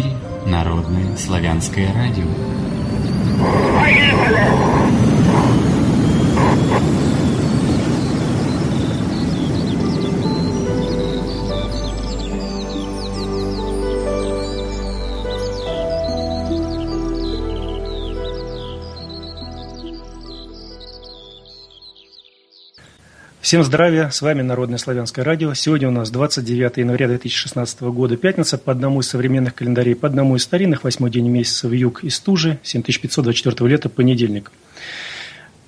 эфире Народное славянское радио. Всем здравия, с вами Народное славянское радио. Сегодня у нас 29 января 2016 года, пятница, по одному из современных календарей, по одному из старинных, 8-й день месяца в юг и стужи, 7524 лета, понедельник.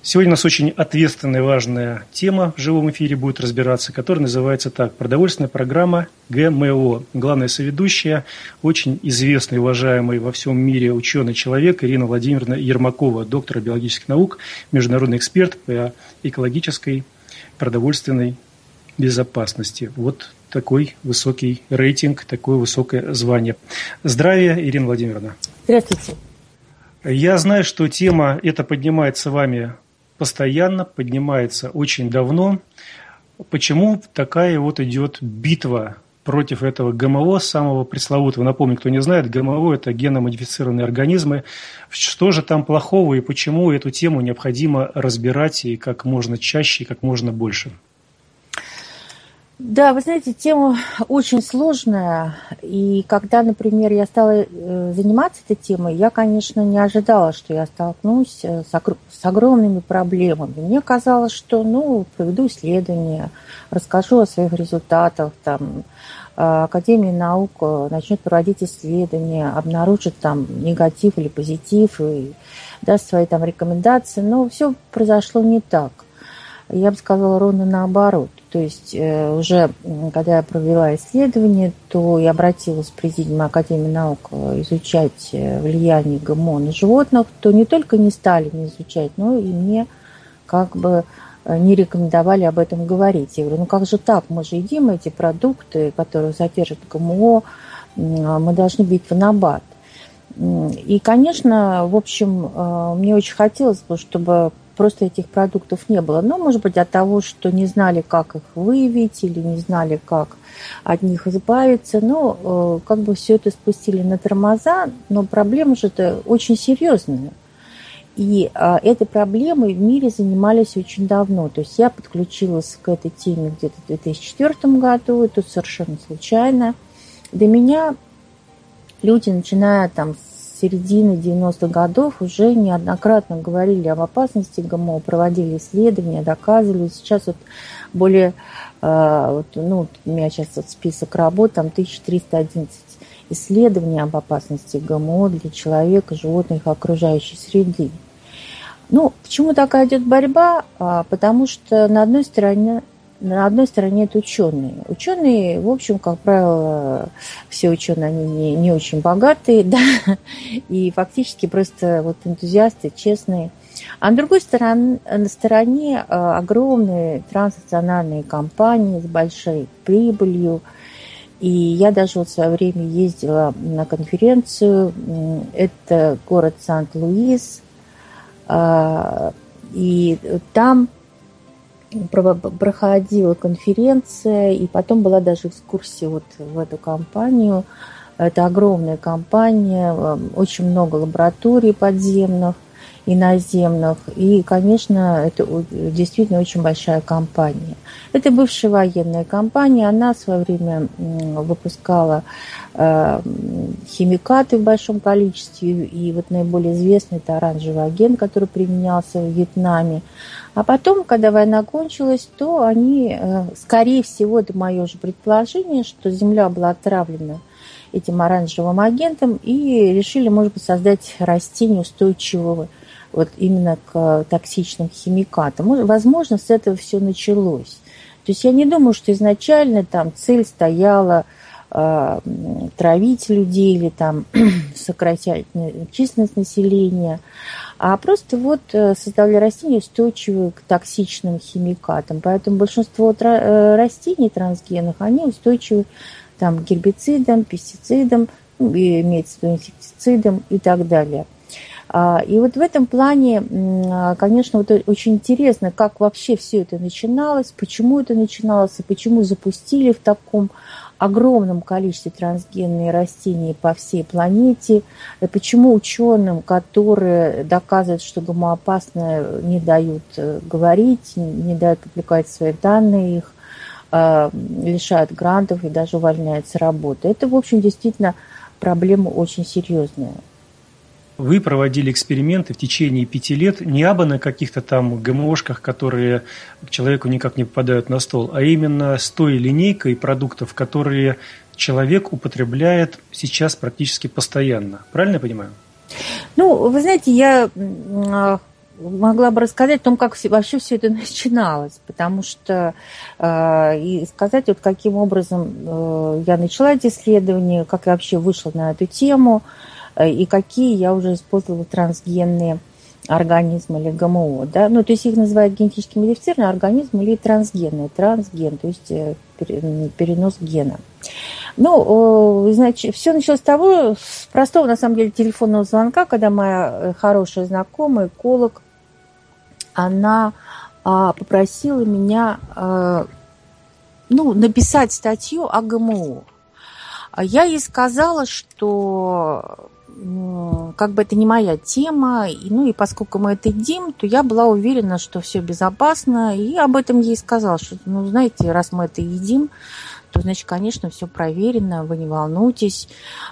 Сегодня у нас очень ответственная, важная тема в живом эфире будет разбираться, которая называется так: продовольственная программа ГМО. Главная соведущая — очень известный, уважаемый во всем мире ученый-человек Ирина Владимировна Ермакова, доктор биологических наук, международный эксперт по экологической продовольственной безопасности. Вот такой высокий рейтинг, такое высокое звание. Здравия, Ирина Владимировна. Здравствуйте. Я знаю, что тема эта поднимается вами постоянно, поднимается очень давно. Почему такая вот идет битва против этого ГМО, самого пресловутого? Напомню, кто не знает, ГМО – это геномодифицированные организмы. Что же там плохого и почему эту тему необходимо разбирать и как можно чаще, и как можно больше? Да, вы знаете, тема очень сложная. И когда, например, я стала заниматься этой темой, я, конечно, не ожидала, что я столкнусь с огромными проблемами. Мне казалось, что, проведу исследования, расскажу о своих результатах, Академия наук начнет проводить исследования, обнаружит негатив или позитив и даст свои рекомендации. Но все произошло не так. Я бы сказала, ровно наоборот. То есть уже когда я провела исследование, то я обратилась в Президиум Академии наук изучать влияние ГМО на животных, то не только не стали не изучать, но и мне не рекомендовали об этом говорить. Я говорю, как же так, мы же едим эти продукты, которые содержат ГМО, мы должны бить в набат. И, конечно, в общем, мне очень хотелось бы, чтобы просто этих продуктов не было. Но, может быть, от того, что не знали, как их выявить, или не знали, как от них избавиться. Но все это спустили на тормоза. Но проблема же это очень серьезная. И этой проблемой в мире занимались очень давно. То есть я подключилась к этой теме где-то в 2004 году. Это совершенно случайно. До меня люди, начиная с середины 90-х годов, уже неоднократно говорили об опасности ГМО, проводили исследования, доказывали. Сейчас у меня сейчас список работ, 1311 исследований об опасности ГМО для человека, животных и окружающей среды. Почему такая идет борьба? Потому что на одной стороне это ученые. Ученые, в общем, как правило, все ученые, они не очень богатые, да, и фактически просто энтузиасты, честные. А на другой стороне огромные транснациональные компании с большой прибылью. И я даже в свое время ездила на конференцию. Это город Сент-Луис. И там проходила конференция, и потом была даже экскурсия в эту компанию. Это огромная компания, очень много лабораторий подземных и наземных. И, конечно, это действительно очень большая компания. Это бывшая военная компания. Она в свое время выпускала химикаты в большом количестве. И наиболее известный – это оранжевый агент, который применялся в Вьетнаме. А потом, когда война кончилась, то они, скорее всего, это мое же предположение, что земля была отравлена этим оранжевым агентом и решили, может быть, создать растение устойчивого именно к токсичным химикатам. Возможно, с этого все началось. То есть я не думаю, что изначально цель стояла травить людей или сокращать численность населения, а просто создавали растения, устойчивые к токсичным химикатам. Поэтому большинство растений трансгенных, они устойчивы гербицидам, пестицидам, имеется в виду инсектицидам и так далее. И вот в этом плане, конечно, вот очень интересно, как вообще все это начиналось, и почему запустили в таком огромном количестве трансгенные растения по всей планете, и почему ученым, которые доказывают, что гомоопасно, не дают говорить, не дают публиковать свои данные, их лишают грантов и даже увольняют с работы. Это, в общем, действительно проблема очень серьезная. Вы проводили эксперименты в течение 5 лет не абы на каких-то там ГМОшках, которые к человеку никак не попадают на стол, а именно с той линейкой продуктов, которые человек употребляет сейчас практически постоянно. Правильно я понимаю? Ну, вы знаете, я могла бы рассказать о том, как вообще все это начиналось, потому что и сказать, вот каким образом я начала эти исследования, как я вообще вышла на эту тему, и какие я уже использовала трансгенные организмы или ГМО. Да? Ну, то есть их называют генетически модифицированные организмы или трансгенные. Трансген, то есть перенос гена. Ну, значит, все началось с того, с простого, на самом деле, телефонного звонка, когда моя хорошая знакомая, эколог, она попросила меня написать статью о ГМО. Я ей сказала, что как бы это не моя тема, и поскольку мы это едим, то я была уверена, что все безопасно, и об этом ей сказала, что, знаете, раз мы это едим, то, значит, конечно, все проверено, вы не волнуйтесь,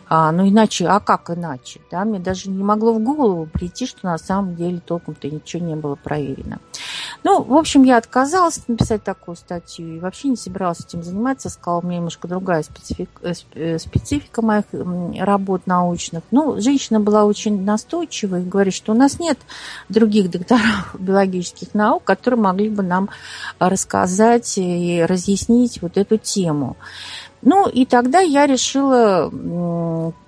иначе, а как иначе, да, мне даже не могло в голову прийти, что на самом деле толком-то ничего не было проверено. В общем, я отказалась написать такую статью и вообще не собиралась этим заниматься. Сказала, у меня немножко другая специфика моих работ научных. Женщина была очень настойчива и говорит, что у нас нет других докторов биологических наук, которые могли бы нам рассказать и разъяснить вот эту тему. И тогда я решила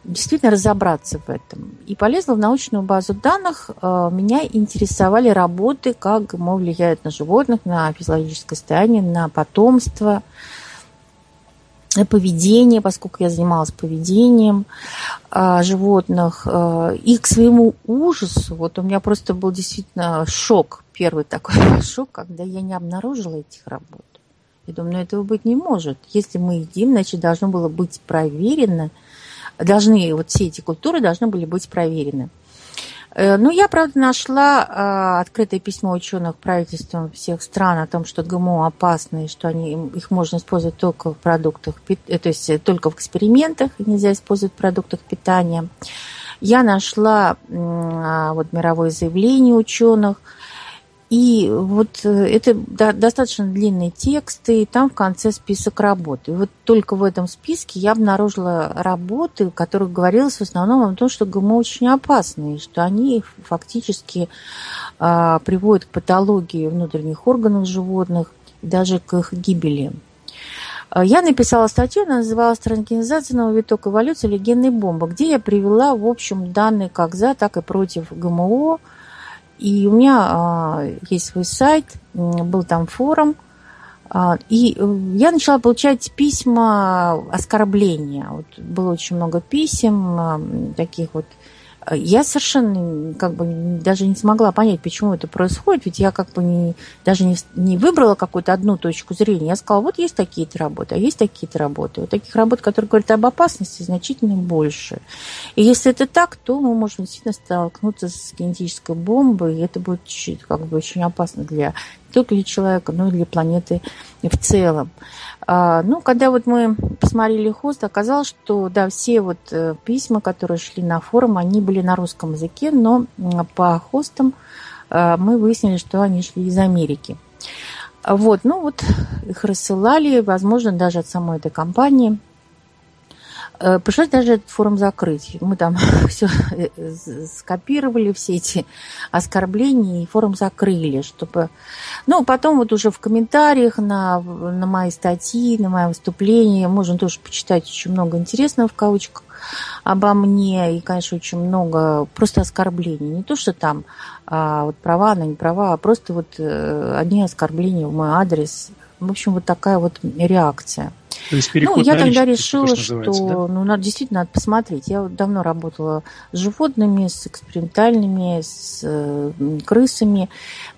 действительно разобраться в этом. И полезла в научную базу данных. Меня интересовали работы, как ГМО влияет на животных, на физиологическое состояние, на потомство, на поведение, поскольку я занималась поведением животных. И к своему ужасу, у меня просто был действительно шок, первый такой шок, когда я не обнаружила этих работ. Я думаю, этого быть не может. Если мы едим, значит, должно было быть проверено. Все эти культуры должны были быть проверены. Я, правда, нашла открытое письмо ученых правительствам всех стран о том, что ГМО опасны, и что их можно использовать только в продуктах, то есть только в экспериментах, нельзя использовать в продуктах питания. Я нашла мировое заявление ученых. И это достаточно длинные тексты, и там в конце список работ. И только в этом списке я обнаружила работы, в которых говорилось в основном о том, что ГМО очень опасны, и что они фактически приводят к патологии внутренних органов животных, даже к их гибели. Я написала статью, она называлась «Трансгенизация, новый виток эволюции или генная бомба», где я привела, в общем, данные как за, так и против ГМО. И у меня есть свой сайт, был там форум, и я начала получать письма оскорбления. Было очень много писем таких . Я совершенно даже не смогла понять, почему это происходит, ведь я даже не выбрала какую-то одну точку зрения. Я сказала, есть такие-то работы, а есть такие-то работы. Таких работ, которые говорят об опасности, значительно больше. И если это так, то мы можем действительно столкнуться с генетической бомбой, и это будет очень опасно не только для человека, но и для планеты в целом. Когда мы посмотрели хост, оказалось, что все письма, которые шли на форум, они были на русском языке, но по хостам мы выяснили, что они шли из Америки. Их рассылали, возможно, даже от самой этой компании. Пришлось даже этот форум закрыть. Мы там все скопировали, все эти оскорбления, и форум закрыли, чтобы... потом уже в комментариях на мои статьи, на мои выступления можно тоже почитать очень много интересного, в кавычках, обо мне. И, конечно, очень много просто оскорблений. Не то, что там права она, не права, а просто одни оскорбления в мой адрес. В общем, такая реакция. То есть переход я тогда решила, что надо действительно посмотреть. Я вот давно работала с животными, с экспериментальными, с крысами.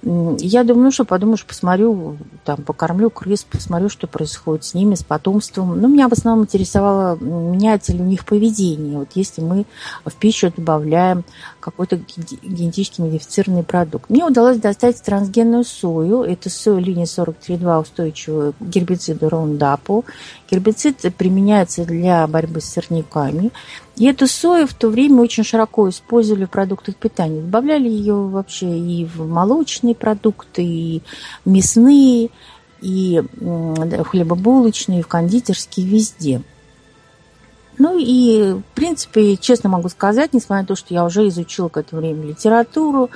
Я думаю, подумаешь, посмотрю, покормлю крыс, посмотрю, что происходит с ними, с потомством. Но меня в основном интересовало, меняется ли у них поведение. Вот если мы в пищу добавляем какой-то генетически модифицированный продукт. Мне удалось достать трансгенную сою. Это сою-линия 43.2, устойчивая к гербициду раундапу. Гербицид применяется для борьбы с сорняками. И эту сою в то время очень широко использовали в продуктах питания. Добавляли ее вообще и в молочные продукты, и мясные, и в хлебобулочные, и в кондитерские, везде. И, в принципе, честно могу сказать, несмотря на то, что я уже изучила к этому времени литературу,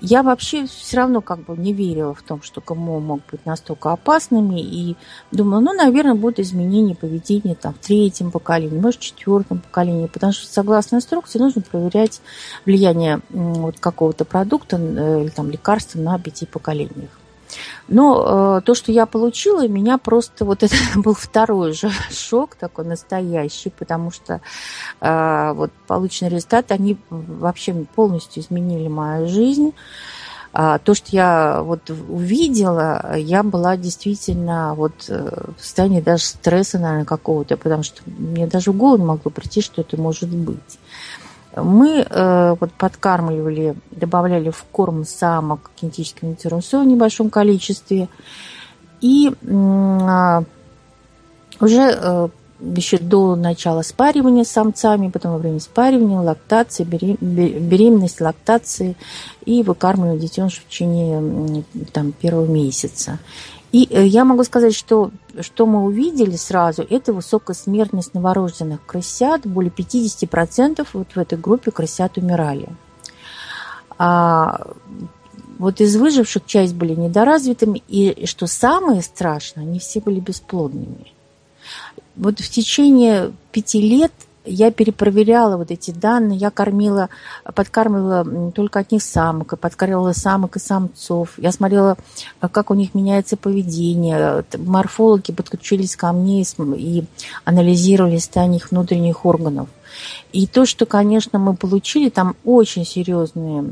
я вообще все равно не верила в том, что ГМО могут быть настолько опасными, и думала, наверное, будут изменения поведения в третьем поколении, может, в четвертом поколении, потому что согласно инструкции нужно проверять влияние какого-то продукта или лекарства на 5 поколениях. Но то, что я получила, меня просто... это был второй уже шок такой настоящий, потому что полученные результаты, они вообще полностью изменили мою жизнь. То, что я увидела, я была действительно в состоянии даже стресса, наверное, какого-то, потому что мне даже в голову не могло прийти, что это может быть. Мы подкармливали, добавляли в корм самок генетически модифицированную сою в небольшом количестве. И уже еще до начала спаривания с самцами, потом во время спаривания, лактации, беременность, лактации, и выкармливали детеныша в течение первого месяца. И я могу сказать, что мы увидели сразу, это высокая смертность новорожденных крысят. Более 50% в этой группе крысят умирали. Из выживших часть были недоразвитыми. И что самое страшное, они все были бесплодными. В течение 5 лет я перепроверяла эти данные, я подкармливала только одних самок, подкармливала самок и самцов. Я смотрела, как у них меняется поведение. Морфологи подключились ко мне и анализировали состояние их внутренних органов. И то, что, конечно, мы получили, там очень серьезные,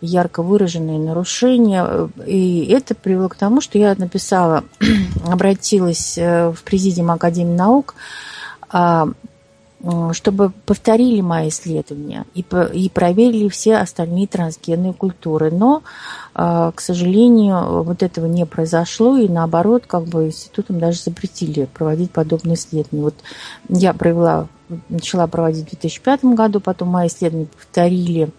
ярко выраженные нарушения. И это привело к тому, что я написала, обратилась в Президиум Академии наук, чтобы повторили мои исследования и проверили все остальные трансгенные культуры. Но, к сожалению, этого не произошло, и наоборот, институтам даже запретили проводить подобные исследования. Я начала проводить в 2005 году, потом мои исследования повторили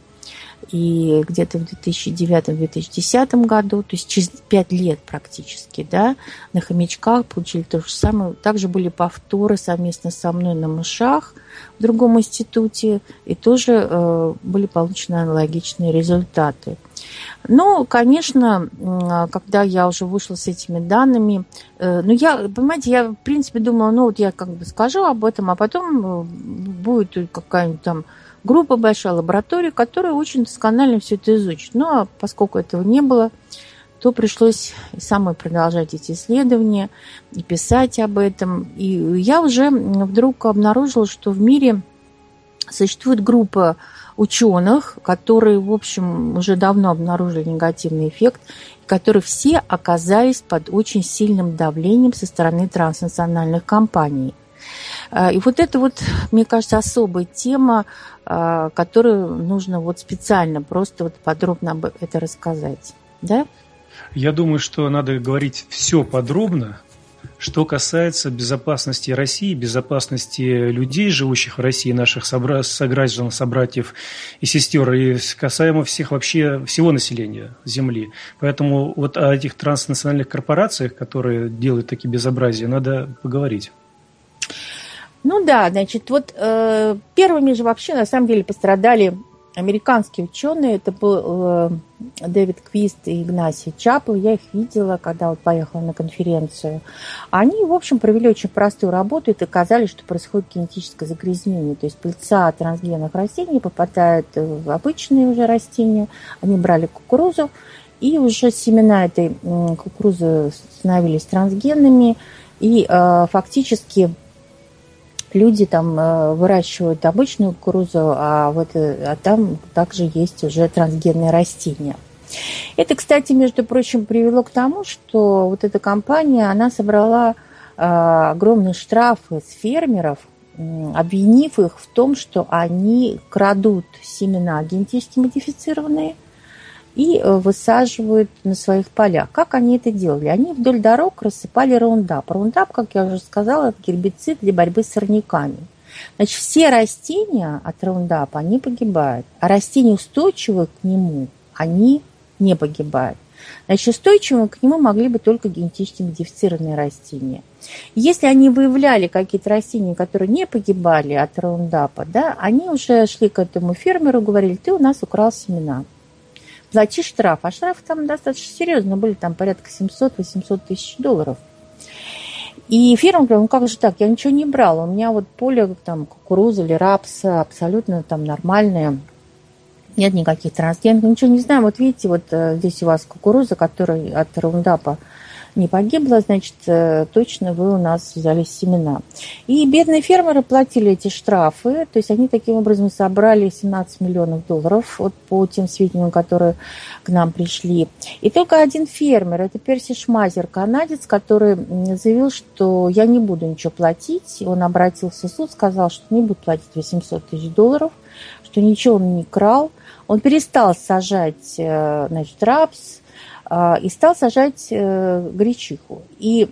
и где-то в 2009-2010 году, то есть через 5 лет практически, на хомячках получили то же самое. Также были повторы совместно со мной на мышах в другом институте, и тоже были получены аналогичные результаты. Но, конечно, когда я уже вышла с этими данными, я, в принципе, думала, я скажу об этом, а потом будет какая-нибудь группа большая, лаборатория, которая очень досконально все это изучит. А поскольку этого не было, то пришлось и самой продолжать эти исследования, и писать об этом. И я уже вдруг обнаружила, что в мире существует группа ученых, которые, в общем, уже давно обнаружили негативный эффект, которые все оказались под очень сильным давлением со стороны транснациональных компаний. И мне кажется, особая тема, которую нужно специально просто подробно об этом рассказать. Да? Я думаю, что надо говорить все подробно, что касается безопасности России, безопасности людей, живущих в России, наших сограждан, собратьев и сестер, и касаемо всех вообще всего населения Земли. Поэтому о этих транснациональных корпорациях, которые делают такие безобразия, надо поговорить. Первыми же вообще, на самом деле, пострадали американские ученые. Это был Дэвид Квист и Игнасия Чапела. Я их видела, когда поехала на конференцию. Они, в общем, провели очень простую работу и доказали, что происходит генетическое загрязнение. То есть пыльца трансгенных растений попадает в обычные уже растения. Они брали кукурузу, и уже семена этой кукурузы становились трансгенными. И фактически люди там выращивают обычную кукурузу, а там также есть уже трансгенные растения. Это, кстати, между прочим, привело к тому, что вот эта компания, она собрала огромные штрафы с фермеров, обвинив их в том, что они крадут семена генетически модифицированные и высаживают на своих полях. Как они это делали? Они вдоль дорог рассыпали раундап. Раундап, как я уже сказала, это гербицид для борьбы с сорняками. Значит, все растения от раундапа, они погибают, а растения, устойчивые к нему, они не погибают. Значит, устойчивыми к нему могли бы только генетически модифицированные растения. Если они выявляли какие-то растения, которые не погибали от раундапа, да, они уже шли к этому фермеру, говорили: ты у нас украл семена, плати штраф. А штрафы там достаточно серьезно были, там порядка 700-800 тысяч долларов. И фермер говорил: ну как же так, я ничего не брал, у меня вот поле там кукурузы или рапса абсолютно там нормальное, нет никаких трансгенов, ничего не знаю. Вот видите, вот здесь у вас кукуруза, которая от раундапа не погибла, значит, точно вы у нас взяли семена. И бедные фермеры платили эти штрафы, то есть они таким образом собрали 17 миллионов долларов вот, по тем сведениям, которые к нам пришли. И только один фермер, это Перси Шмайзер, канадец, который заявил, что я не буду ничего платить. Он обратился в суд, сказал, что не буду платить 800 тысяч долларов, что ничего он не крал. Он перестал сажать, значит, рапс и стал сажать гречиху. И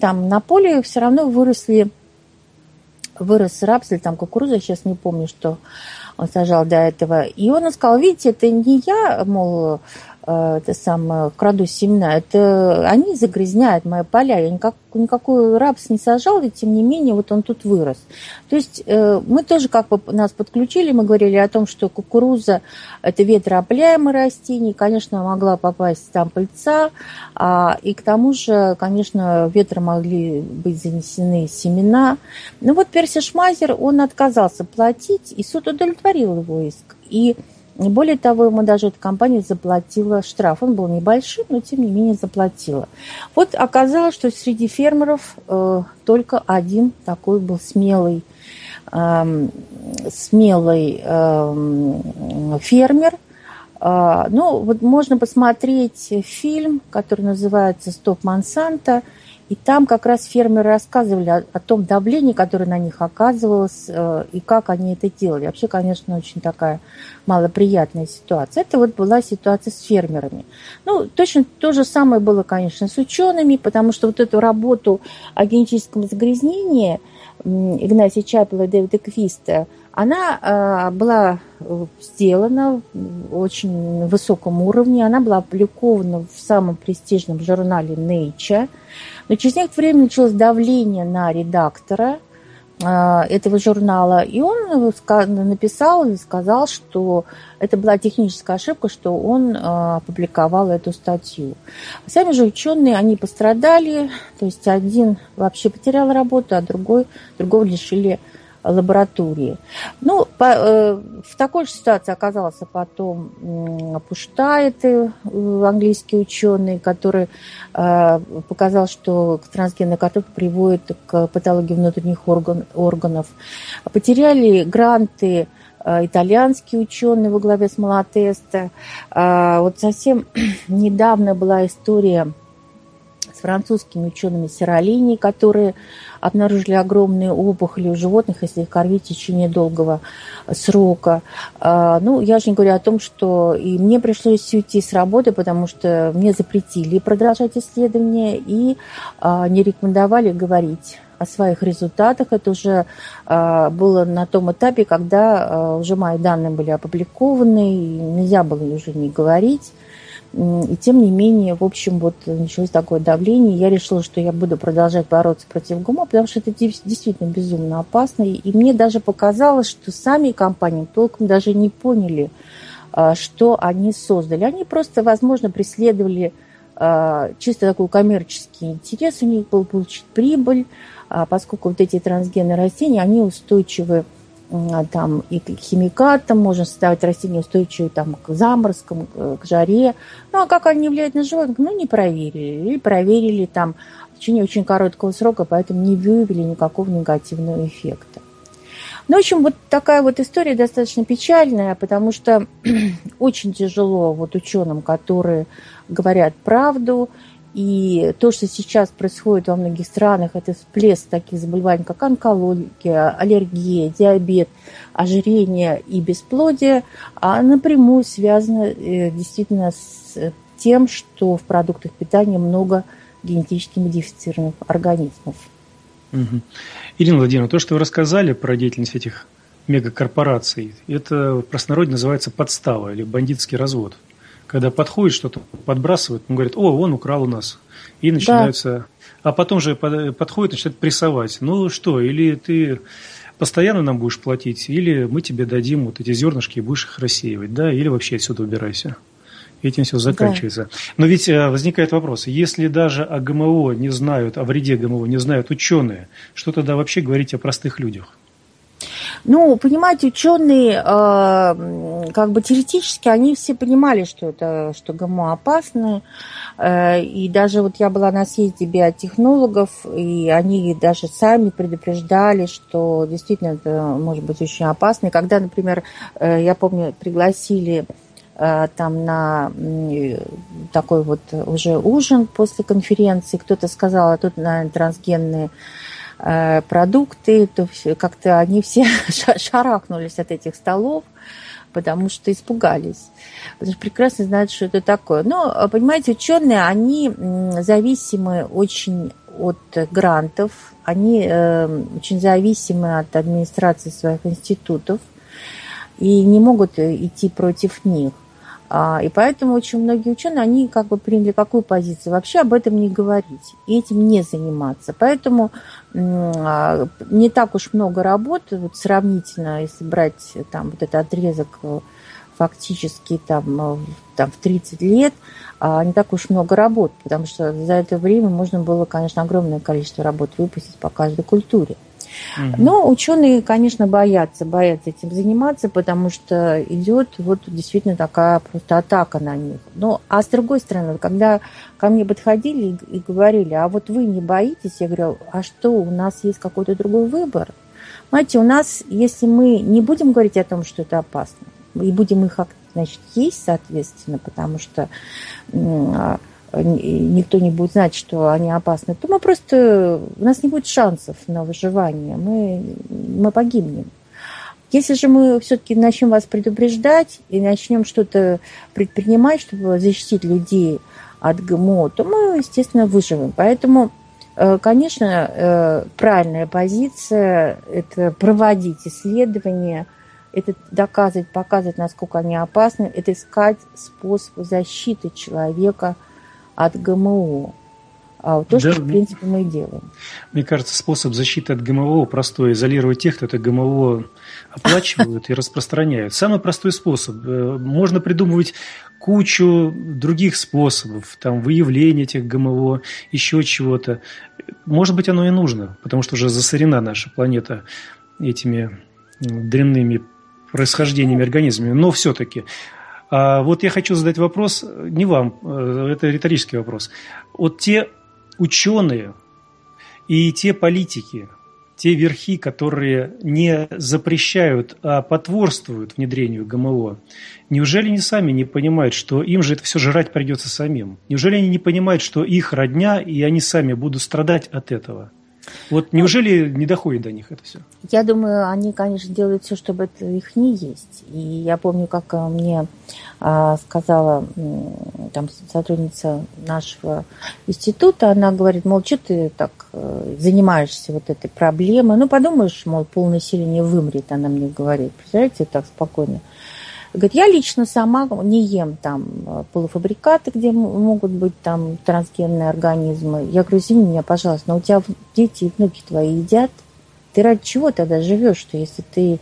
там на поле все равно вырос рапс или там кукуруза, я сейчас не помню, что он сажал до этого. И он сказал: видите, это не я, мол, это сам краду семена, это они загрязняют мои поля. Я никакой рапс не сажал, и тем не менее вот он тут вырос. То есть мы тоже как бы нас подключили, мы говорили о том, что кукуруза – это ветроопыляемое растение, конечно, могла попасть там пыльца, и к тому же, конечно, ветром могли быть занесены семена. Ну вот Перси Шмайзер, он отказался платить, и суд удовлетворил его иск. И более того, ему даже эта компания заплатила штраф. Он был небольшим, но тем не менее заплатила. Вот оказалось, что среди фермеров только один такой был смелый фермер. Ну, вот можно посмотреть фильм, который называется «Стоп Монсанто». И там как раз фермеры рассказывали о том давлении, которое на них оказывалось, и как они это делали. Вообще, конечно, очень такая малоприятная ситуация. Это вот была ситуация с фермерами. Ну, точно то же самое было, конечно, с учеными, потому что вот эту работу о генетическом загрязнении Игнасия Чапела и Дэвида Квиста, она была сделана в очень высоком уровне, она была опубликована в самом престижном журнале Nature, но через некоторое время началось давление на редактора этого журнала, и он написал и сказал, что это была техническая ошибка, что он опубликовал эту статью. Сами же ученые, они пострадали, то есть один вообще потерял работу, а другого лишили лаборатории. Ну, в такой же ситуации оказался потом Пуштаи, английский ученый, который показал, что трансгенная картофель приводит к патологии внутренних органов. Потеряли гранты итальянские ученые во главе с Малатеста. Вот совсем недавно была история с французскими учеными Серолини, которые обнаружили огромные опухоли у животных, если их кормить в течение долгого срока. Ну, я же не говорю о том, что и мне пришлось уйти с работы, потому что мне запретили продолжать исследования и не рекомендовали говорить о своих результатах. Это уже было на том этапе, когда уже мои данные были опубликованы, и нельзя было уже не говорить. И тем не менее, в общем, вот началось такое давление. Я решила, что я буду продолжать бороться против ГМО, потому что это действительно безумно опасно. И мне даже показалось, что сами компании толком даже не поняли, что они создали. Они просто, возможно, преследовали чисто такой коммерческий интерес. У них был получить прибыль, поскольку вот эти трансгенные растения, они устойчивы там, и к химикатам, можно создавать растения устойчивые там, к заморозкам, к жаре. Ну, а как они влияют на животных? Ну, не проверили. Или проверили там, в течение очень короткого срока, поэтому не выявили никакого негативного эффекта. Ну, в общем, вот такая вот история достаточно печальная, потому что очень тяжело вот ученым, которые говорят правду. И то, что сейчас происходит во многих странах, это всплеск таких заболеваний, как онкология, аллергия, диабет, ожирение и бесплодие, напрямую связано действительно с тем, что в продуктах питания много генетически модифицированных организмов. Угу. Ирина Владимировна, то, что вы рассказали про деятельность этих мегакорпораций, это в простонародье называется подстава или бандитский развод. Когда подходит, что-то подбрасывает, он говорит, о, он украл у нас. И начинаются... Да. А потом же подходит, начинает прессовать. Ну что, или ты постоянно нам будешь платить, или мы тебе дадим вот эти зернышки и будешь их рассеивать, да, или вообще отсюда убирайся. Этим все заканчивается. Да. Но ведь возникает вопрос, если даже о ГМО не знают, о вреде ГМО не знают ученые, что тогда вообще говорить о простых людях? Ну, понимаете, ученые, как бы теоретически, они все понимали, что ГМО опасны. И даже вот я была на съезде биотехнологов, и они даже сами предупреждали, что действительно это может быть очень опасно. И когда, например, я помню, пригласили там на такой вот уже ужин после конференции, кто-то сказал, а тут, наверное, трансгенные продукты, то как-то они все шарахнулись от этих столов, потому что испугались. Потому что прекрасно знают, что это такое. Но, понимаете, ученые, они зависимы очень от грантов, они очень зависимы от администрации своих институтов и не могут идти против них. И поэтому очень многие ученые, они как бы приняли какую позицию? Вообще об этом не говорить и этим не заниматься. Поэтому не так уж много работ, вот сравнительно, если брать там вот этот отрезок фактически там в 30 лет, не так уж много работ, потому что за это время можно было, конечно, огромное количество работ выпустить по каждой культуре. Но ученые, конечно, боятся этим заниматься, потому что идет вот действительно такая просто атака на них. Ну, а с другой стороны, когда ко мне подходили и говорили, а вот вы не боитесь, я говорю, а что, у нас есть какой-то другой выбор? Понимаете, у нас, если мы не будем говорить о том, что это опасно, и будем их, значит, есть, соответственно, потому что... никто не будет знать, что они опасны, то мы просто... У нас не будет шансов на выживание, мы погибнем. Если же мы все-таки начнем вас предупреждать и начнем что-то предпринимать, чтобы защитить людей от ГМО, то мы, естественно, выживем. Поэтому, конечно, правильная позиция – это проводить исследования, это доказывать, показывать, насколько они опасны, это искать способ защиты человека от ГМО. А вот то, да, что, в принципе, мы и делаем. Мне кажется, способ защиты от ГМО простой. Изолировать тех, кто это ГМО оплачивают и распространяют. Самый простой способ. Можно придумывать кучу других способов. Там, выявление этих ГМО, еще чего-то. Может быть, оно и нужно, потому что уже засорена наша планета этими дрянными происхождениями организмами. Но все-таки... А вот я хочу задать вопрос, не вам, это риторический вопрос. Вот те ученые и те политики, те верхи, которые не запрещают, а потворствуют внедрению ГМО, неужели они сами не понимают, что им же это все жрать придется самим? Неужели они не понимают, что их родня, и они сами будут страдать от этого? Вот неужели не доходит до них это все? Я думаю, они, конечно, делают все, чтобы это их не есть. И я помню, как мне сказала там сотрудница нашего института, она говорит, мол, что ты так занимаешься вот этой проблемой? Ну, подумаешь, мол, полнаселение вымрет, она мне говорит. Представляете, так спокойно. Говорит, я лично сама не ем там полуфабрикаты, где могут быть там трансгенные организмы. Я говорю, извини меня, пожалуйста, но у тебя дети и внуки твои едят. Ты ради чего тогда живешь-то, если ты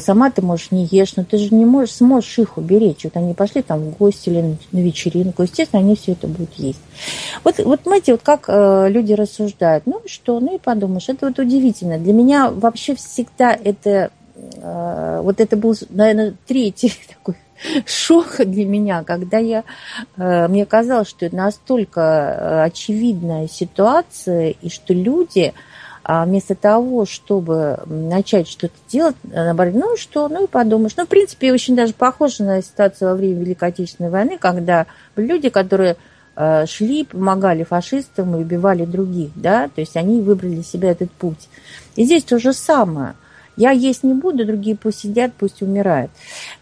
сама ты можешь не ешь, но ты же не можешь, сможешь их уберечь. Вот они пошли там в гости или на вечеринку, естественно, они все это будут есть. Вот знаете, вот как люди рассуждают. Ну и что, ну и подумаешь, это вот удивительно. Для меня вообще всегда это вот это был, наверное, третий такой шок для меня, когда мне казалось, что это настолько очевидная ситуация, и что люди вместо того, чтобы начать что-то делать, наоборот, ну и подумаешь. Ну, в принципе, очень даже похоже на ситуацию во время Великой Отечественной войны, когда люди, которые шли, помогали фашистам и убивали других, да, то есть они выбрали себе этот путь. И здесь то же самое. Я есть не буду, другие пусть сидят, пусть умирают.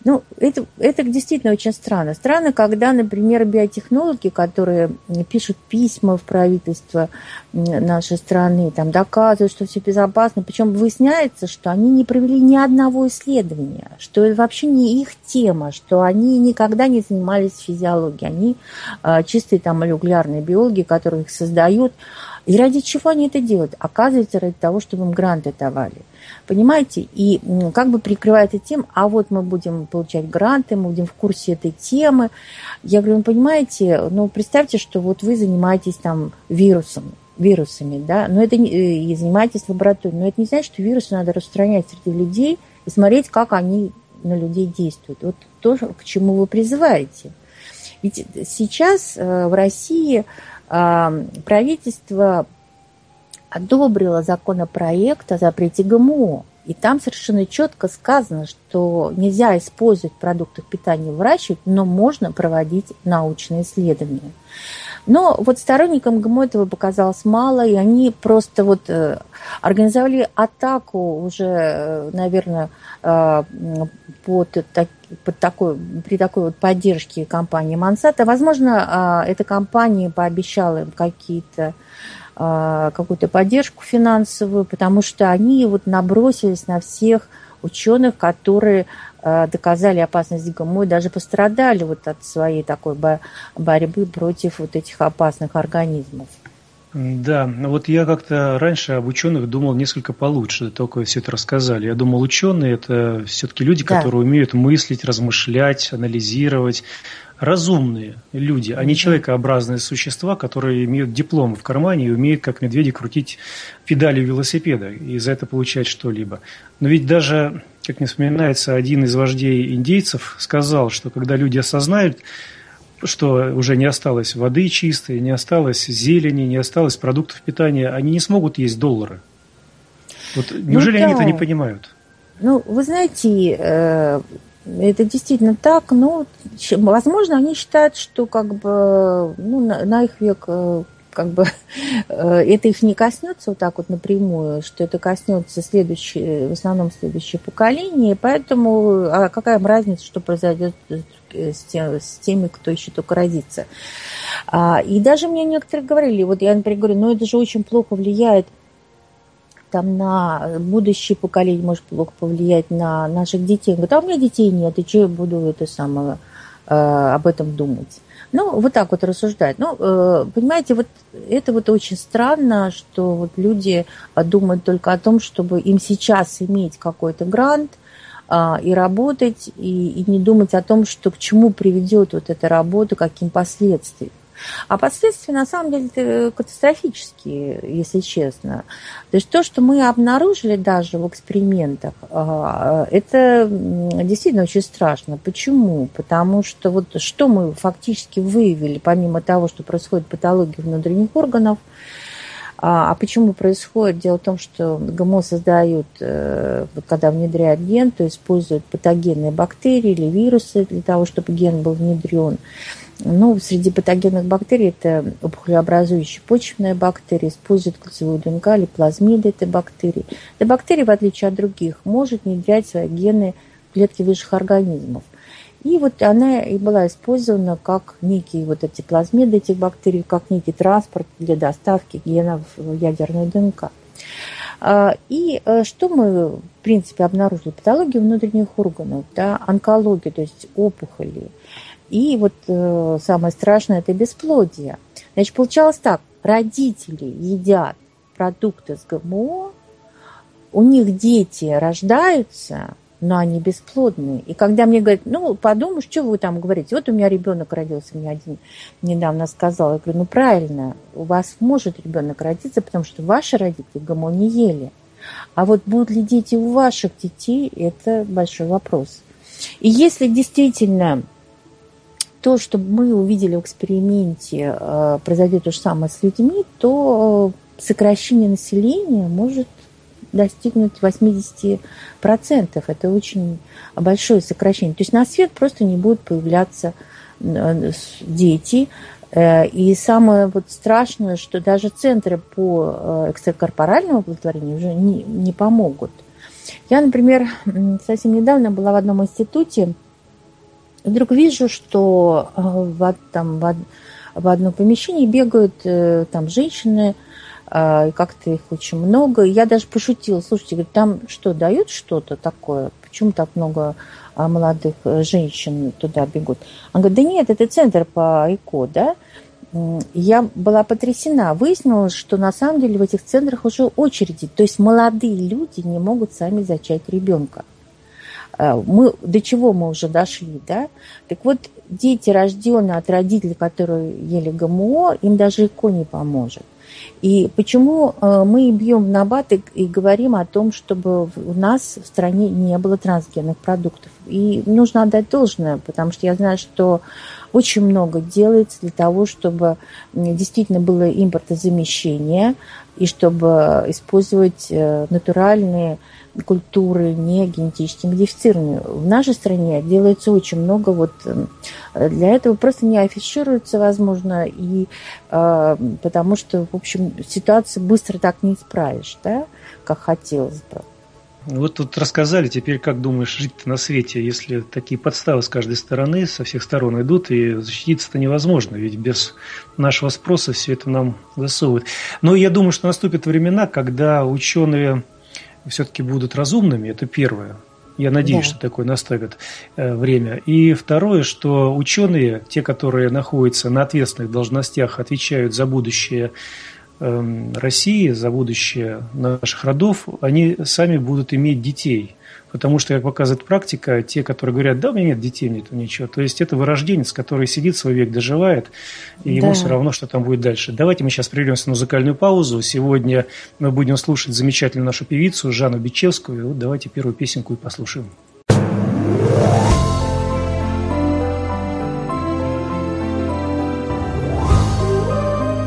Ну, это действительно очень странно. Странно, когда, например, биотехнологи, которые пишут письма в правительство нашей страны, там доказывают, что все безопасно, причем выясняется, что они не провели ни одного исследования, что это вообще не их тема, что они никогда не занимались физиологией. Они чистые там молекулярные биологи, которые их создают. И ради чего они это делают? Оказывается, ради того, чтобы им гранты давали. Понимаете? И как бы прикрывается тем, а вот мы будем получать гранты, мы будем в курсе этой темы. Я говорю, ну, понимаете, ну, представьте, что вот вы занимаетесь там вирусами, да, но это не, и занимаетесь лабораторией, но это не значит, что вирусы надо распространять среди людей и смотреть, как они на людей действуют. Вот то, к чему вы призываете. Ведь сейчас в России правительство одобрило законопроект о запрете ГМО. И там совершенно четко сказано, что нельзя использовать в продуктах питания, выращивать, но можно проводить научные исследования. Но вот сторонникам ГМО этого показалось мало, и они просто вот организовали атаку уже, наверное, при такой вот поддержке компании Monsanto. Возможно, эта компания пообещала им какую-то поддержку финансовую, потому что они вот набросились на всех ученых, которые доказали опасность ГМО и даже пострадали вот от своей такой борьбы против вот этих опасных организмов. Да, вот я как-то раньше об ученых думал несколько получше, только вы все это рассказали. Я думал, ученые – это все-таки люди, да, которые умеют мыслить, размышлять, анализировать. Разумные люди, а не человекообразные существа, которые имеют диплом в кармане и умеют, как медведи, крутить педали велосипеда и за это получать что-либо. Но ведь даже, как мне вспоминается, один из вождей индейцев сказал, что когда люди осознают, что уже не осталось воды чистой, не осталось зелени, не осталось продуктов питания, они не смогут есть доллары. Вот неужели они это не понимают? Ну, вы знаете, это действительно так, но, возможно, они считают, что как бы, ну, на их век как бы это их не коснется вот так вот напрямую, что это коснется в основном следующее поколение, поэтому какая им разница, что произойдет с теми, кто еще только родится. И даже мне некоторые говорили, вот я, например, говорю, ну это же очень плохо влияет там на будущее поколение, может плохо повлиять на наших детей. Говорит, а у меня детей нет, и что я буду об этом думать? Ну, вот так вот рассуждать. Ну, понимаете, вот это вот очень странно, что вот люди думают только о том, чтобы им сейчас иметь какой-то грант, и работать, и не думать о том, что к чему приведет вот эта работа, каким последствиям. А последствия, на самом деле, катастрофические, если честно. То есть то, что мы обнаружили даже в экспериментах, это действительно очень страшно. Почему? Потому что вот что мы фактически выявили, помимо того, что происходит патология внутренних органов, а почему происходит? Дело в том, что ГМО создают, когда внедряют ген, то используют патогенные бактерии или вирусы для того, чтобы ген был внедрен. Ну, среди патогенных бактерий это опухолеобразующие почвенные бактерии, используют кольцевую ДНК или плазмиды этой бактерии. Эта бактерия, в отличие от других, может внедрять свои гены в клетки высших организмов. И вот она и была использована как некие вот эти плазмиды этих бактерий, как некий транспорт для доставки генов в ядерную ДНК. И что мы, в принципе, обнаружили? Патологию внутренних органов, да, онкологию, то есть опухоли. И вот самое страшное – это бесплодие. Значит, получалось так. Родители едят продукты с ГМО, у них дети рождаются, но они бесплодные. И когда мне говорят, ну, подумаешь, что вы там говорите. Вот у меня ребенок родился, мне один недавно сказал. Я говорю, ну, правильно, у вас может ребенок родиться, потому что ваши родители ГМО не ели. А вот будут ли дети у ваших детей, это большой вопрос. И если действительно то, что мы увидели в эксперименте, произойдет то же самое с людьми, то сокращение населения может достигнуть 80%. Это очень большое сокращение. То есть на свет просто не будут появляться дети. И самое вот страшное, что даже центры по экстракорпоральному оплодотворению уже не помогут. Я, например, совсем недавно была в одном институте, вдруг вижу, что в одном помещении бегают там женщины, и как-то их очень много. Я даже пошутила: слушайте, там что, дают что-то такое? Почему так много молодых женщин туда бегут? Она говорит: да нет, это центр по ЭКО, да? Я была потрясена. Выяснилось, что на самом деле в этих центрах уже очереди. То есть молодые люди не могут сами зачать ребенка. До чего мы уже дошли, да? Так вот, дети, рожденные от родителей, которые ели ГМО, им даже ЭКО не поможет. И почему мы бьем в набат и говорим о том, чтобы у нас в стране не было трансгенных продуктов. И нужно отдать должное, потому что я знаю, что очень много делается для того, чтобы действительно было импортозамещение, и чтобы использовать натуральные культуры, не генетически модифицированные. В нашей стране делается очень много. Вот для этого просто не афишируется, возможно, и потому что, в общем, ситуацию быстро так не исправишь, да, как хотелось бы. Вот тут рассказали, теперь как думаешь жить-то на свете, если такие подставы с каждой стороны, со всех сторон идут, и защититься-то невозможно, ведь без нашего спроса все это нам засовывают. Но я думаю, что наступят времена, когда ученые все-таки будут разумными, это первое. Я надеюсь, что такое наставит время. И второе, что ученые, те, которые находятся на ответственных должностях, отвечают за будущее России, за будущее наших родов, они сами будут иметь детей. Потому что, как показывает практика, те, которые говорят: да, у меня нет детей, мне этого ничего. То есть это вырожденец, который сидит свой век, доживает, и ему все равно, что там будет дальше. Давайте мы сейчас прервемся на музыкальную паузу. Сегодня мы будем слушать замечательную нашу певицу Жанну Бичевскую. Вот давайте первую песенку и послушаем.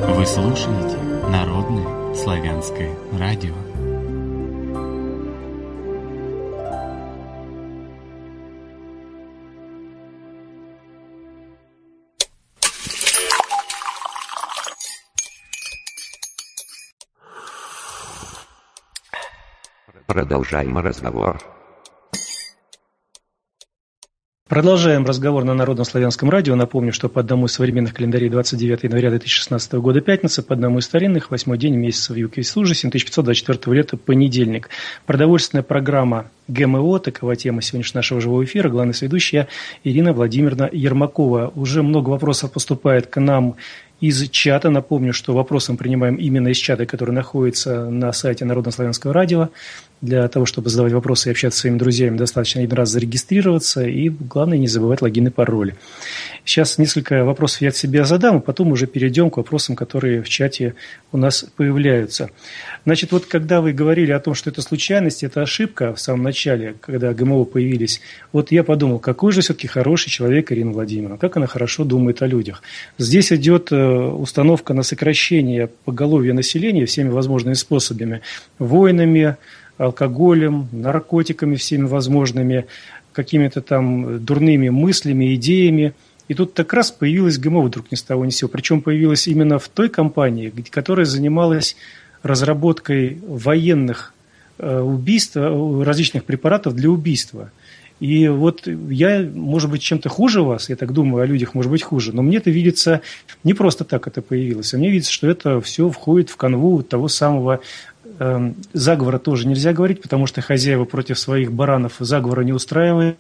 Вы слушаете Народное славянское радио. Продолжаем разговор. Продолжаем разговор на Народном славянском радио. Напомню, что по одному из современных календарей 29 января 2016 года пятница, по одному из старинных, 8-й день месяца в Юго-Служи, 7524 лета, понедельник. Продовольственная программа ГМО, такова тема сегодняшнего нашего живого эфира. Главная ведущая Ирина Владимировна Ермакова. Уже много вопросов поступает к нам из чата. Напомню, что вопросы мы принимаем именно из чата, который находится на сайте Народно-славянского радио. Для того, чтобы задавать вопросы и общаться с своими друзьями, достаточно один раз зарегистрироваться. И, главное, не забывать логин и пароль. Сейчас несколько вопросов я от себя задам, а потом уже перейдем к вопросам, которые в чате у нас появляются. Значит, вот когда вы говорили о том, что это случайность, это ошибка в самом начале, когда ГМО появились, вот я подумал, какой же все-таки хороший человек Ирина Владимировна, как она хорошо думает о людях. Здесь идет установка на сокращение поголовья населения всеми возможными способами. Войнами, алкоголем, наркотиками всеми возможными, какими-то там дурными мыслями, идеями. И тут как раз появилась ГМО вдруг ни с того ни с сего. Причем появилась именно в той компании, которая занималась разработкой военных убийств, различных препаратов для убийства. И вот я, может быть, чем-то хуже вас, я так думаю о людях, может быть, хуже, но мне это видится не просто так это появилось, а мне видится, что это все входит в канву того самого заговора. Тоже нельзя говорить, потому что хозяева против своих баранов заговора не устраивает,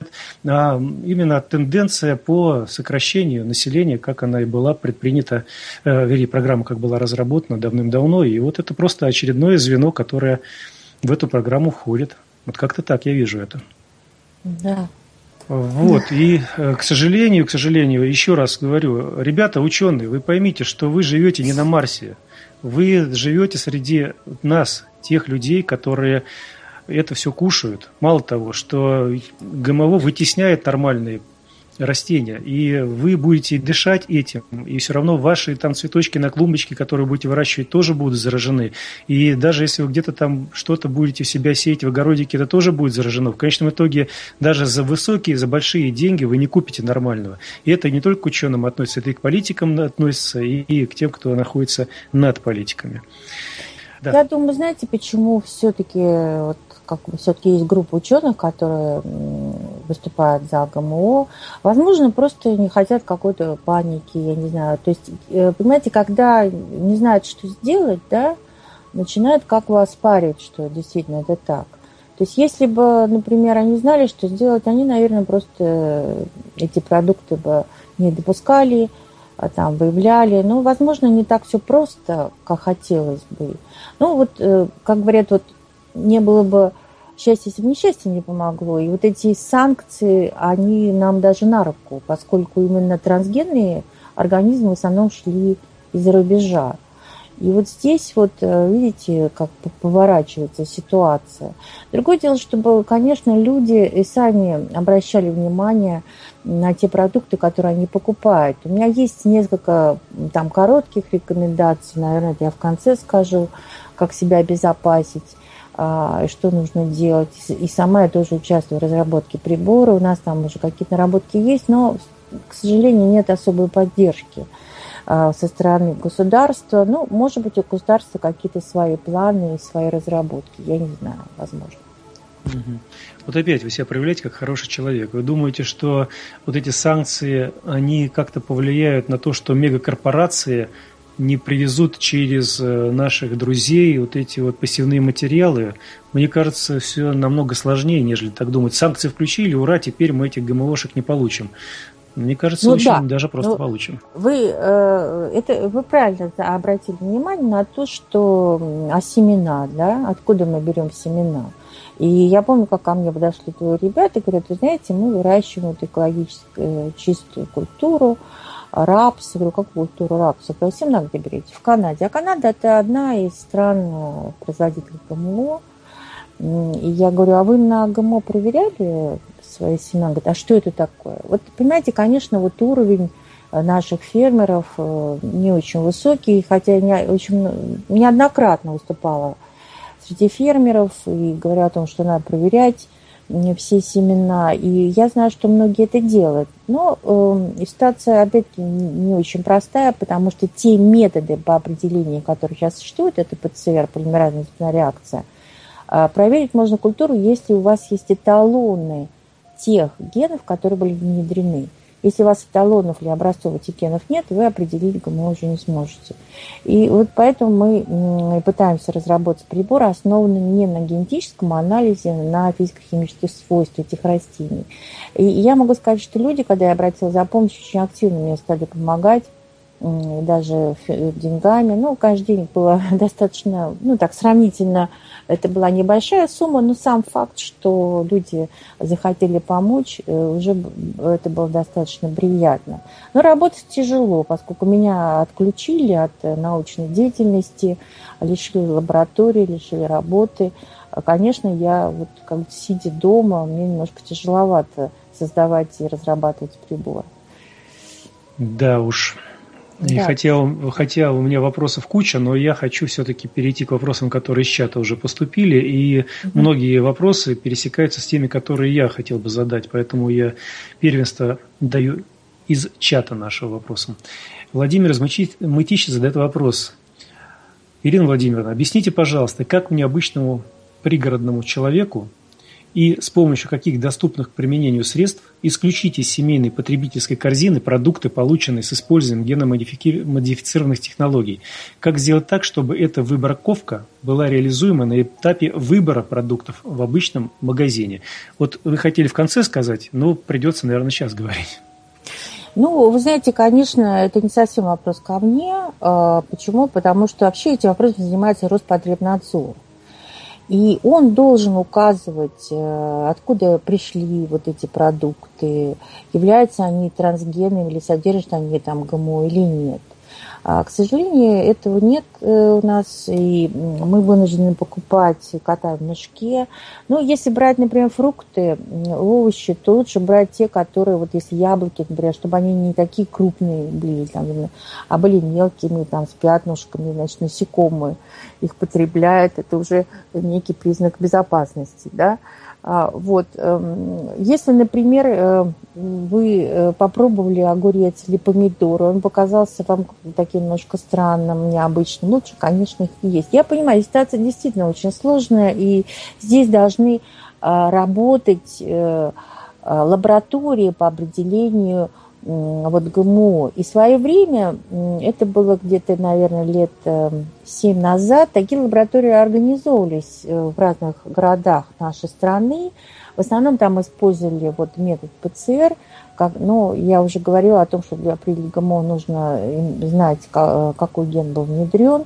а именно тенденция по сокращению населения, как она и была предпринята, вернее, программа как была разработана давным-давно, и вот это просто очередное звено, которое в эту программу входит. Вот как-то так я вижу это. Да, Вот, и, к сожалению, еще раз говорю, ребята, ученые, вы поймите, что вы живете не на Марсе, вы живете среди нас, тех людей, которые это все кушают. Мало того, что ГМО вытесняет нормальные растения, и вы будете дышать этим, и все равно ваши там цветочки на клумбочке, которые будете выращивать, тоже будут заражены. И даже если вы где-то там что-то будете в себя сеять в огородике, это тоже будет заражено. В конечном итоге даже за высокие, за большие деньги вы не купите нормального. И это не только к ученым относится, это и к политикам относится, и к тем, кто находится над политиками. Да. Я думаю, знаете, почему все-таки вот, как все-таки есть группа ученых, которые выступают за ГМО, возможно, просто не хотят какой-то паники, я не знаю. То есть, понимаете, когда не знают, что сделать, да, начинают как бы оспаривать, что действительно это так. То есть, если бы, например, они знали, что сделать, они, наверное, просто эти продукты бы не допускали, там, выявляли. Ну, возможно, не так все просто, как хотелось бы. Ну, вот, как говорят, вот не было бы счастья, если бы несчастье не помогло. И вот эти санкции, они нам даже на руку, поскольку именно трансгенные организмы в основном шли из-за рубежа. И вот здесь вот, видите, как поворачивается ситуация. Другое дело, чтобы, конечно, люди и сами обращали внимание на те продукты, которые они покупают. У меня есть несколько там коротких рекомендаций, наверное, это я в конце скажу, как себя обезопасить, что нужно делать. И сама я тоже участвую в разработке прибора, у нас там уже какие-то наработки есть, но, к сожалению, нет особой поддержки со стороны государства. Ну, может быть, у государства какие-то свои планы, свои разработки. Я не знаю, возможно. Угу. Вот опять вы себя проявляете как хороший человек. Вы думаете, что вот эти санкции, они как-то повлияют на то, что мегакорпорации не привезут через наших друзей вот эти вот пассивные материалы? Мне кажется, все намного сложнее, нежели так думать. Санкции включили, ура, теперь мы этих ГМОшек не получим. Мне кажется, ну, очень да. Даже просто ну, получим. Вы правильно обратили внимание на то, что семена, да, откуда мы берем семена. И я помню, как ко мне подошли твои ребята и говорят, вы знаете, мы выращиваем вот экологически чистую культуру, рапс. Я говорю, какую культуру рапса? Про семена где берете? В Канаде. А Канада – это одна из стран производителей ГМО. И я говорю, а вы на ГМО проверяли свои семена? Говорит, а что это такое? Вот, понимаете, конечно, вот уровень наших фермеров не очень высокий, хотя я очень неоднократно выступала среди фермеров и говорю о том, что надо проверять все семена. И я знаю, что многие это делают. Но ситуация, опять-таки, не очень простая, потому что те методы по определению, которые сейчас существуют, это ПЦР, полимеразная цепная реакция, проверить можно культуру, если у вас есть эталоны тех генов, которые были внедрены. Если у вас эталонов или образцов этих генов нет, вы определить ГМО уже не сможете. И вот поэтому мы пытаемся разработать прибор, основанный не на генетическом анализе, а на физико-химических свойствах этих растений. И я могу сказать, что люди, когда я обратилась за помощью, очень активно мне стали помогать, даже деньгами. Ну, каждый день было достаточно, ну, так, сравнительно, это была небольшая сумма, но сам факт, что люди захотели помочь, уже это было достаточно приятно. Но работать тяжело, поскольку меня отключили от научной деятельности, лишили лаборатории, лишили работы. Конечно, я вот как бы сидя дома, мне немножко тяжеловато создавать и разрабатывать приборы. Да уж. И да. хотя у меня вопросов куча, но я хочу все-таки перейти к вопросам, которые из чата уже поступили. И многие вопросы пересекаются с теми, которые я хотел бы задать. Поэтому я первенство даю из чата нашего вопроса. Владимир из Мытищи задает вопрос. Ирина Владимировна, объясните, пожалуйста, как мне, обычному пригородному человеку, и с помощью каких доступных к применению средств исключить из семейной потребительской корзины продукты, полученные с использованием геномодифицированных технологий? Как сделать так, чтобы эта выбраковка была реализуема на этапе выбора продуктов в обычном магазине? Вот вы хотели в конце сказать, но придется, наверное, сейчас говорить. Ну, вы знаете, конечно, это не совсем вопрос ко мне. Почему? Потому что вообще этим вопросом занимается Роспотребнадзор. И он должен указывать, откуда пришли вот эти продукты, являются они трансгенными или содержат они там ГМО или нет. А, к сожалению, этого нет у нас, и мы вынуждены покупать, кота в мешке. Ну, если брать, например, фрукты, овощи, то лучше брать те, которые, вот если яблоки, например, чтобы они не такие крупные были, там, а были мелкими, там, с пятнышками, значит, насекомые их потребляют. Это уже некий признак безопасности, да. Вот. Если, например, вы попробовали огурец или помидор, он показался вам таким немножко странным, необычным, лучше, конечно, их есть. Я понимаю, ситуация действительно очень сложная, и здесь должны работать лаборатории по определению вот ГМО. И в свое время, это было где-то, наверное, лет 7 назад, такие лаборатории организовывались в разных городах нашей страны. В основном там использовали вот метод ПЦР. Ну, я уже говорила о том, что для определения ГМО нужно знать, какой ген был внедрен.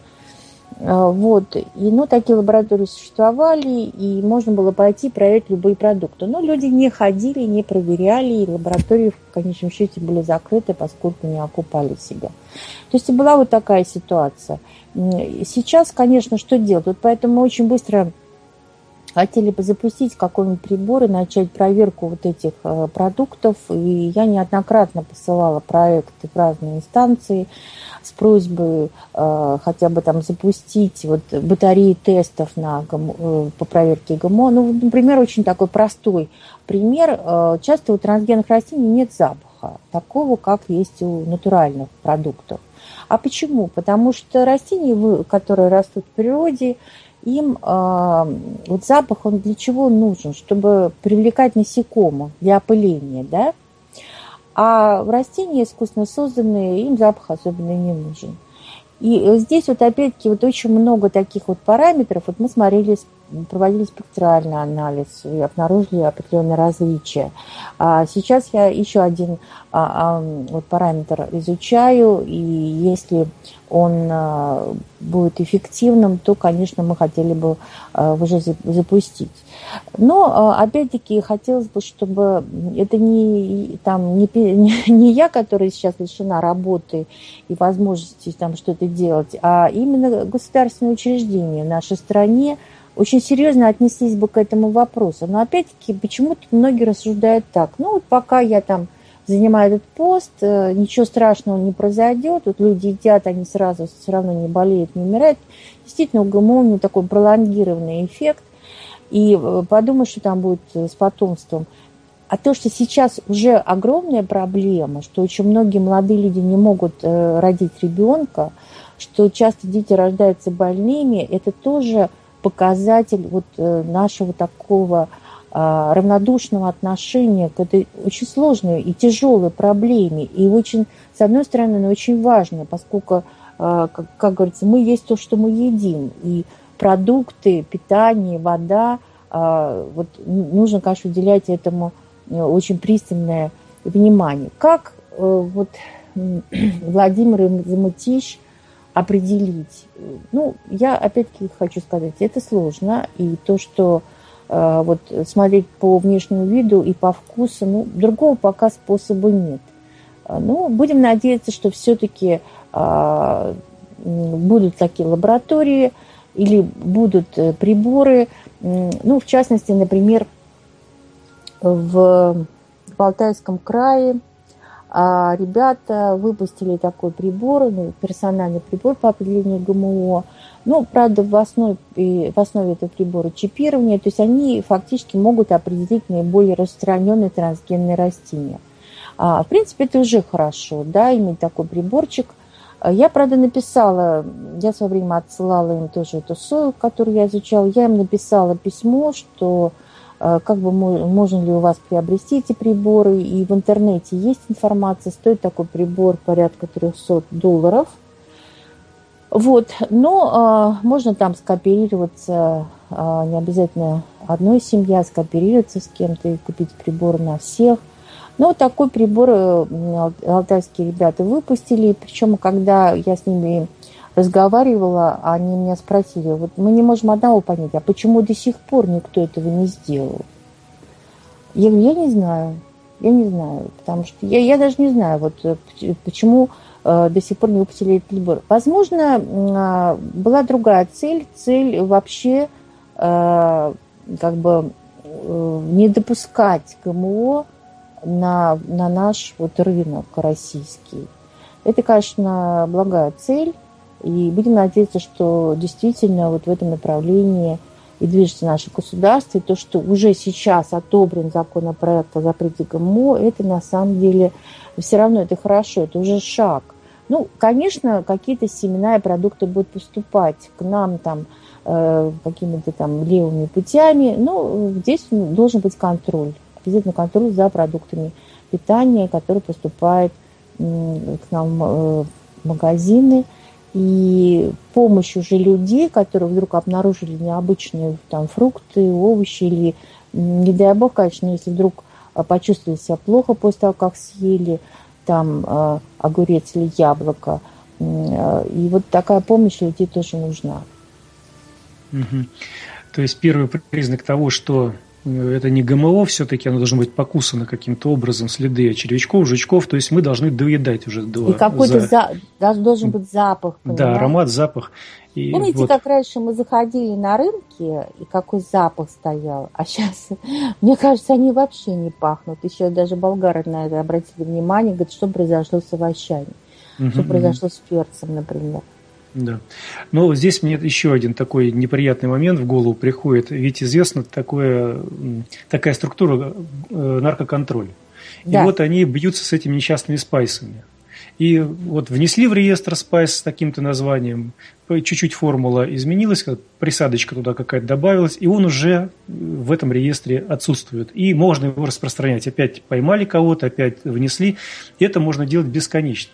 Вот. И, ну, такие лаборатории существовали, и можно было пойти проверить любые продукты. Но люди не ходили, не проверяли, и лаборатории в конечном счете были закрыты, поскольку не окупали себя. То есть и была вот такая ситуация. Сейчас, конечно, что делать? Вот поэтому очень быстро хотели бы запустить какой-нибудь прибор и начать проверку вот этих продуктов. И я неоднократно посылала проекты в разные инстанции с просьбой хотя бы там запустить вот батареи тестов на ГМО, по проверке ГМО. Ну, например, очень такой простой пример. Часто у трансгенных растений нет запаха, такого, как есть у натуральных продуктов. А почему? Потому что растения, которые растут в природе, им вот запах, он для чего нужен? Чтобы привлекать насекомых для опыления, да? А растения искусственно созданные, им запах особенно не нужен. И здесь вот опять-таки вот очень много таких вот параметров. Вот мы смотрели, проводили спектральный анализ и обнаружили определенные различия. А сейчас я еще один вот параметр изучаю, и если он будет эффективным, то, конечно, мы хотели бы уже запустить. Но, опять-таки, хотелось бы, чтобы это не я, которая сейчас лишена работы и возможности там что-то делать, а именно государственные учреждения в нашей стране очень серьезно отнеслись бы к этому вопросу. Но, опять-таки, почему-то многие рассуждают так. Ну, вот пока я там занимаю этот пост, ничего страшного не произойдет. Вот люди едят, они сразу все равно не болеют, не умирают. Действительно, у ГМО у него такой пролонгированный эффект. И подумай, что там будет с потомством. А то, что сейчас уже огромная проблема, что очень многие молодые люди не могут родить ребенка, что часто дети рождаются больными, это тоже показатель вот нашего такого равнодушного отношения к этой очень сложной и тяжелой проблеме. И очень, с одной стороны, она очень важная, поскольку, как говорится, мы есть то, что мы едим. И продукты, питание, вода, вот нужно, конечно, уделять этому очень пристальное внимание. Как вот Владимир Ермакова определить? Ну, я опять-таки хочу сказать, это сложно, и то, что вот смотреть по внешнему виду и по вкусу, ну, другого пока способа нет. Ну, будем надеяться, что все-таки будут такие лаборатории или будут приборы. Ну, в частности, например, в Алтайском крае ребята выпустили такой прибор, персональный прибор по определению ГМО. Ну, правда, в основе этого прибора чипирование, то есть они фактически могут определить наиболее распространенные трансгенные растения. В принципе, это уже хорошо, да, иметь такой приборчик. Я, правда, написала, я в свое время отсылала им тоже эту сою, которую я изучала, я им написала письмо, что как бы можно ли у вас приобрести эти приборы, и в интернете есть информация, стоит такой прибор порядка $300. Вот, но можно там скооперироваться, не обязательно одной семья, скооперироваться с кем-то и купить прибор на всех. Но такой прибор алтайские ребята выпустили. Причем, когда я с ними разговаривала, они меня спросили, вот мы не можем одного понять, а почему до сих пор никто этого не сделал? Я говорю, я не знаю, потому что я даже не знаю, вот почему до сих пор не выпустили этот прибор. Возможно, была другая цель вообще как бы не допускать ГМО на наш вот рынок российский. Это, конечно, благая цель. И будем надеяться, что действительно вот в этом направлении и движется наше государство. И то, что уже сейчас отобран законопроект о запрете ГМО, это на самом деле все равно это хорошо, это уже шаг. Ну, конечно, какие-то семена и продукты будут поступать к нам там какими-то там левыми путями, но здесь должен быть контроль, обязательно контроль за продуктами питания, которые поступают к нам в магазины. И помощь уже людей, которые вдруг обнаружили необычные там фрукты, овощи или, не дай бог, конечно, если вдруг почувствовали себя плохо после того, как съели там огурец или яблоко. И вот такая помощь людей тоже нужна. Угу. То есть первый признак того, что это не ГМО, все-таки оно должно быть покусано каким-то образом, следы червячков, жучков, то есть мы должны доедать уже до... И какой-то должен быть запах. Понимаешь? Да, аромат, запах. И помните, вот... как раньше мы заходили на рынки, и какой запах стоял, а сейчас, мне кажется, они вообще не пахнут. Еще даже болгары на это обратили внимание, говорят, что произошло с овощами, что произошло с перцем, например. Да. Но здесь мне еще один такой неприятный момент в голову приходит. Ведь известна такая структура наркоконтроль. Да. И вот они бьются с этими несчастными спайсами. И вот внесли в реестр спайс с таким-то названием, чуть-чуть формула изменилась, присадочка туда какая-то добавилась, и он уже в этом реестре отсутствует. И можно его распространять. Опять поймали кого-то, опять внесли. Это можно делать бесконечно.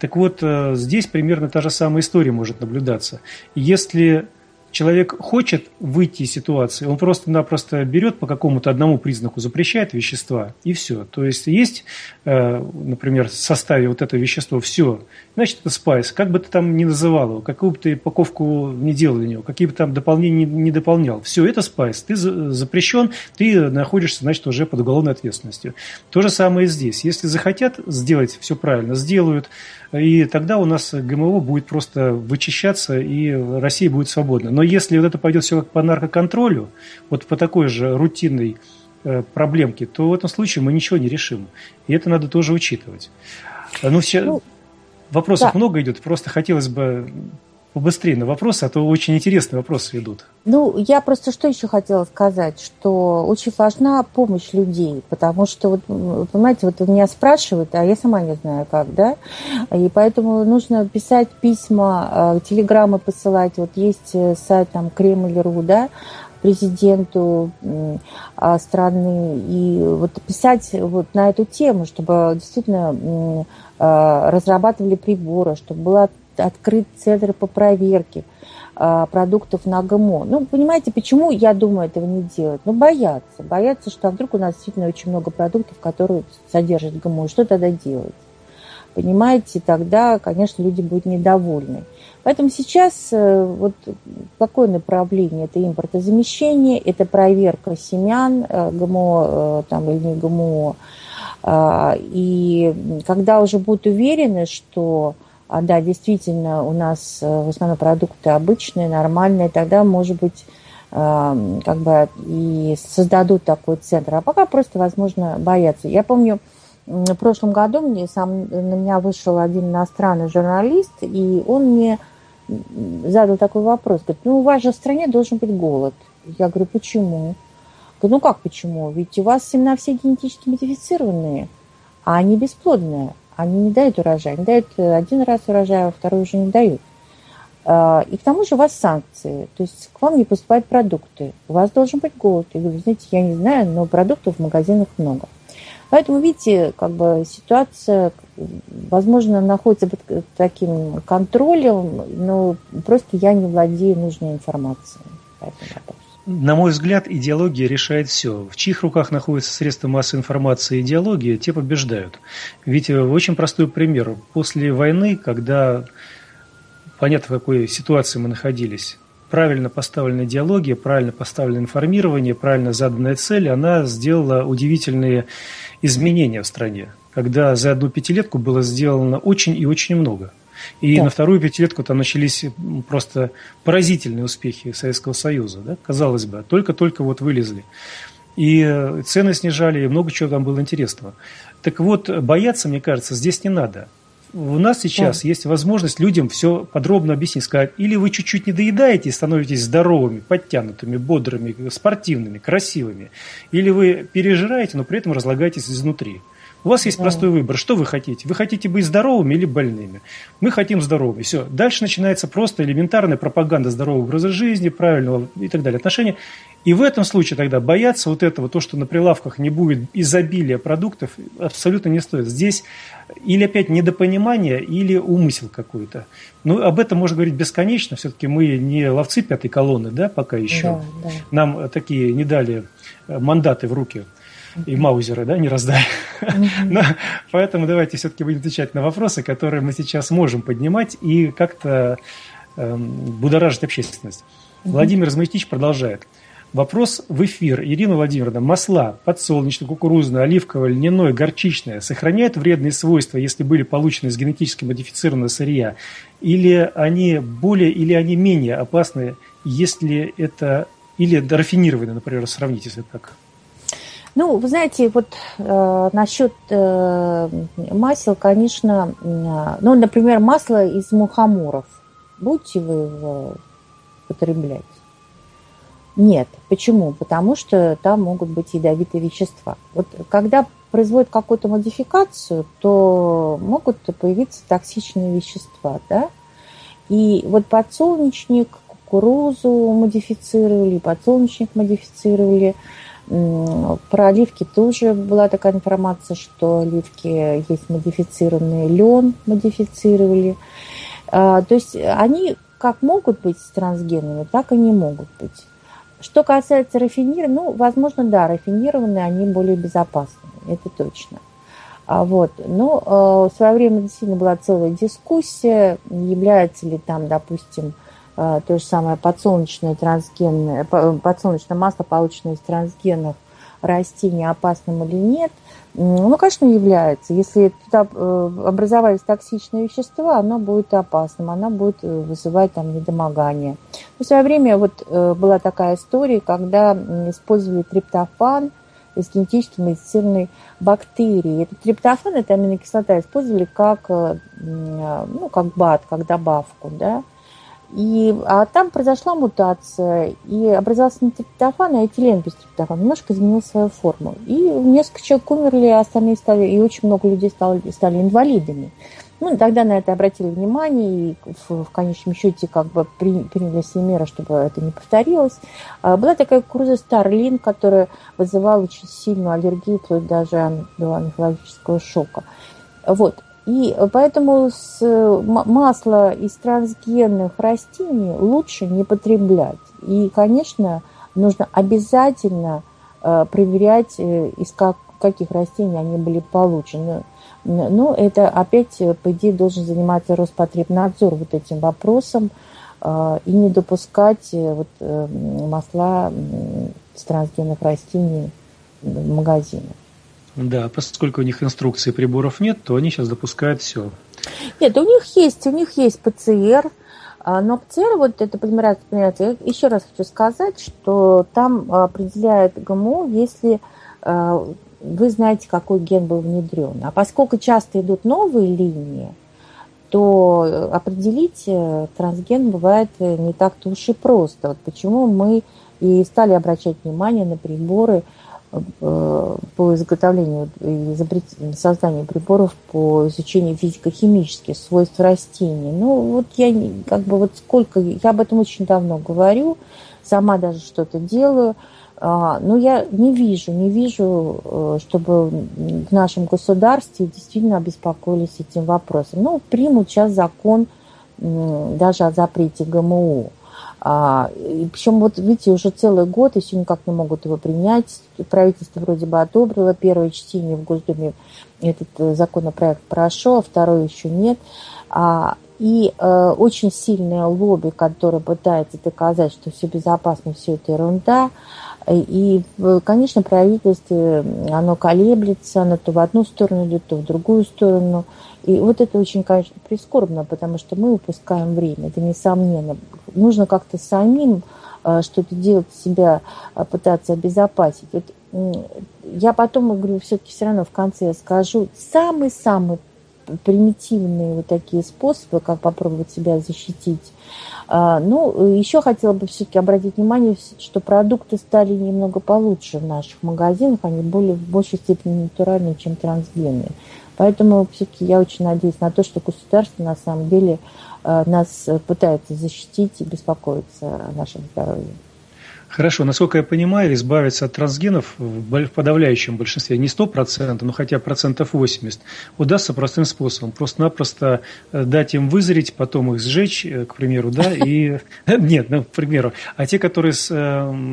Так вот, здесь примерно та же самая история может наблюдаться. Если человек хочет выйти из ситуации, он просто-напросто берет по какому-то одному признаку, запрещает вещества, и все. То есть, например, в составе вот этого вещества все, значит, это спайс. Как бы ты там ни называл его, какую бы ты упаковку ни делал для него, какие бы там дополнения не дополнял, все, это спайс. Ты запрещен, ты находишься, значит, уже под уголовной ответственностью. То же самое и здесь. Если захотят сделать все правильно, сделают, и тогда у нас ГМО будет просто вычищаться, и Россия будет свободна. Но если вот это пойдет все как по наркоконтролю, вот по такой же рутинной проблемке, то в этом случае мы ничего не решим. И это надо тоже учитывать. Вопросов много идет, просто хотелось бы побыстрее на вопросы, а то очень интересные вопросы идут. Я просто что еще хотела сказать, что очень важна помощь людей, потому что, вот, понимаете, вот меня спрашивают, а я сама не знаю как, да, и поэтому нужно писать письма, телеграммы посылать, вот есть сайт там Кремль.ру, да, президенту страны, и вот писать вот на эту тему, чтобы действительно разрабатывали приборы, чтобы была открыт центр по проверке продуктов на ГМО. Понимаете, почему, я думаю, этого не делают? Боятся. Боятся, что вдруг у нас действительно очень много продуктов, которые содержат ГМО. Что тогда делать? Понимаете, тогда, конечно, люди будут недовольны. Поэтому сейчас вот какое направление? Это импортозамещение, это проверка семян, ГМО там, или не ГМО. И когда уже будут уверены, что да, действительно, у нас в основном продукты обычные, нормальные, тогда, может быть, как бы и создадут такой центр. А пока просто, возможно, боятся. Я помню, в прошлом году на меня вышел один иностранный журналист, и он мне задал такой вопрос. Говорит, у вас же в стране должен быть голод. Я говорю, почему? Говорю, как почему? Ведь у вас семена все генетически модифицированные, а они бесплодные. Они не дают урожай. Они дают один раз урожай, а второй уже не дают. И к тому же у вас санкции. То есть к вам не поступают продукты. У вас должен быть голод. Я говорю, знаете, я не знаю, но продуктов в магазинах много. Поэтому, видите, как бы ситуация, возможно, находится под таким контролем, но просто я не владею нужной информацией по этому вопросу. на мой взгляд, идеология решает все. В чьих руках находятся средства массовой информации и идеология, те побеждают. Ведь очень простой пример. После войны, когда, понятно, в какой ситуации мы находились, правильно поставленная идеология, правильно поставленное информирование, правильно заданная цель, она сделала удивительные изменения в стране, когда за одну пятилетку было сделано очень и очень много. И да. На вторую пятилетку там начались просто поразительные успехи Советского Союза, да? Казалось бы, только-только вот вылезли. И цены снижали, и много чего там было интересного. Так вот, бояться, мне кажется, здесь не надо. У нас сейчас есть возможность людям все подробно объяснить, сказать, или вы чуть-чуть не доедаете и становитесь здоровыми, подтянутыми, бодрыми, спортивными, красивыми, или вы пережираете, но при этом разлагаетесь изнутри. У вас есть простой выбор. Что вы хотите? Вы хотите быть здоровыми или больными? Мы хотим здоровыми. Все. Дальше начинается просто элементарная пропаганда здорового образа жизни, правильного и так далее отношения. И в этом случае тогда бояться вот этого, то, что на прилавках не будет изобилия продуктов, абсолютно не стоит. Здесь или опять недопонимание, или умысел какой-то. Но об этом можно говорить бесконечно. Все-таки мы не ловцы пятой колонны, да, пока еще. Да. Нам такие не дали мандаты в руки. И маузеры, да, не раздали. Но, поэтому давайте все-таки будем отвечать на вопросы, которые мы сейчас можем поднимать и как-то будоражить общественность. Владимир Змаевич продолжает. Вопрос в эфир. Ирина Владимировна, масла подсолнечное, кукурузное, оливковое, льняное, горчичное сохраняют вредные свойства, если были получены из генетически модифицированного сырья? Или они более или они менее опасны, если это... Или рафинированные, например, сравнить, если так... Ну, вы знаете, вот насчет масел, конечно, ну, например, масло из мухоморов. Будете вы его употреблять? Нет. Почему? Потому что там могут быть ядовитые вещества. Вот когда производят какую-то модификацию, то могут появиться токсичные вещества, да? И вот подсолнечник, кукурузу модифицировали, подсолнечник модифицировали. Про оливки тоже была такая информация, что оливки есть модифицированные, лен модифицировали. То есть они как могут быть трансгенными, так и не могут быть. Что касается рафинированных, ну, возможно, да, рафинированные, они более безопасны, это точно. Вот. Но в свое время действительно была целая дискуссия, является ли там, допустим, то же самое подсолнечное масло, полученное из трансгенных растений, опасным или нет. Ну, конечно, является. Если туда образовались токсичные вещества, оно будет опасным, оно будет вызывать там недомогание. В свое время вот была такая история, когда использовали триптофан из генетически модифицированной бактерии. Этот триптофан, эта аминокислота, использовали как БАД, как добавку, да. А там произошла мутация, и образовался не триптофан, а этилен без триптофана. Немножко изменил свою форму. И несколько человек умерли, а остальные стали, и очень много людей стали инвалидами. Ну, тогда на это обратили внимание, и в конечном счете как бы приняли все меры, чтобы это не повторилось. Была такая кукуруза Старлин, которая вызывала очень сильную аллергию, вплоть даже до анафилактического шока. Вот. И поэтому масло из трансгенных растений лучше не потреблять. И, конечно, нужно обязательно проверять, из каких растений они были получены. Но это опять, по идее, должен заниматься Роспотребнадзор вот этим вопросом и не допускать вот масла из трансгенных растений в магазинах. Да, поскольку у них инструкций приборов нет, то они сейчас допускают все. Нет, у них есть ПЦР, но ПЦР, вот это полимераза, еще раз хочу сказать, что там определяет ГМО, если вы знаете, какой ген был внедрен. А поскольку часто идут новые линии, то определить трансген бывает не так-то уж и просто. Вот почему мы и стали обращать внимание на приборы, по изготовлению и созданию приборов по изучению физико-химических свойств растений. Ну, вот я как бы вот сколько... Я об этом очень давно говорю, сама даже что-то делаю, но я не вижу, чтобы в нашем государстве действительно обеспокоились этим вопросом. Ну, примут сейчас закон даже о запрете ГМО. Причем, вот видите, уже целый год еще никак не могут его принять. Правительство вроде бы одобрило первое чтение в Госдуме, этот законопроект прошел, а второе еще нет. И очень сильное лобби, которое пытается доказать, что все безопасно, все это ерунда. И, конечно, правительство, оно колеблется, оно то в одну сторону идет, то в другую сторону. И вот это очень, конечно, прискорбно, потому что мы упускаем время, это несомненно. Нужно как-то самим что-то делать, себя пытаться обезопасить. Вот я потом, говорю, все-таки все равно в конце я скажу самый-самый примитивные вот такие способы, как попробовать себя защитить. Ну, еще хотела бы все-таки обратить внимание, что продукты стали немного получше в наших магазинах, они более, в большей степени натуральные, чем трансгенные. Поэтому все-таки я очень надеюсь на то, что государство на самом деле нас пытается защитить и беспокоиться о нашем здоровье. Хорошо. Насколько я понимаю, избавиться от трансгенов в подавляющем большинстве, не 100%, но хотя процентов 80%, удастся простым способом. Просто-напросто дать им вызреть, потом их сжечь, к примеру, да, и... Нет, ну, к примеру. А те, которые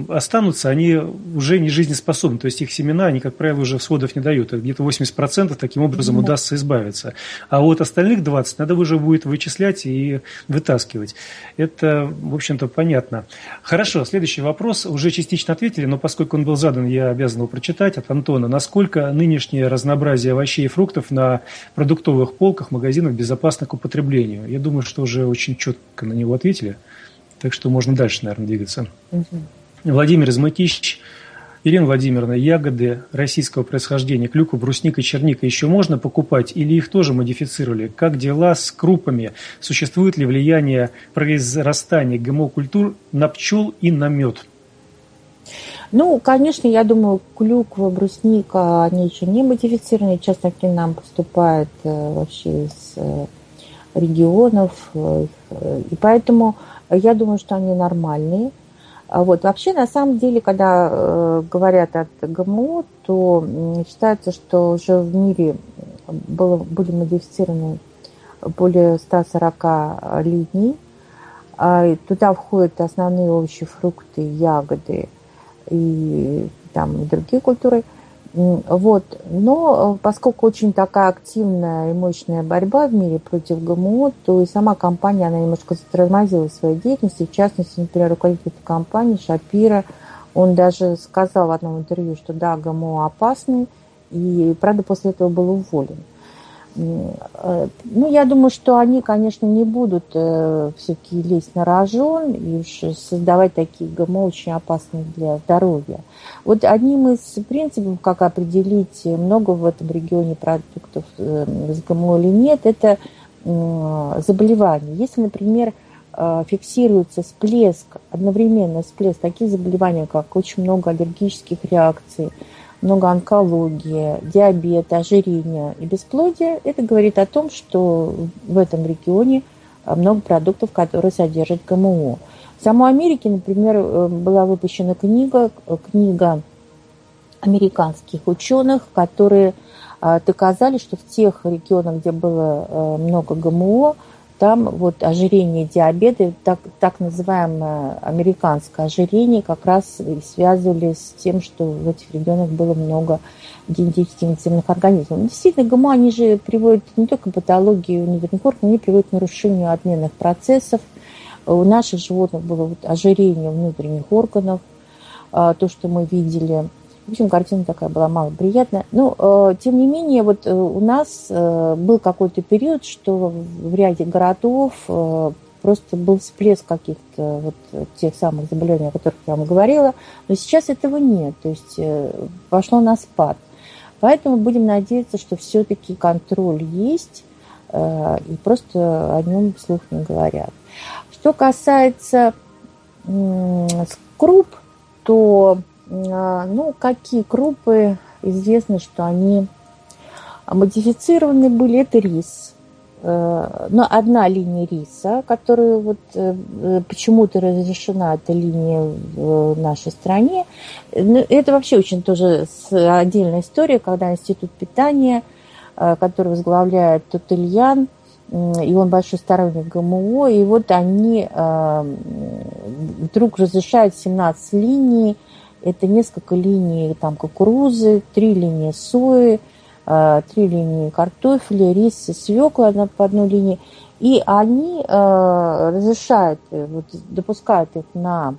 останутся, они уже не жизнеспособны. То есть их семена, они, как правило, уже всходов не дают. Где-то 80% таким образом удастся избавиться. А вот остальных 20% надо уже будет вычислять и вытаскивать. Это, в общем-то, понятно. Хорошо. Следующий вопрос. Уже частично ответили, но поскольку он был задан, я обязан его прочитать от Антона. Насколько нынешнее разнообразие овощей и фруктов на продуктовых полках магазинов безопасно к употреблению? Я думаю, что уже очень четко на него ответили, так что можно дальше, наверное, двигаться. Владимир Измытищ. Ирина Владимировна, ягоды российского происхождения, клюква, брусника, черника еще можно покупать или их тоже модифицировали? Как дела с крупами? Существует ли влияние произрастания ГМО-культур на пчел и на мед? Ну, конечно, я думаю, клюква, брусника, они еще не модифицированы. Часто к нам поступают вообще из регионов. И поэтому я думаю, что они нормальные. Вот. Вообще, на самом деле, когда говорят о ГМО, то считается, что уже в мире были модифицированы более 140 линий. Туда входят основные овощи, фрукты, ягоды и там, другие культуры. Вот. Но поскольку очень такая активная и мощная борьба в мире против ГМО, то и сама компания, она немножко затормозила свою деятельность. И в частности, например, руководитель этой компании Шапира, он даже сказал в одном интервью, что да, ГМО опасны, и, правда, после этого был уволен. Ну, я думаю, что они, конечно, не будут все-таки лезть на рожон и уж создавать такие ГМО очень опасные для здоровья. Вот одним из принципов, как определить, много в этом регионе продуктов с ГМО или нет, это заболевания. Если, например, фиксируется всплеск, одновременно всплеск таких заболеваний, как очень много аллергических реакций, много онкологии, диабета, ожирения и бесплодия, это говорит о том, что в этом регионе много продуктов, которые содержат ГМО. В самой Америке, например, была выпущена книга американских ученых, которые доказали, что в тех регионах, где было много ГМО, там вот ожирение, диабеты, так называемое американское ожирение, как раз и связывали с тем, что в этих регионах было много генетически инфицированных организмов. Действительно, ГМО, они же приводят не только к патологии внутренних органов, они приводят к нарушению обменных процессов. У наших животных было вот ожирение внутренних органов, то, что мы видели. В общем, картина такая была малоприятная. Но, тем не менее, вот у нас был какой-то период, что в ряде городов просто был всплеск каких-то вот тех самых заболеваний, о которых я вам говорила. Но сейчас этого нет. То есть пошло на спад. Поэтому будем надеяться, что все-таки контроль есть, и просто о нем вслух не говорят. Что касается круп, то... Ну, какие крупы известно, что они модифицированы были, это рис. Но одна линия риса, которая вот почему-то разрешена, эта линия в нашей стране. Это вообще очень тоже отдельная история, когда институт питания, который возглавляет Тутельян, и он большой сторонник ГМО, и вот они вдруг разрешают 17 линий, это несколько линий там кукурузы, 3 линии сои, 3 линии картофеля, рис и свекла по одной линии, и они разрешают, вот, допускают их на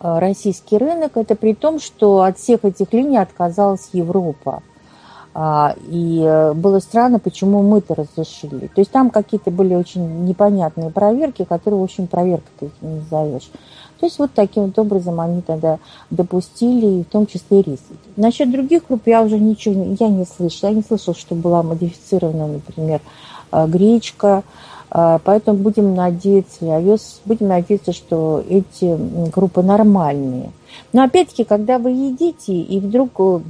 российский рынок, это при том, что от всех этих линий отказалась Европа. И было странно, почему мы-то разрешили. То есть там какие-то были очень непонятные проверки, которые, в общем, проверкой ты не назовешь. То есть вот таким вот образом они тогда допустили, в том числе и рис. Насчет других групп я уже ничего не слышала. Я не слышала, что была модифицирована, например, гречка. Поэтому будем надеяться, овес, будем надеяться, что эти группы нормальные. Но опять-таки, когда вы едите, и вдруг... вы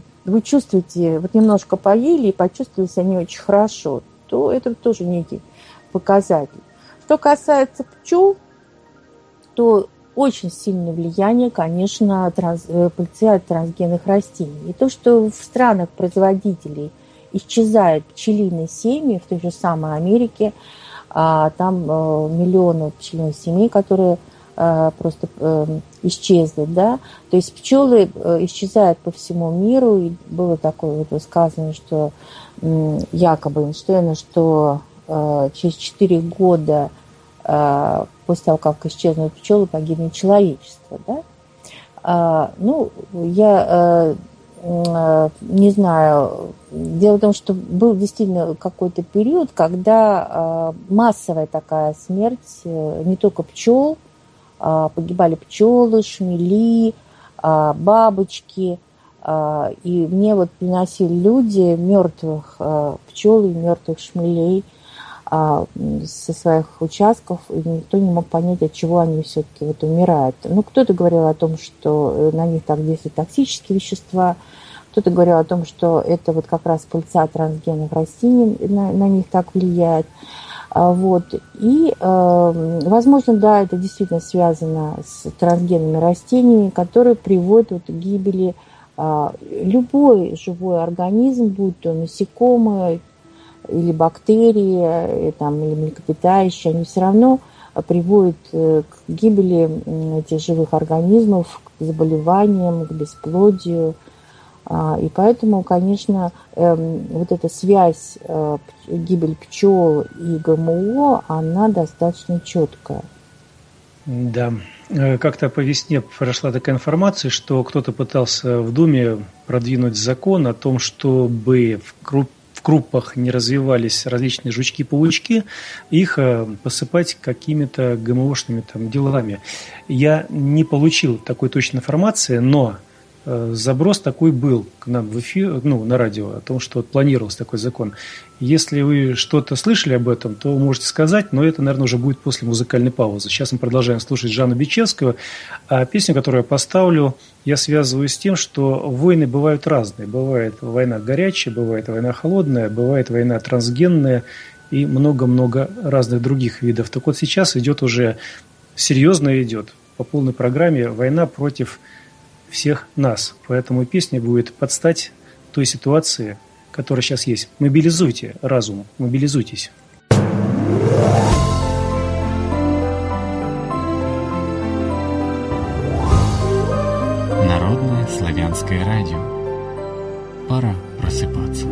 чувствуете, вот немножко поели и почувствовали себя не очень хорошо, то это тоже некий показатель. Что касается пчел, то очень сильное влияние, конечно, пыльцы от трансгенных растений. И то, что в странах производителей исчезают пчелиные семьи, в той же самой Америке, там миллионы пчелиных семей, которые просто исчезли, да, то есть пчелы исчезают по всему миру, и было такое вот высказывание, что якобы Эйнштейна, что через 4 года после того, как исчезнут пчелы, погибнет человечество, да. Ну, я не знаю, дело в том, что был действительно какой-то период, когда массовая такая смерть, не только пчел, погибали пчелы, шмели, бабочки. И мне вот приносили люди мертвых пчел и мертвых шмелей со своих участков, и никто не мог понять, от чего они все-таки вот умирают. Ну, кто-то говорил о том, что на них так действуют токсические вещества, кто-то говорил о том, что это вот как раз пыльца трансгенных растений на них так влияет. Вот. И, возможно, да, это действительно связано с трансгенными растениями, которые приводят вот к гибели любой живой организм, будь то насекомые или бактерии, там, или млекопитающие, они все равно приводят к гибели этих живых организмов, к заболеваниям, к бесплодию. И поэтому, конечно, вот эта связь гибель пчел и ГМО, она достаточно четкая. Да. Как-то по весне прошла такая информация, что кто-то пытался в Думе продвинуть закон о том, чтобы в крупах не развивались различные жучки-паучки, их посыпать какими-то ГМОшными там делами. Я не получил такой точной информации, но... Заброс такой был к нам в эфир, ну, на радио, о том, что планировался такой закон. Если вы что-то слышали об этом, то можете сказать, но это, наверное, уже будет после музыкальной паузы. Сейчас мы продолжаем слушать Жанну Бичевскую. А песню, которую я поставлю, я связываю с тем, что войны бывают разные. Бывает война горячая, бывает война холодная, бывает война трансгенная и много-много разных других видов. Так вот сейчас идет уже, серьезно идет, по полной программе война против всех нас. Поэтому песня будет под стать той ситуации, которая сейчас есть. Мобилизуйте разум, мобилизуйтесь. Народное славянское радио. Пора просыпаться.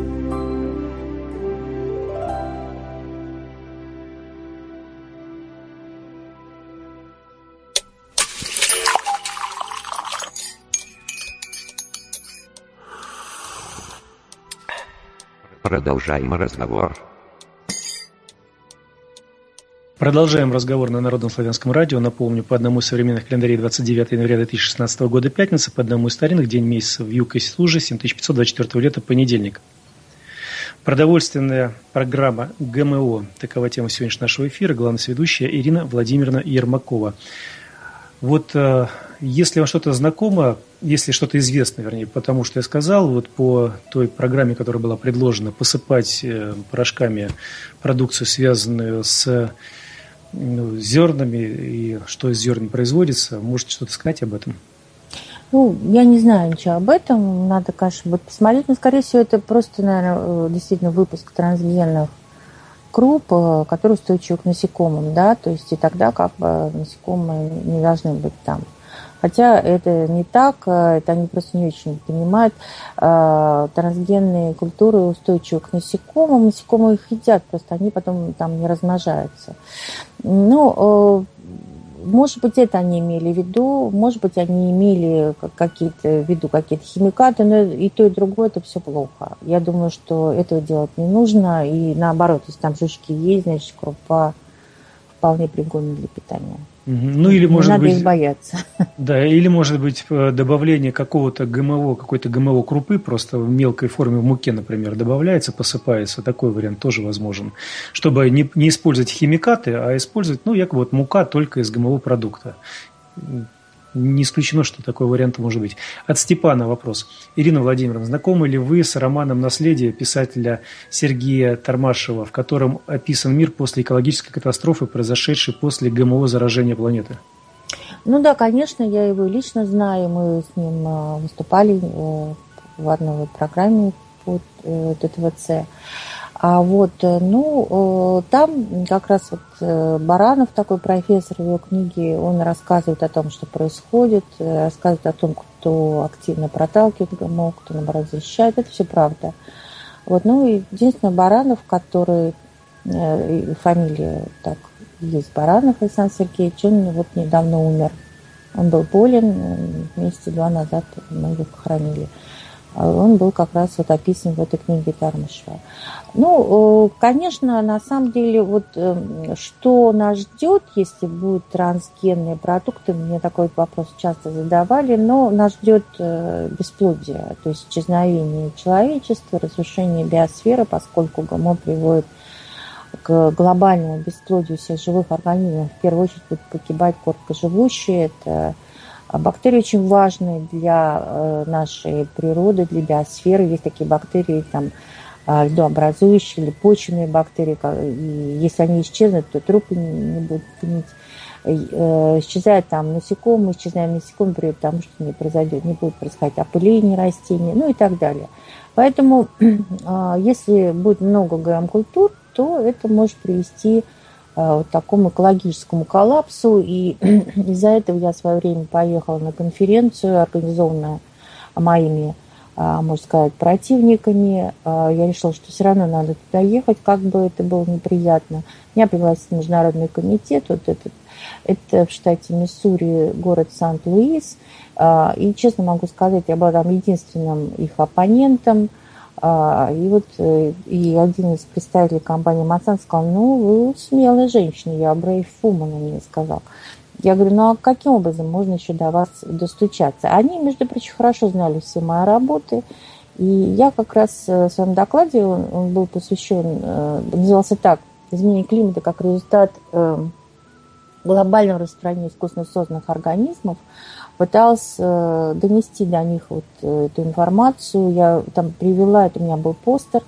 Продолжаем разговор. Продолжаем разговор на Народном славянском радио. Напомню, по одному из современных календарей 29 января 2016 года пятница, по одному из старинных день месяца вьюг и служи 7524 лета понедельник. Продовольственная программа ГМО. Такова тема сегодняшнего нашего эфира. Главная ведущая Ирина Владимировна Ермакова. Вот если вам что-то знакомо, если что-то известно, вернее, потому что я сказал, вот по той программе, которая была предложена, посыпать порошками продукцию, связанную с зернами и что из зерен производится, можете что-то сказать об этом? Ну, я не знаю ничего об этом, надо, конечно, будет посмотреть, но, скорее всего, это просто, наверное, действительно выпуск трансгенных круп, который устойчив к насекомым, да, то есть и тогда как бы насекомые не должны быть там. Хотя это не так, это они просто не очень понимают. Трансгенные культуры устойчивы к насекомым, насекомые их едят, просто они потом там не размножаются. Ну, может быть, это они имели в виду, может быть, они имели какие-то в виду какие-то химикаты, но и то, и другое, это все плохо. Я думаю, что этого делать не нужно, и наоборот, если там жучки есть, значит, крупа вполне пригодна для питания. Ну, или, может надо быть, их бояться. Да, или, может быть, добавление какого-то ГМО, какой-то ГМО крупы просто в мелкой форме в муке, например, добавляется, посыпается. Такой вариант тоже возможен. Чтобы не использовать химикаты, а использовать, ну, якобы вот мука только из ГМО продукта. Не исключено, что такой вариант может быть. От Степана вопрос. Ирина Владимировна, знакомы ли вы с романом «Наследие» писателя Сергея Тармашева, в котором описан мир после экологической катастрофы, произошедшей после ГМО заражения планеты? Ну да, конечно, я его лично знаю. Мы с ним выступали в одной программе по ТВЦ. А вот, ну, там как раз вот Баранов, такой профессор, в его книге, он рассказывает о том, что происходит, рассказывает о том, кто активно проталкивает ГМО, кто, наоборот, защищает. Это все правда. Вот, ну, и единственное, Баранов, который, фамилия так есть, Баранов Александр Сергеевич, он вот недавно умер. Он был болен, месяца два назад мы его похоронили. Он был как раз вот описан в этой книге Тармашева. Ну, конечно, на самом деле, вот что нас ждет, если будут трансгенные продукты, мне такой вопрос часто задавали, но нас ждет бесплодие, то есть исчезновение человечества, разрушение биосферы, поскольку ГМО приводит к глобальному бесплодию всех живых организмов. В первую очередь будут погибать короткоживущие, это... Бактерии очень важны для нашей природы, для биосферы. Есть такие бактерии, там, льдообразующие или почвенные бактерии. И если они исчезнут, то трупы не будут гнить. Исчезают там насекомые, исчезают насекомые, потому что не произойдет, не будет происходить опыление растений, ну и так далее. Поэтому, если будет много ГМ-культур, то это может привести вот такому экологическому коллапсу. И из-за этого я в свое время поехала на конференцию, организованную моими, можно сказать, противниками. Я решила, что все равно надо туда ехать, как бы это было неприятно. Меня пригласил Международный комитет, вот этот, это в штате Миссури, город Сент-Луис. И, честно могу сказать, я была там единственным их оппонентом. И вот и один из представителей компании Monsanto сказал: ну, вы смелая женщина, я brave woman, мне сказал. Я говорю, ну а каким образом можно еще до вас достучаться? Они, между прочим, хорошо знали все мои работы. И я как раз в своем докладе, он был посвящен, назывался так: «Изменение климата как результат глобального распространения искусственно созданных организмов», пытался донести до них вот эту информацию. Я там привела, это у меня был постер,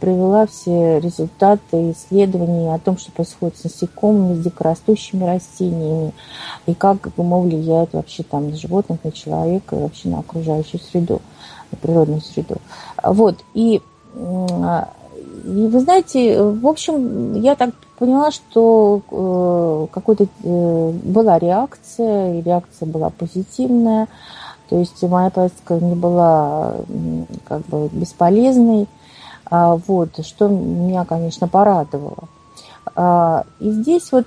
привела все результаты исследований о том, что происходит с насекомыми, с дикорастущими растениями, и как ГМО влияет вообще там на животных, на человека и вообще на окружающую среду, на природную среду. Вот, и вы знаете, в общем, я так поняла, что какой-то была реакция, и реакция была позитивная, то есть моя поездка не была как бы бесполезной, вот, что меня, конечно, порадовало. И здесь вот,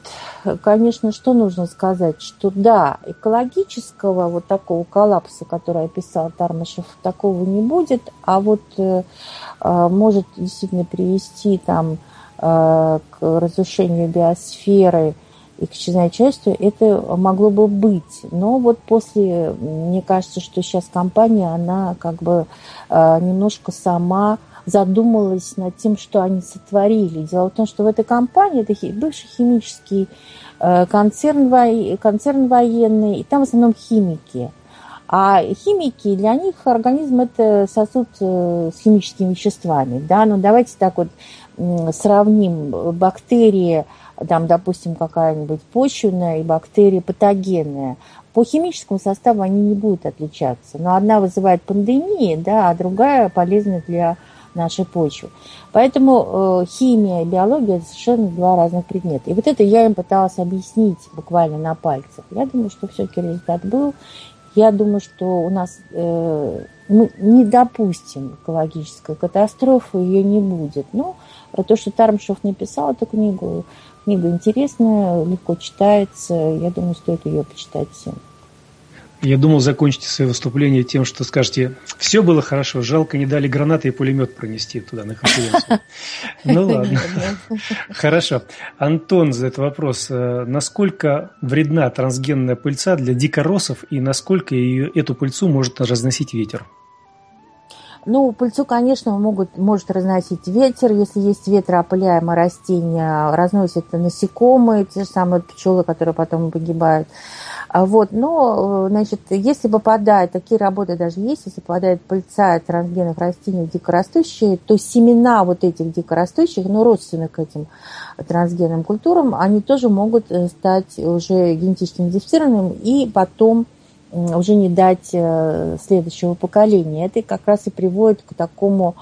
конечно, что нужно сказать, что да, экологического вот такого коллапса, который описал Тармашев, такого не будет, а вот может действительно привести там к разрушению биосферы и к исчезновению человечества, это могло бы быть. Но вот после, мне кажется, что сейчас компания, она как бы немножко сама задумалась над тем, что они сотворили. Дело в том, что в этой компании, это бывший химический концерн военный, и там в основном химики. А химики, для них организм – это сосуд с химическими веществами. Да? Ну, давайте так вот сравним бактерии, там, допустим, какая-нибудь почвенная и бактерии патогенная. По химическому составу они не будут отличаться. Но одна вызывает пандемии, да, а другая полезна для нашей почвы. Поэтому химия и биология — это совершенно два разных предмета. И вот это я им пыталась объяснить буквально на пальцах. Я думаю, что все-таки результат был. Я думаю, что у нас мы не допустим экологической катастрофы, ее не будет. Но то, что Тармашев написал эту книгу, книга интересная, легко читается. Я думаю, стоит ее почитать всем. Я думал, закончите свое выступление тем, что скажете: все было хорошо, жалко, не дали гранаты и пулемет пронести туда на конференцию. Ну ладно. Хорошо. Антон задает вопрос. Насколько вредна трансгенная пыльца для дикоросов и насколько эту пыльцу может разносить ветер? Ну, пыльцу, конечно, может разносить ветер. Если есть ветроопыляемое растение, разносят насекомые, те же самые пчелы, которые потом погибают. Вот. Но, значит, если попадают, такие работы даже есть, если попадает пыльца от трансгенных растений в дикорастущие, то семена вот этих дикорастущих, ну, родственных к этим трансгенным культурам, они тоже могут стать уже генетически модифицированными и потом уже не дать следующего поколения. Это как раз и приводит к такому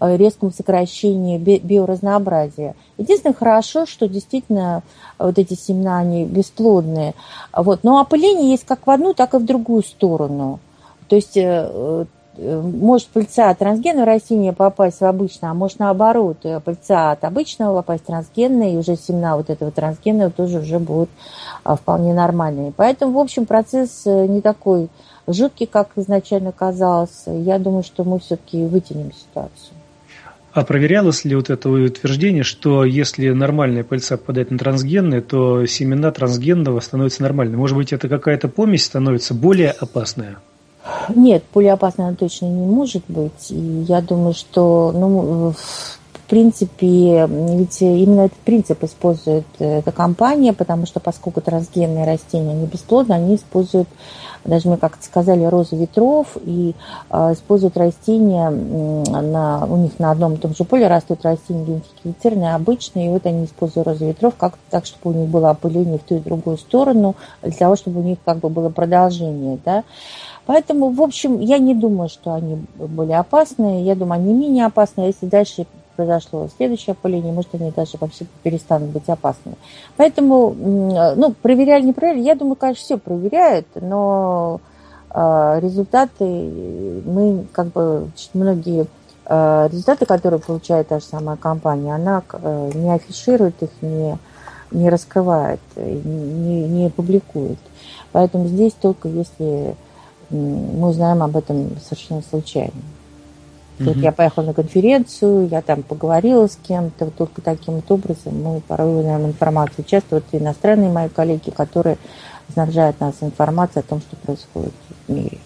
резкому сокращению биоразнообразия. Единственное, хорошо, что действительно вот эти семена, они бесплодные. Вот. Но опыление есть как в одну, так и в другую сторону. То есть может пыльца от трансгенного растения попасть в обычное, а может наоборот, пыльца от обычного попасть в трансгенное, и уже семена вот этого трансгенного тоже уже будут вполне нормальными. Поэтому, в общем, процесс не такой жуткий, как изначально казалось. Я думаю, что мы все-таки вытянем ситуацию. А проверялось ли вот это утверждение, что если нормальная пыльца попадает на трансгенные, то семена трансгенного становятся нормальными? Может быть, это какая-то помесь становится более опасная? Нет, более опасная она точно не может быть. И я думаю, что, ну, в принципе, ведь именно этот принцип использует эта компания, потому что поскольку трансгенные растения не бесплодны, они используют, даже мы как-то сказали, розу ветров, и используют растения, у них на одном и том же поле растут растения генетически обычные, и вот они используют розу ветров как-то так, чтобы у них было опыление в ту и другую сторону, для того, чтобы у них как бы было продолжение, да. Поэтому, в общем, я не думаю, что они более опасные. Я думаю, они менее опасны. Если дальше произошло следующее опыление, может, они даже вообще перестанут быть опасными. Поэтому, ну, проверяли, не проверяли. Я думаю, конечно, все проверяют, но результаты мы, как бы, многие результаты, которые получает та же самая компания, она не афиширует их, не раскрывает, не публикует. Поэтому здесь только если мы узнаем об этом совершенно случайно. Вот я поехала на конференцию, я там поговорила с кем-то, вот только таким вот образом мы порой узнаем информацию. Часто вот иностранные мои коллеги, которые снабжают нас информацией о том, что происходит в мире.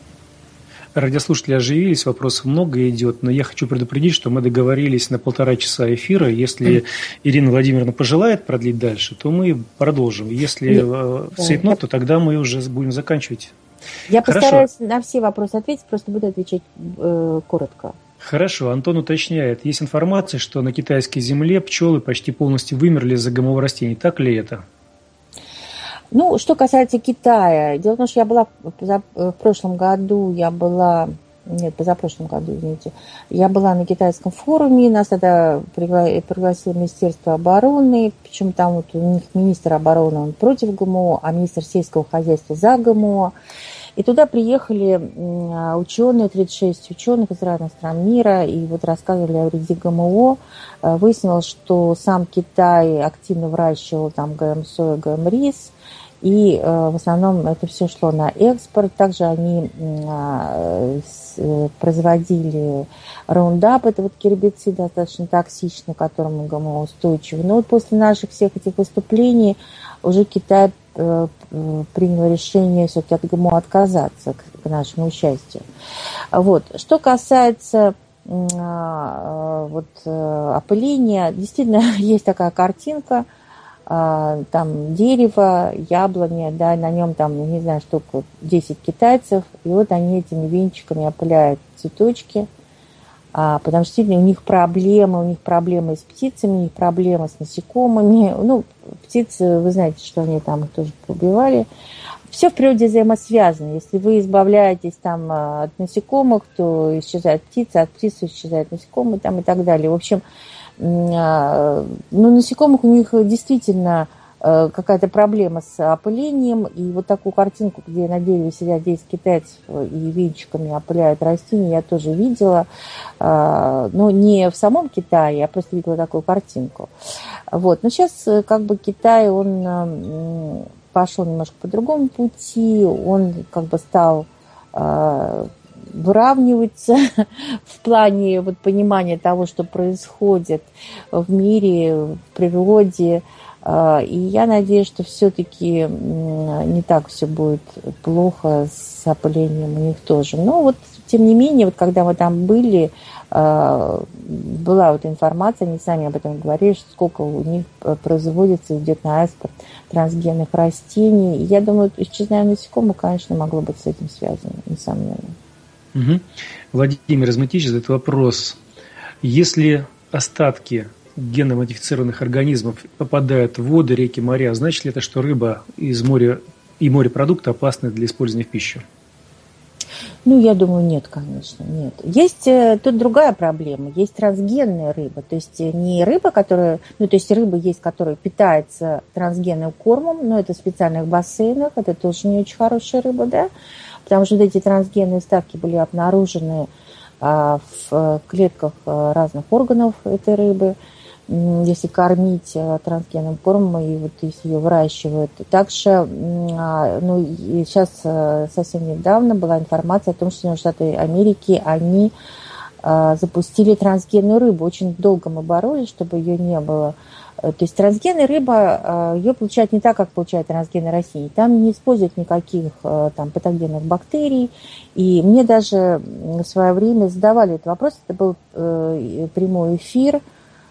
Радиослушатели оживились, вопросов много идет, но я хочу предупредить, что мы договорились на 1,5 часа эфира. Если Ирина Владимировна пожелает продлить дальше, то мы продолжим. Если светнет, то тогда мы уже будем заканчивать. Я постараюсь на все вопросы ответить, просто буду отвечать коротко. Хорошо. Антон уточняет. Есть информация, что на китайской земле пчелы почти полностью вымерли из-за ГМО растений. Так ли это? Ну, что касается Китая. Дело в том, что я была в прошлом году, я была на китайском форуме, нас тогда пригласило Министерство обороны, причем там вот у них министр обороны, он против ГМО, а министр сельского хозяйства за ГМО. И туда приехали ученые, 36 ученых из разных стран мира, и вот рассказывали о вреде ГМО. Выяснилось, что сам Китай активно выращивал там ГМ-сою, ГМ-рис, и в основном это все шло на экспорт. Также они производили раундап, это вот гербицид достаточно токсичный, которому ГМО устойчивы. Но вот после наших всех этих выступлений уже Китай принял решение все-таки от ГМО отказаться к нашему участию. Вот. Что касается вот, опыления, действительно есть такая картинка, там дерево, яблоня, да, на нем там, не знаю, штук 10 китайцев, и вот они этими венчиками опыляют цветочки, потому что у них проблемы, с птицами, у них проблемы с насекомыми. Ну, птицы, вы знаете, что они там их тоже убивали. все в природе взаимосвязано. Если вы избавляетесь там от насекомых, то исчезает птица, от птицы исчезают насекомые там, и так далее. В общем, насекомых у них действительно какая-то проблема с опылением. И вот такую картинку, где на дереве сидят 10 китайцев и венчиками опыляют растения, я тоже видела. Но не в самом Китае, я просто видела такую картинку. Вот. Но сейчас как бы Китай, он пошел немножко по другому пути, он как бы стал выравниваться в плане вот понимания того, что происходит в мире, в природе. И я надеюсь, что все-таки не так все будет плохо с опылением у них тоже. Но вот, тем не менее, вот когда мы там были, была вот информация, они сами об этом говорили, что сколько у них производится, идет на экспорт трансгенных растений. И я думаю, исчезновение насекомых, конечно, могло быть с этим связано, несомненно. Угу. Владимир Изматич задает вопрос. Если остатки генно-модифицированных организмов попадают в воды, реки, моря, значит ли это, что рыба из моря и морепродукты опасны для использования в пищу? Я думаю, нет, конечно, нет. Есть тут другая проблема. Есть трансгенная рыба, то есть не рыба, которая... то есть рыба есть, которая питается трансгенным кормом, но это в специальных бассейнах, это тоже не очень хорошая рыба, да? Потому что вот эти трансгенные вставки были обнаружены в клетках разных органов этой рыбы. Если кормить трансгенным кормом и вот если ее выращивают. Также сейчас совсем недавно была информация о том, что Штаты Америки, они запустили трансгенную рыбу. Очень долго мы боролись, чтобы ее не было. То есть трансгенная рыба, ее получают не так, как получают трансгенные растения. Там не используют никаких там патогенных бактерий. И мне даже в свое время задавали этот вопрос. Это был прямой эфир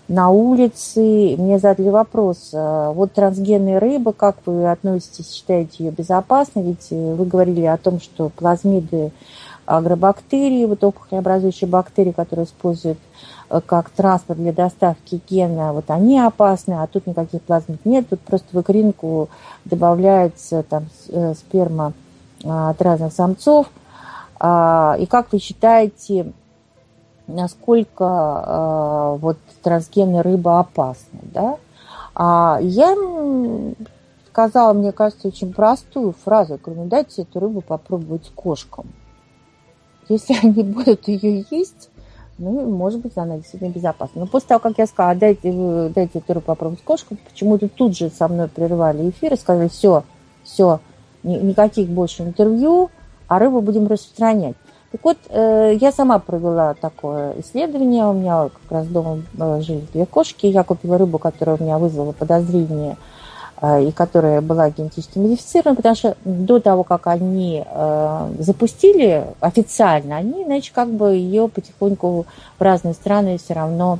на улице, мне задали вопрос, вот трансгенная рыба, как вы относитесь, считаете ее безопасной? Ведь вы говорили о том, что плазмиды агробактерии, вот опухолеобразующие бактерии, которые используют как транспорт для доставки гена, вот они опасны, а тут никаких плазмид нет, тут просто в икринку добавляется там сперма от разных самцов. И как вы считаете, насколько трансгенная рыба опасна, да? Я сказала, мне кажется, очень простую фразу. Кроме дайте эту рыбу попробовать кошкам. Если они будут ее есть, может быть, она действительно безопасна. Но после того, как я сказала, дайте эту рыбу попробовать кошкам, почему-то тут же со мной прервали эфир и сказали, все, никаких больше интервью, а рыбу будем распространять. Так вот, я сама провела такое исследование, у меня как раз дома жили 2 кошки, я купила рыбу, которая у меня вызвала подозрение и которая была генетически модифицирована, потому что до того, как они запустили официально, они, значит, как бы ее потихоньку в разные страны все равно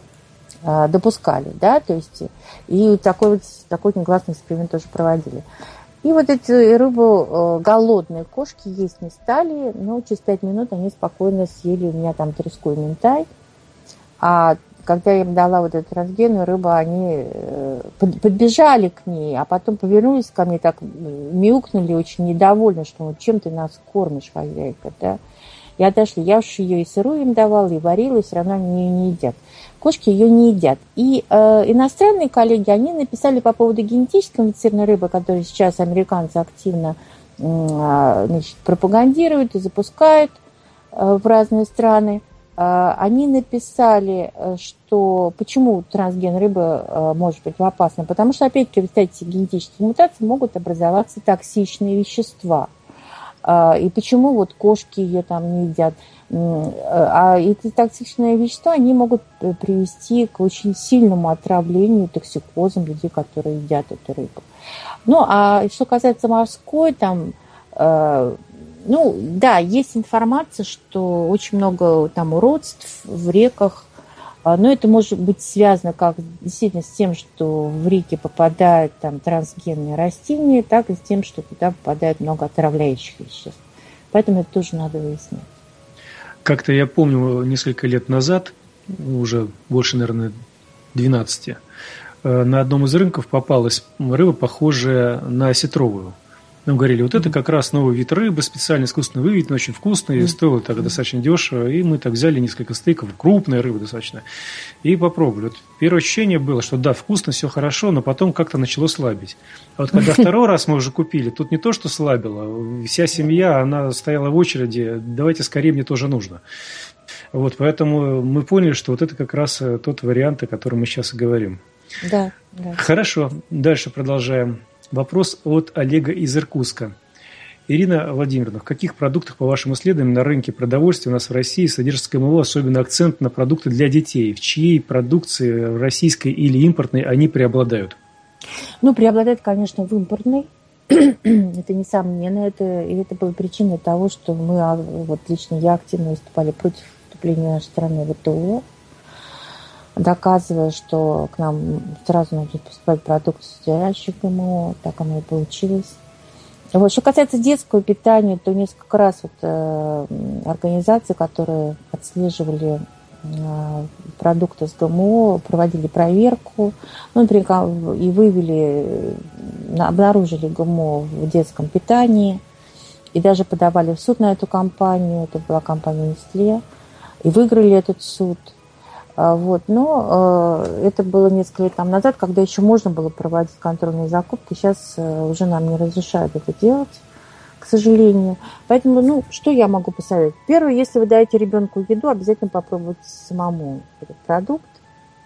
допускали, да, то есть и такой негласный эксперимент тоже проводили. И вот эти рыбы голодные кошки есть не стали, но через 5 минут они спокойно съели у меня там треску и минтай. А когда я им дала вот эту трансгенную рыбу, они подбежали к ней, а потом повернулись ко мне, так мяукнули, очень недовольны, что чем ты нас кормишь, хозяйка, да? И отошли. Я уж ее и сырую им давала, и варила, и все равно они ее не едят. Кошки ее не едят. И иностранные коллеги, они написали по поводу генетически модифицированной рыбы, которую сейчас американцы активно пропагандируют и запускают в разные страны. Они написали, что почему трансген рыбы может быть опасна. Потому что, опять-таки, в результате генетических мутаций могут образоваться токсичные вещества. И почему вот кошки ее там не едят. А эти токсичные вещества, они могут привести к очень сильному отравлению, токсикозам людей, которые едят эту рыбу. А что касается морской, там, есть информация, что очень много там уродств в реках. Но это может быть связано как действительно с тем, что в реки попадают там трансгенные растения, так и с тем, что туда попадает много отравляющих веществ. Поэтому это тоже надо выяснять. Как-то я помню, несколько лет назад, уже больше, наверное, 12, на одном из рынков попалась рыба, похожая на осетровую. Нам говорили, вот это как раз новый вид рыбы, специально искусственно выведен, очень вкусный, стоило так достаточно дешево. И мы так взяли несколько стейков, крупная рыба достаточно, и попробовали. Вот первое ощущение было, что да, вкусно, все хорошо, но потом как-то начало слабить. А вот когда второй раз мы уже купили, тут не то, что слабило, вся семья, она стояла в очереди, давайте скорее, мне тоже нужно. Вот, поэтому мы поняли, что вот это как раз тот вариант, о котором мы сейчас и говорим. Да, да. Хорошо, дальше продолжаем. Вопрос от Олега из Иркутска. Ирина Владимировна, в каких продуктах, по вашим исследованиям, на рынке продовольствия у нас в России содержится ГМО, особенно акцент на продукты для детей? В чьей продукции, российской или импортной, они преобладают? Ну, преобладает, конечно, в импортной. Это несомненно. Это была причина того, что мы, вот лично я, активно выступали против вступления нашей страны в ВТО, доказывая, что к нам сразу нужно поступать продукты, содержащие ГМО, так оно и получилось. Вот. Что касается детского питания, то несколько раз вот, организации, которые отслеживали продукты с ГМО, проводили проверку, ну, например, и вывели, обнаружили ГМО в детском питании, и даже подавали в суд на эту компанию, это была компания Nestlé, и выиграли этот суд. Вот. Но это было несколько лет назад, когда еще можно было проводить контрольные закупки. Сейчас уже нам не разрешают это делать, к сожалению. Поэтому, ну, что я могу посоветовать? Первое, если вы даете ребенку еду, обязательно попробуйте самому этот продукт.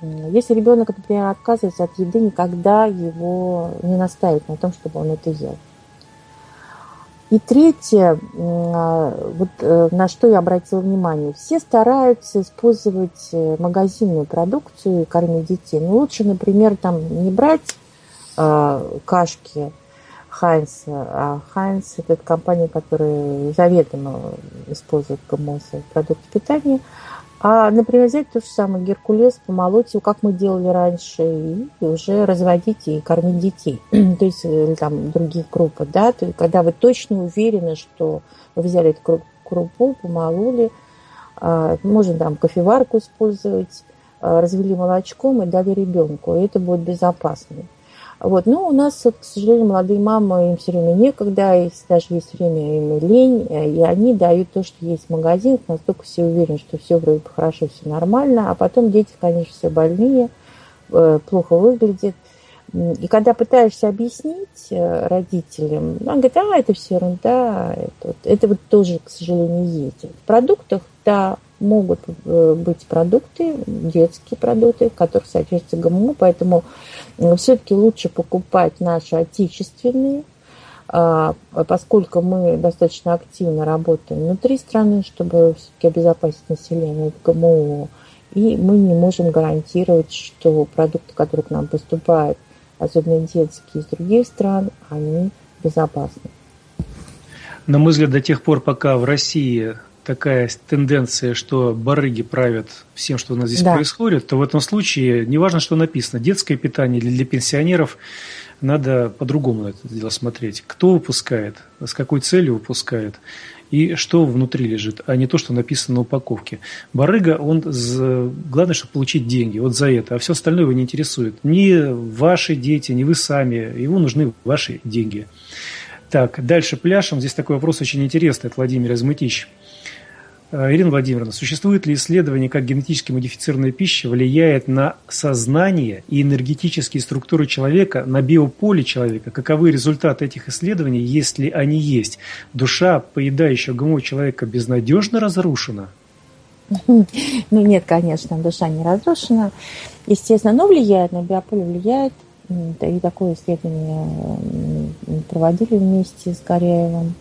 Если ребенок, например, отказывается от еды, никогда его не наставить на том, чтобы он это ел. И третье, вот на что я обратила внимание, все стараются использовать магазинную продукцию и кормить детей. Но лучше, например, там не брать кашки Хайнца, а Хайнц – это компания, которая заведомо использует ГМО продукты питания, а, например, взять тот же самый геркулес, помолоть его, как мы делали раньше, и уже разводить и кормить детей. То есть, или там другие крупы, да, то есть, когда вы точно уверены, что вы взяли эту крупу, помололи, можно там кофеварку использовать, развели молочком и дали ребенку, и это будет безопасно. Вот. Но у нас, вот, к сожалению, молодые мамы, им все время некогда, если даже есть время, им лень, и они дают то, что есть в магазинах, настолько все уверены, что все вроде бы хорошо, все нормально, а потом дети, конечно, все больные, плохо выглядят. И когда пытаешься объяснить родителям, он говорит, а, это все ерунда, это вот тоже, к сожалению, есть. В продуктах, да, могут быть продукты, детские продукты, в которых содержится ГМО, поэтому все-таки лучше покупать наши отечественные, поскольку мы достаточно активно работаем внутри страны, чтобы все-таки обезопасить население от ГМО, и мы не можем гарантировать, что продукты, которые к нам поступают, особенно детские из других стран, они безопасны. На мой взгляд, до тех пор, пока в России такая тенденция, что барыги правят всем, что у нас здесь происходит, то в этом случае, неважно, что написано, детское питание или для пенсионеров, надо по-другому на это дело смотреть. Кто выпускает, с какой целью выпускает и что внутри лежит, а не то, что написано на упаковке. Барыга, он главное, чтобы получить деньги, вот за это, а все остальное его не интересует. Ни ваши дети, ни вы сами, ему нужны ваши деньги. Так, дальше пляшем. Здесь такой вопрос очень интересный от Владимира из Мытищ. Ирина Владимировна, существует ли исследование, как генетически модифицированная пища влияет на сознание и энергетические структуры человека, на биополе человека? Каковы результаты этих исследований, если они есть? Душа, поедающая ГМО человека, безнадежно разрушена? Ну нет, конечно, душа не разрушена. Естественно, но влияет на биополе, влияет. И такое исследование проводили вместе с Гаряевым.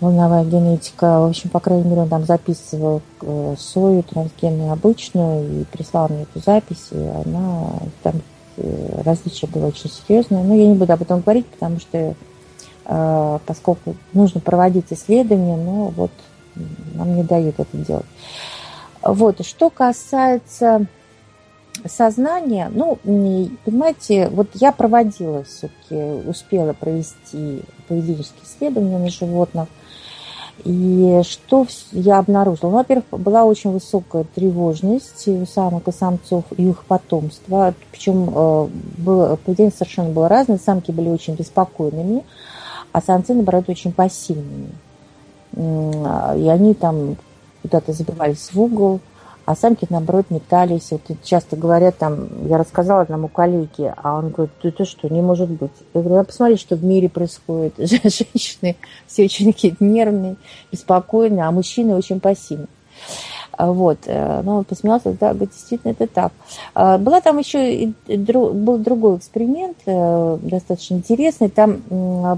Волновая генетика, в общем, по крайней мере, он там записывал сою трансгенную обычную и прислал мне эту запись, и она там различие было очень серьезное. Но я не буду об этом говорить, потому что поскольку нужно проводить исследования, но вот нам не дают это делать. Вот, что касается сознания, ну, понимаете, вот я проводила все-таки, успела провести поведенческие исследования на животных. И что я обнаружила? Ну, во-первых, была очень высокая тревожность у самок и самцов и их потомства. Причем поведение совершенно было разное. Самки были очень беспокойными, а самцы, наоборот, очень пассивными. И они там куда-то забивались в угол, а самки, наоборот, метались. Вот часто говорят, там, я рассказала одному коллеге, а он говорит, это что, не может быть. Я говорю, посмотри, что в мире происходит. Женщины все очень какие-то нервные, беспокойные, а мужчины очень пассивны. Вот, ну, он посмеялся, да, говорит, действительно, это так. Была там еще и был другой эксперимент, достаточно интересный. Там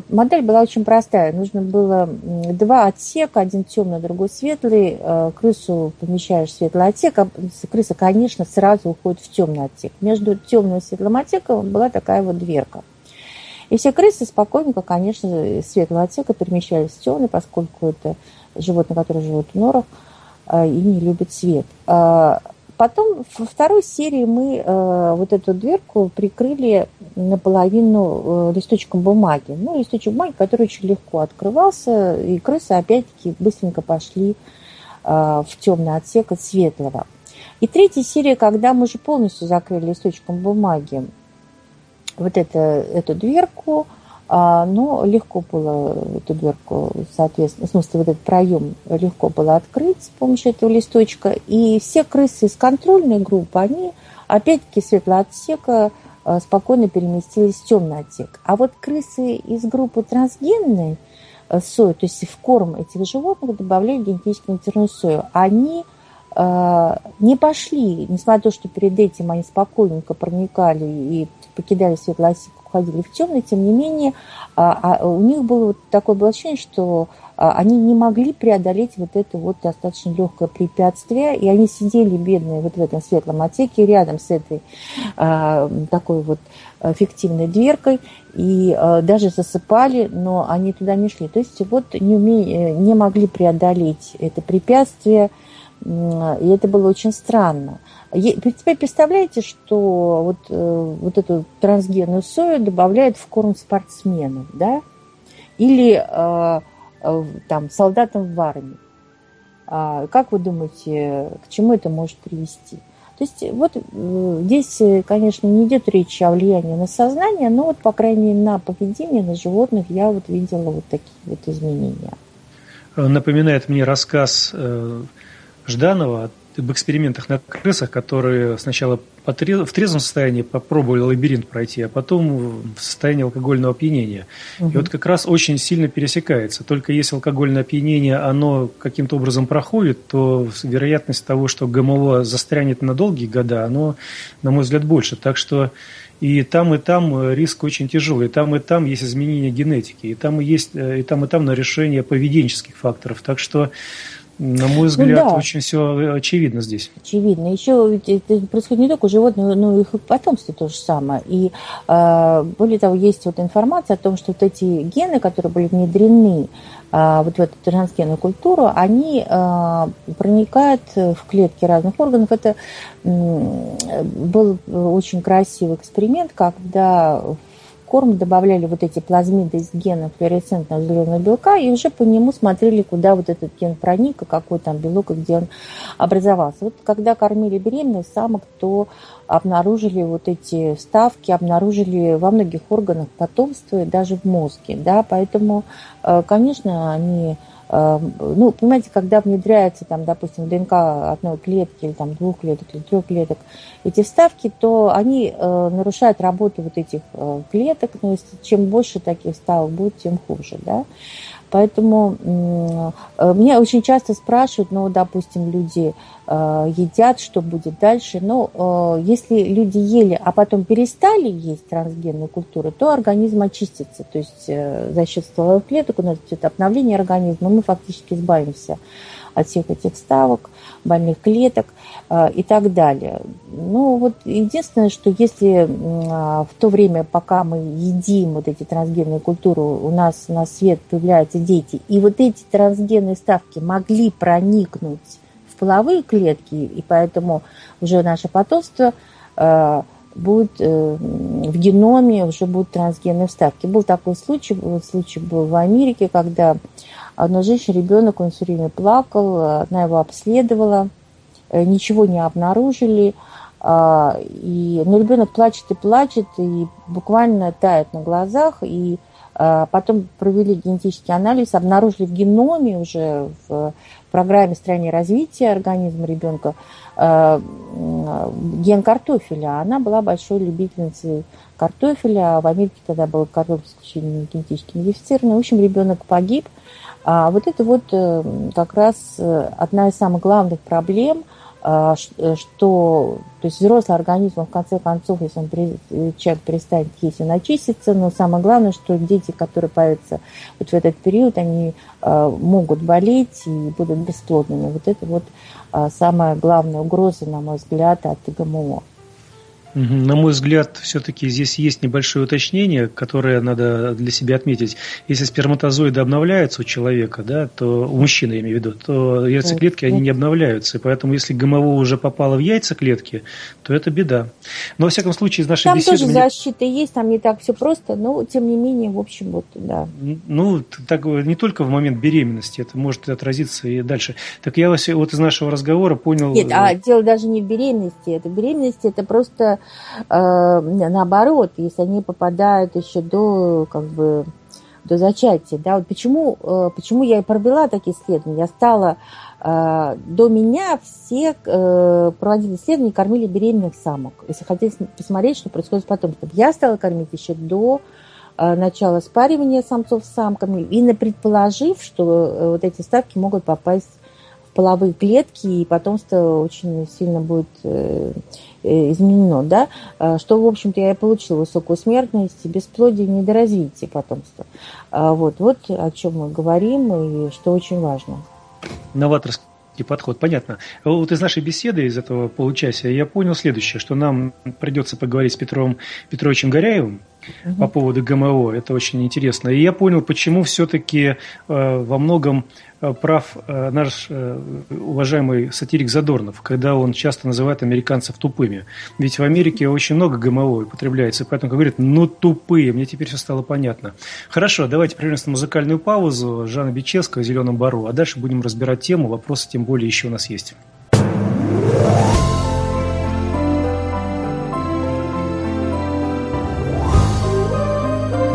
модель была очень простая. Нужно было два отсека, один темный, другой светлый. Крысу помещаешь в светлый отсек, а крыса, конечно, сразу уходит в темный отсек. Между темным и светлым отсеком была такая вот дверка. И все крысы спокойненько, конечно, из светлого отсека перемещались в темный, поскольку это животные, которые живут в норах, и не любит свет. Потом во второй серии мы вот эту дверку прикрыли наполовину листочком бумаги. Ну, листочек бумаги, который очень легко открывался, и крысы опять-таки быстренько пошли в темный отсек от светлого. И третья серия, когда мы уже полностью закрыли листочком бумаги вот эту дверку, но легко было эту дверку, соответственно, в смысле, вот этот проем легко было открыть с помощью этого листочка. И все крысы из контрольной группы, они опять-таки светлого отсека спокойно переместились в темный отсек. А вот крысы из группы трансгенной сои, то есть в корм этих животных добавляли генетически модифицированную сою, они не пошли, несмотря на то, что перед этим они спокойненько проникали и покидали светлый отсек, уходили в темный, тем не менее, у них было вот такое ощущение, что они не могли преодолеть вот это вот достаточно легкое препятствие, и они сидели, бедные, вот в этом светлом отсеке рядом с этой такой вот фиктивной дверкой, и даже засыпали, но они туда не шли. То есть вот не могли преодолеть это препятствие, и это было очень странно. Теперь представляете, что вот эту трансгенную сою добавляют в корм спортсменов, да? Или там, солдатам в армии. Как вы думаете, к чему это может привести? То есть вот здесь, конечно, не идет речь о влиянии на сознание, но вот, по крайней мере, на поведение, на животных я вот видела вот такие вот изменения. Напоминает мне рассказ Жданова об экспериментах на крысах, которые сначала в трезвом состоянии попробовали лабиринт пройти, а потом в состоянии алкогольного опьянения. Угу. И вот как раз очень сильно пересекается. Только если алкогольное опьянение, оно каким-то образом проходит, то вероятность того, что ГМО застрянет на долгие года, оно, на мой взгляд, больше. Так что и там риск очень тяжелый. И там есть изменения генетики. И там на решение поведенческих факторов. Так что, на мой взгляд, ну, да, очень все очевидно здесь. Очевидно. Еще это происходит не только у животных, но и их потомство то же самое. И более того, есть вот информация о том, что вот эти гены, которые были внедрены вот в эту трансгенную культуру, они проникают в клетки разных органов. Это был очень красивый эксперимент, когда корм добавляли вот эти плазмиды из гена флуоресцентного зеленого белка, и уже по нему смотрели, куда вот этот ген проник, и какой там белок, и где он образовался. Вот когда кормили беременных самок, то обнаружили вот эти вставки, обнаружили во многих органах потомства, даже в мозге, да, поэтому, конечно, они, ну, понимаете, когда внедряется там, допустим, ДНК одной клетки или там, двух клеток или трех клеток эти вставки, то они нарушают работу вот этих клеток, но чем больше таких вставок будет, тем хуже, да. Поэтому меня очень часто спрашивают, ну, допустим, люди едят, что будет дальше. Но если люди ели, а потом перестали есть трансгенную культуру, то организм очистится. То есть за счет стволовых клеток у нас идет обновление организма, мы фактически избавимся от всех этих вставок, больных клеток и так далее. Ну, вот единственное, что если в то время, пока мы едим вот эти трансгенные культуры, у нас на свет появляются дети, и вот эти трансгенные вставки могли проникнуть в половые клетки, и поэтому уже наше потомство будет в геноме, уже будут трансгенные вставки. Был такой случай был в Америке, когда одна женщина, ребенок, он все время плакал, она его обследовала, ничего не обнаружили, но ребенок плачет и буквально тает на глазах, и Потом провели генетический анализ, обнаружили в геноме уже в программе «Строение развития организма ребенка» ген картофеля. Она была большой любительницей картофеля. В Америке тогда был картофель исключительно генетически модифицированный. В общем, ребенок погиб. А вот это вот как раз одна из самых главных проблем, что то есть взрослый организм, в конце концов, если он человек перестанет есть, он очистится, но самое главное, что дети, которые появятся вот в этот период, они могут болеть и будут бесплодными. Вот это вот самая главная угроза, на мой взгляд, от ГМО. На мой взгляд, все-таки здесь есть небольшое уточнение, которое надо для себя отметить. Если сперматозоиды обновляются у человека, да, то у мужчины, я имею в виду, то яйцеклетки, они не обновляются. И поэтому, если ГМО уже попало в яйцеклетки, то это беда. Но, во всяком случае, из нашей там беседы... Там тоже защита есть, там не так все просто, но, тем не менее, в общем, вот, да. Ну, так, не только в момент беременности, это может отразиться и дальше. Так я вот из нашего разговора понял... Нет, дело даже не в беременности. Это беременность, это просто... наоборот, если они попадают еще до, как бы, до зачатия. Да? Вот почему я и провела такие исследования? Я стала... До меня все проводили исследования, кормили беременных самок. Если хотите посмотреть, что происходит потом. Я стала кормить еще до начала спаривания самцов с самками, именно предположив, что вот эти ставки могут попасть в половые клетки, и потомство очень сильно будет... изменено, да, что, в общем-то, я и получила высокую смертность, бесплодие, недоразвитие потомства. Вот о чем мы говорим и что очень важно. Новаторский подход, понятно. Вот из нашей беседы, из этого получаса, я понял следующее, что нам придется поговорить с Петром Петровичем Гаряевым по поводу ГМО. Это очень интересно. И я понял, почему все-таки во многом прав наш уважаемый сатирик Задорнов, когда он часто называет американцев тупыми. Ведь в Америке очень много ГМО употребляется, поэтому, как говорят, ну тупые, мне теперь все стало понятно. Хорошо, давайте прервемся на музыкальную паузу. Жанна Бичевская в «Зеленом бару», а дальше будем разбирать тему, вопросы тем более еще у нас есть.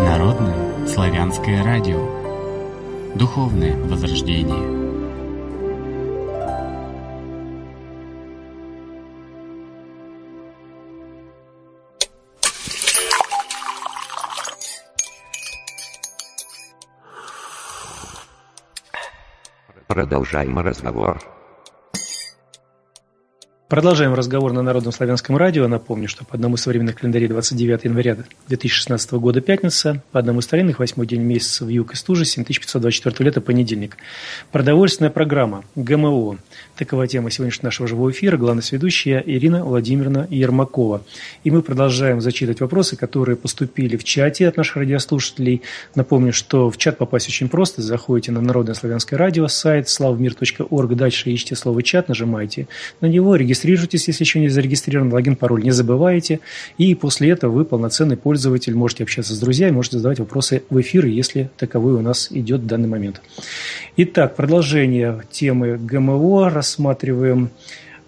Народное славянское радио. Духовное возрождение. Продолжаем разговор. Продолжаем разговор на Народном славянском радио. Напомню, что по одному из современных календарей 29 января 2016 года пятница, по одному из старинных 8-й день месяца в юг и стужи, 7524 лета понедельник. Продовольственная программа ГМО. Такова тема сегодняшнего нашего живого эфира. Главная ведущая Ирина Владимировна Ермакова. И мы продолжаем зачитывать вопросы, которые поступили в чате от наших радиослушателей. Напомню, что в чат попасть очень просто. Заходите на Народное славянское радио, сайт slavmir.org. Дальше ищите слово «чат», нажимаете на него, регистрируйтесь, если еще не зарегистрирован, логин, пароль не забывайте. И после этого вы полноценный пользователь, можете общаться с друзьями, можете задавать вопросы в эфир, если таковой у нас идет в данный момент. Итак, продолжение темы ГМО. Рассматриваем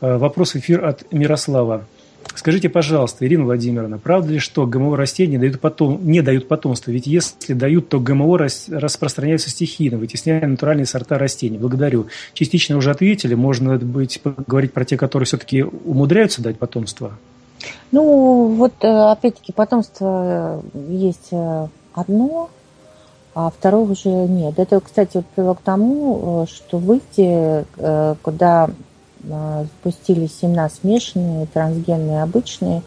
вопрос в эфир от Мирослава. Скажите, пожалуйста, Ирина Владимировна, правда ли, что ГМО-растения не дают потомства? Ведь если дают, то ГМО распространяются стихийно, вытесняя натуральные сорта растений. Благодарю. Частично уже ответили. Можно быть, поговорить про те, которые все-таки умудряются дать потомство? Ну, вот опять-таки потомство есть одно, а второго уже нет. Это, кстати, привело к тому, что выйти, куда... запустили семена смешанные, трансгенные, обычные.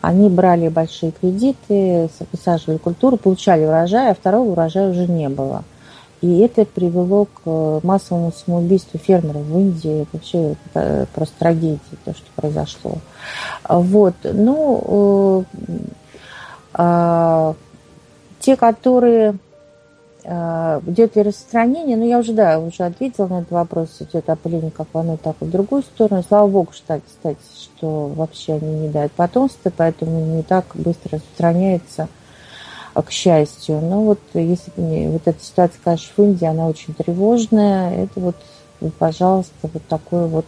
Они брали большие кредиты, высаживали культуру, получали урожай, а второго урожая уже не было. И это привело к массовому самоубийству фермеров в Индии. Это вообще просто трагедия, то, что произошло. Вот. Ну, те, которые... Идет ли распространение? Ну, я уже, уже ответила на этот вопрос. Идет опыление как в одну, так и в другую сторону. Слава богу, кстати, что вообще они не дают потомства, поэтому не так быстро распространяется, к счастью. Но вот если вот эта ситуация, конечно, в Индии, она очень тревожная. Это вот, пожалуйста, вот такое вот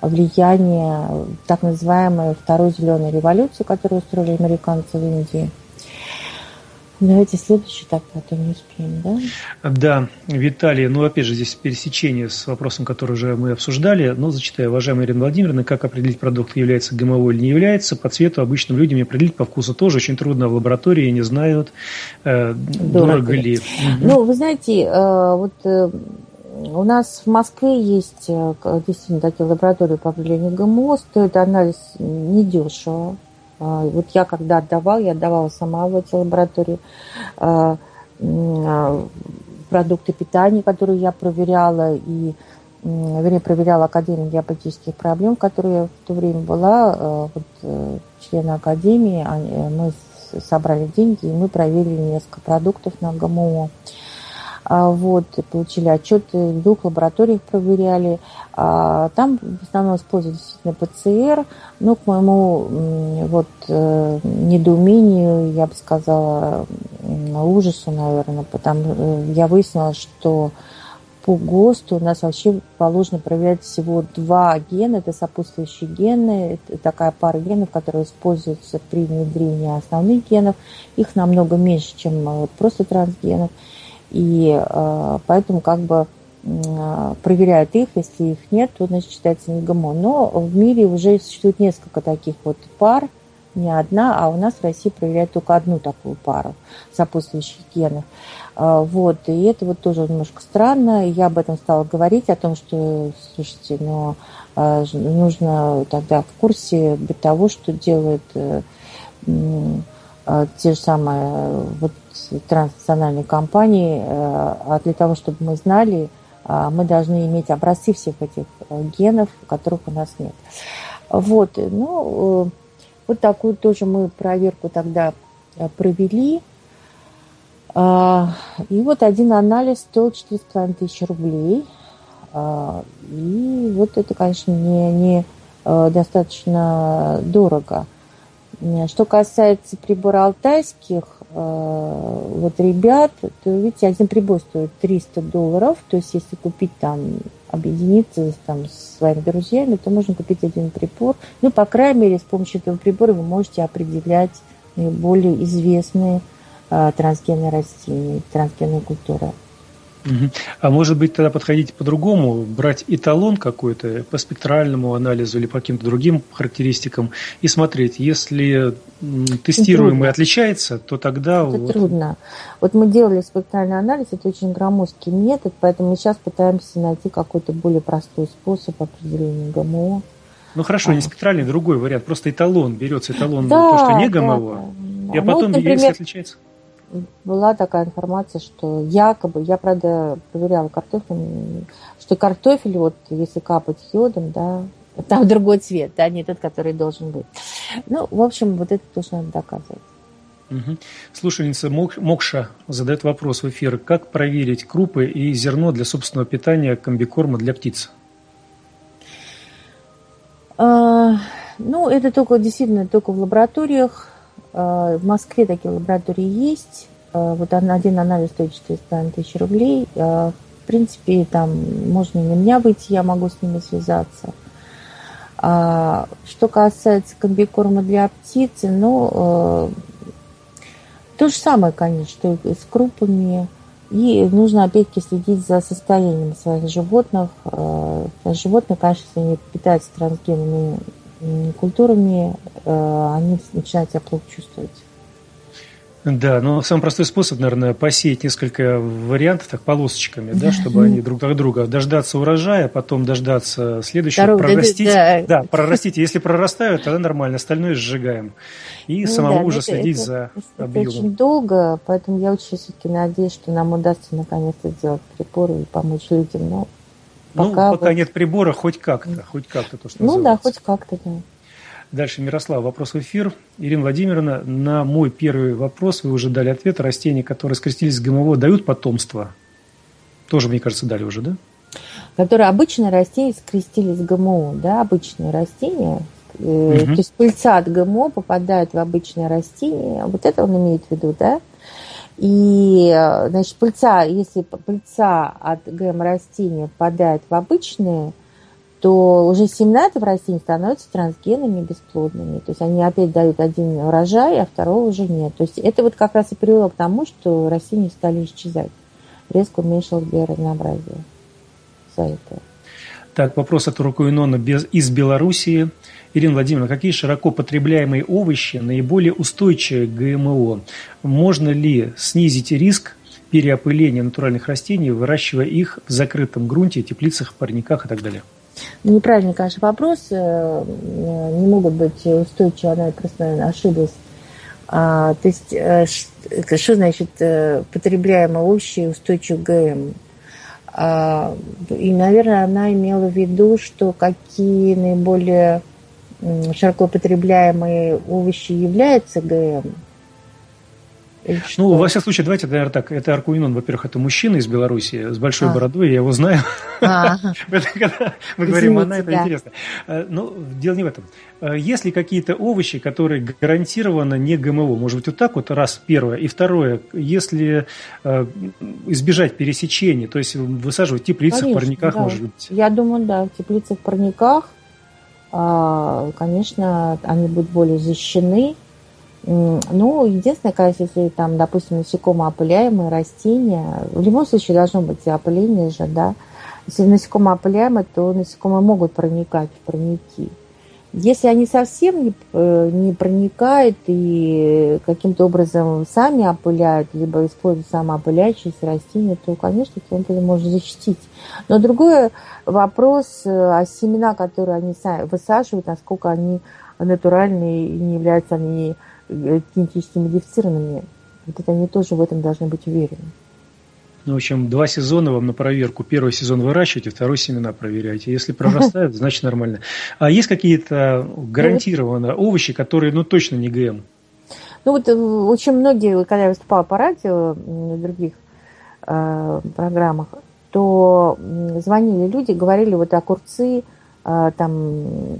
влияние так называемой второй зеленой революции, которую устроили американцы в Индии. Давайте следующий, так, потом не успеем, да? Да, Виталий, ну опять же здесь пересечение с вопросом, который уже мы обсуждали, но зачитаю. Уважаемая Ирина Владимировна, как определить продукт, является ГМО или не является? По цвету обычным людям не определить, по вкусу тоже очень трудно, в лаборатории не знают, дорого ли. Ну, вы знаете, вот... У нас в Москве есть действительно такие лаборатории по определению ГМО. Стоит анализ недешево. Вот я когда отдавала сама в эти лаборатории продукты питания, которые я проверяла, проверяла Академию диабетических проблем, в которой я в то время была, вот, члены Академии. Мы собрали деньги, и мы проверили несколько продуктов на ГМО. Вот, получили отчеты, в двух лабораториях проверяли. Там в основном используют действительно ПЦР, но к моему вот недоумению, я бы сказала, ужасу, наверное, потому я выяснила, что по ГОСТу у нас вообще положено проверять всего 2 гена, это сопутствующие гены, это такая пара генов, которые используются при внедрении основных генов, их намного меньше, чем вот просто трансгенов. И поэтому как бы проверяют их, если их нет, то, значит, считается не ГМО. Но в мире уже существует несколько таких вот пар, не одна, а у нас в России проверяют только одну такую пару сопутствующих генов. Вот, и это вот тоже немножко странно. Я об этом стала говорить, о том, что, слушайте, но нужно тогда в курсе быть того, что делает те же самые... Вот, транснациональной компании, а для того, чтобы мы знали, мы должны иметь образцы всех этих генов, которых у нас нет. Вот, ну, вот такую тоже мы проверку тогда провели. И вот один анализ стоил 4,5 тысячи рублей. И вот это, конечно, не достаточно дорого. Что касается прибора алтайских, вот ребят, то, видите, один прибор стоит $300, то есть если купить там, объединиться там с своими друзьями, то можно купить один прибор. Ну, по крайней мере, с помощью этого прибора вы можете определять наиболее известные трансгенные растения, трансгенные культуры. А может быть, тогда подходить по-другому, брать эталон какой-то по спектральному анализу или по каким-то другим характеристикам и смотреть, если тестируемый отличается, то тогда... Это вот... трудно. Вот мы делали спектральный анализ, это очень громоздкий метод, поэтому мы сейчас пытаемся найти какой-то более простой способ определения ГМО. Ну хорошо, не спектральный, другой вариант, просто эталон, берется эталон, да, то, что не ГМО, да. И потом, ну, например... если отличается... Была такая информация, что якобы, я, правда, проверяла картофель, что картофель, вот если капать йодом, да, там другой цвет, да, не тот, который должен быть. Ну, в общем, вот это тоже надо доказывать. Угу. Слушательница Мокша задает вопрос в эфир. Как проверить крупы и зерно для собственного питания комбикорма для птиц? Ну, это только действительно только в лабораториях. В Москве такие лаборатории есть. Вот один анализ стоит 4,5 тысячи рублей. В принципе, там можно и на меня выйти, я могу с ними связаться. Что касается комбикорма для птицы, ну, то же самое, конечно, и с крупами. И нужно, опять-таки, следить за состоянием своих животных. Животные, конечно, если они питаются трансгенными культурами, они начинают себя плохо чувствовать. Да, но самый простой способ, наверное, посеять несколько вариантов так полосочками, да, чтобы они друг от друга дождаться урожая, потом дождаться следующего, прорастить. Да, прорастить. Если прорастают, тогда нормально, остальное сжигаем. И самому уже следить за объемом. Это очень долго, поэтому я очень все-таки надеюсь, что нам удастся наконец-то сделать приборы и помочь людям, но пока вот... нет прибора, хоть как-то то, что называется. Ну да, хоть как-то, да. Дальше, Мирослав, вопрос в эфир. Ирина Владимировна, на мой первый вопрос вы уже дали ответ. Растения, которые скрестились с ГМО, дают потомство? Тоже, мне кажется, дали уже, да? Которые обычные растения скрестились с ГМО, да, обычные растения. То есть пыльца от ГМО попадает в обычное растение. Вот это он имеет в виду, да? И, значит, пыльца, если пыльца от ГМ-растения попадает в обычные, то уже 17 растений становятся трансгенными бесплодными. То есть они опять дают один урожай, а второго уже нет. То есть это вот как раз и привело к тому, что растения стали исчезать. Резко уменьшилось биоразнообразие. За это. Так, вопрос от Рукуинона из Белоруссии. Ирина Владимировна, какие широко потребляемые овощи наиболее устойчивы к ГМО? Можно ли снизить риск переопыления натуральных растений, выращивая их в закрытом грунте, теплицах, парниках и так далее? Неправильный, конечно, вопрос. Не могут быть устойчивы, она просто ошиблась. То есть, что значит потребляемые овощи устойчивы к ГМО? И, наверное, она имела в виду, что какие наиболее широко потребляемые овощи являются ГМ. Ну, во всяком случае, давайте, наверное, так. Это Аркуинон, во-первых, это мужчина из Беларуси с большой бородой, я его знаю. Когда мы говорим о НАТО, это интересно. Но дело не в этом. Есть ли какие-то овощи, которые гарантированно не ГМО? Может быть, вот так вот, раз, первое. И второе, если избежать пересечения, то есть высаживать теплицы в парниках, может быть? Я думаю, да, теплицы в парниках, конечно, они будут более защищены. Ну, единственное, конечно, если там, допустим, насекомоопыляемые растения, в любом случае должно быть опыление же, да. Если насекомоопыляемые, то насекомые могут проникать в парники. Если они совсем не проникают и каким-то образом сами опыляют, либо используют самоопыляющиеся растения, то, конечно, это может защитить. Но другой вопрос, а семена, которые они высаживают, насколько они натуральные и не являются они генетически модифицированными. Вот это они тоже в этом должны быть уверены. Ну, в общем, 2 сезона вам на проверку. 1 сезон выращиваете, 2 семена проверяете. Если прорастают, значит нормально. А есть какие-то гарантированно овощи, которые, ну, точно не ГМ? Ну, вот очень многие, когда я выступала по радио в других программах, то звонили люди, говорили, вот огурцы, там,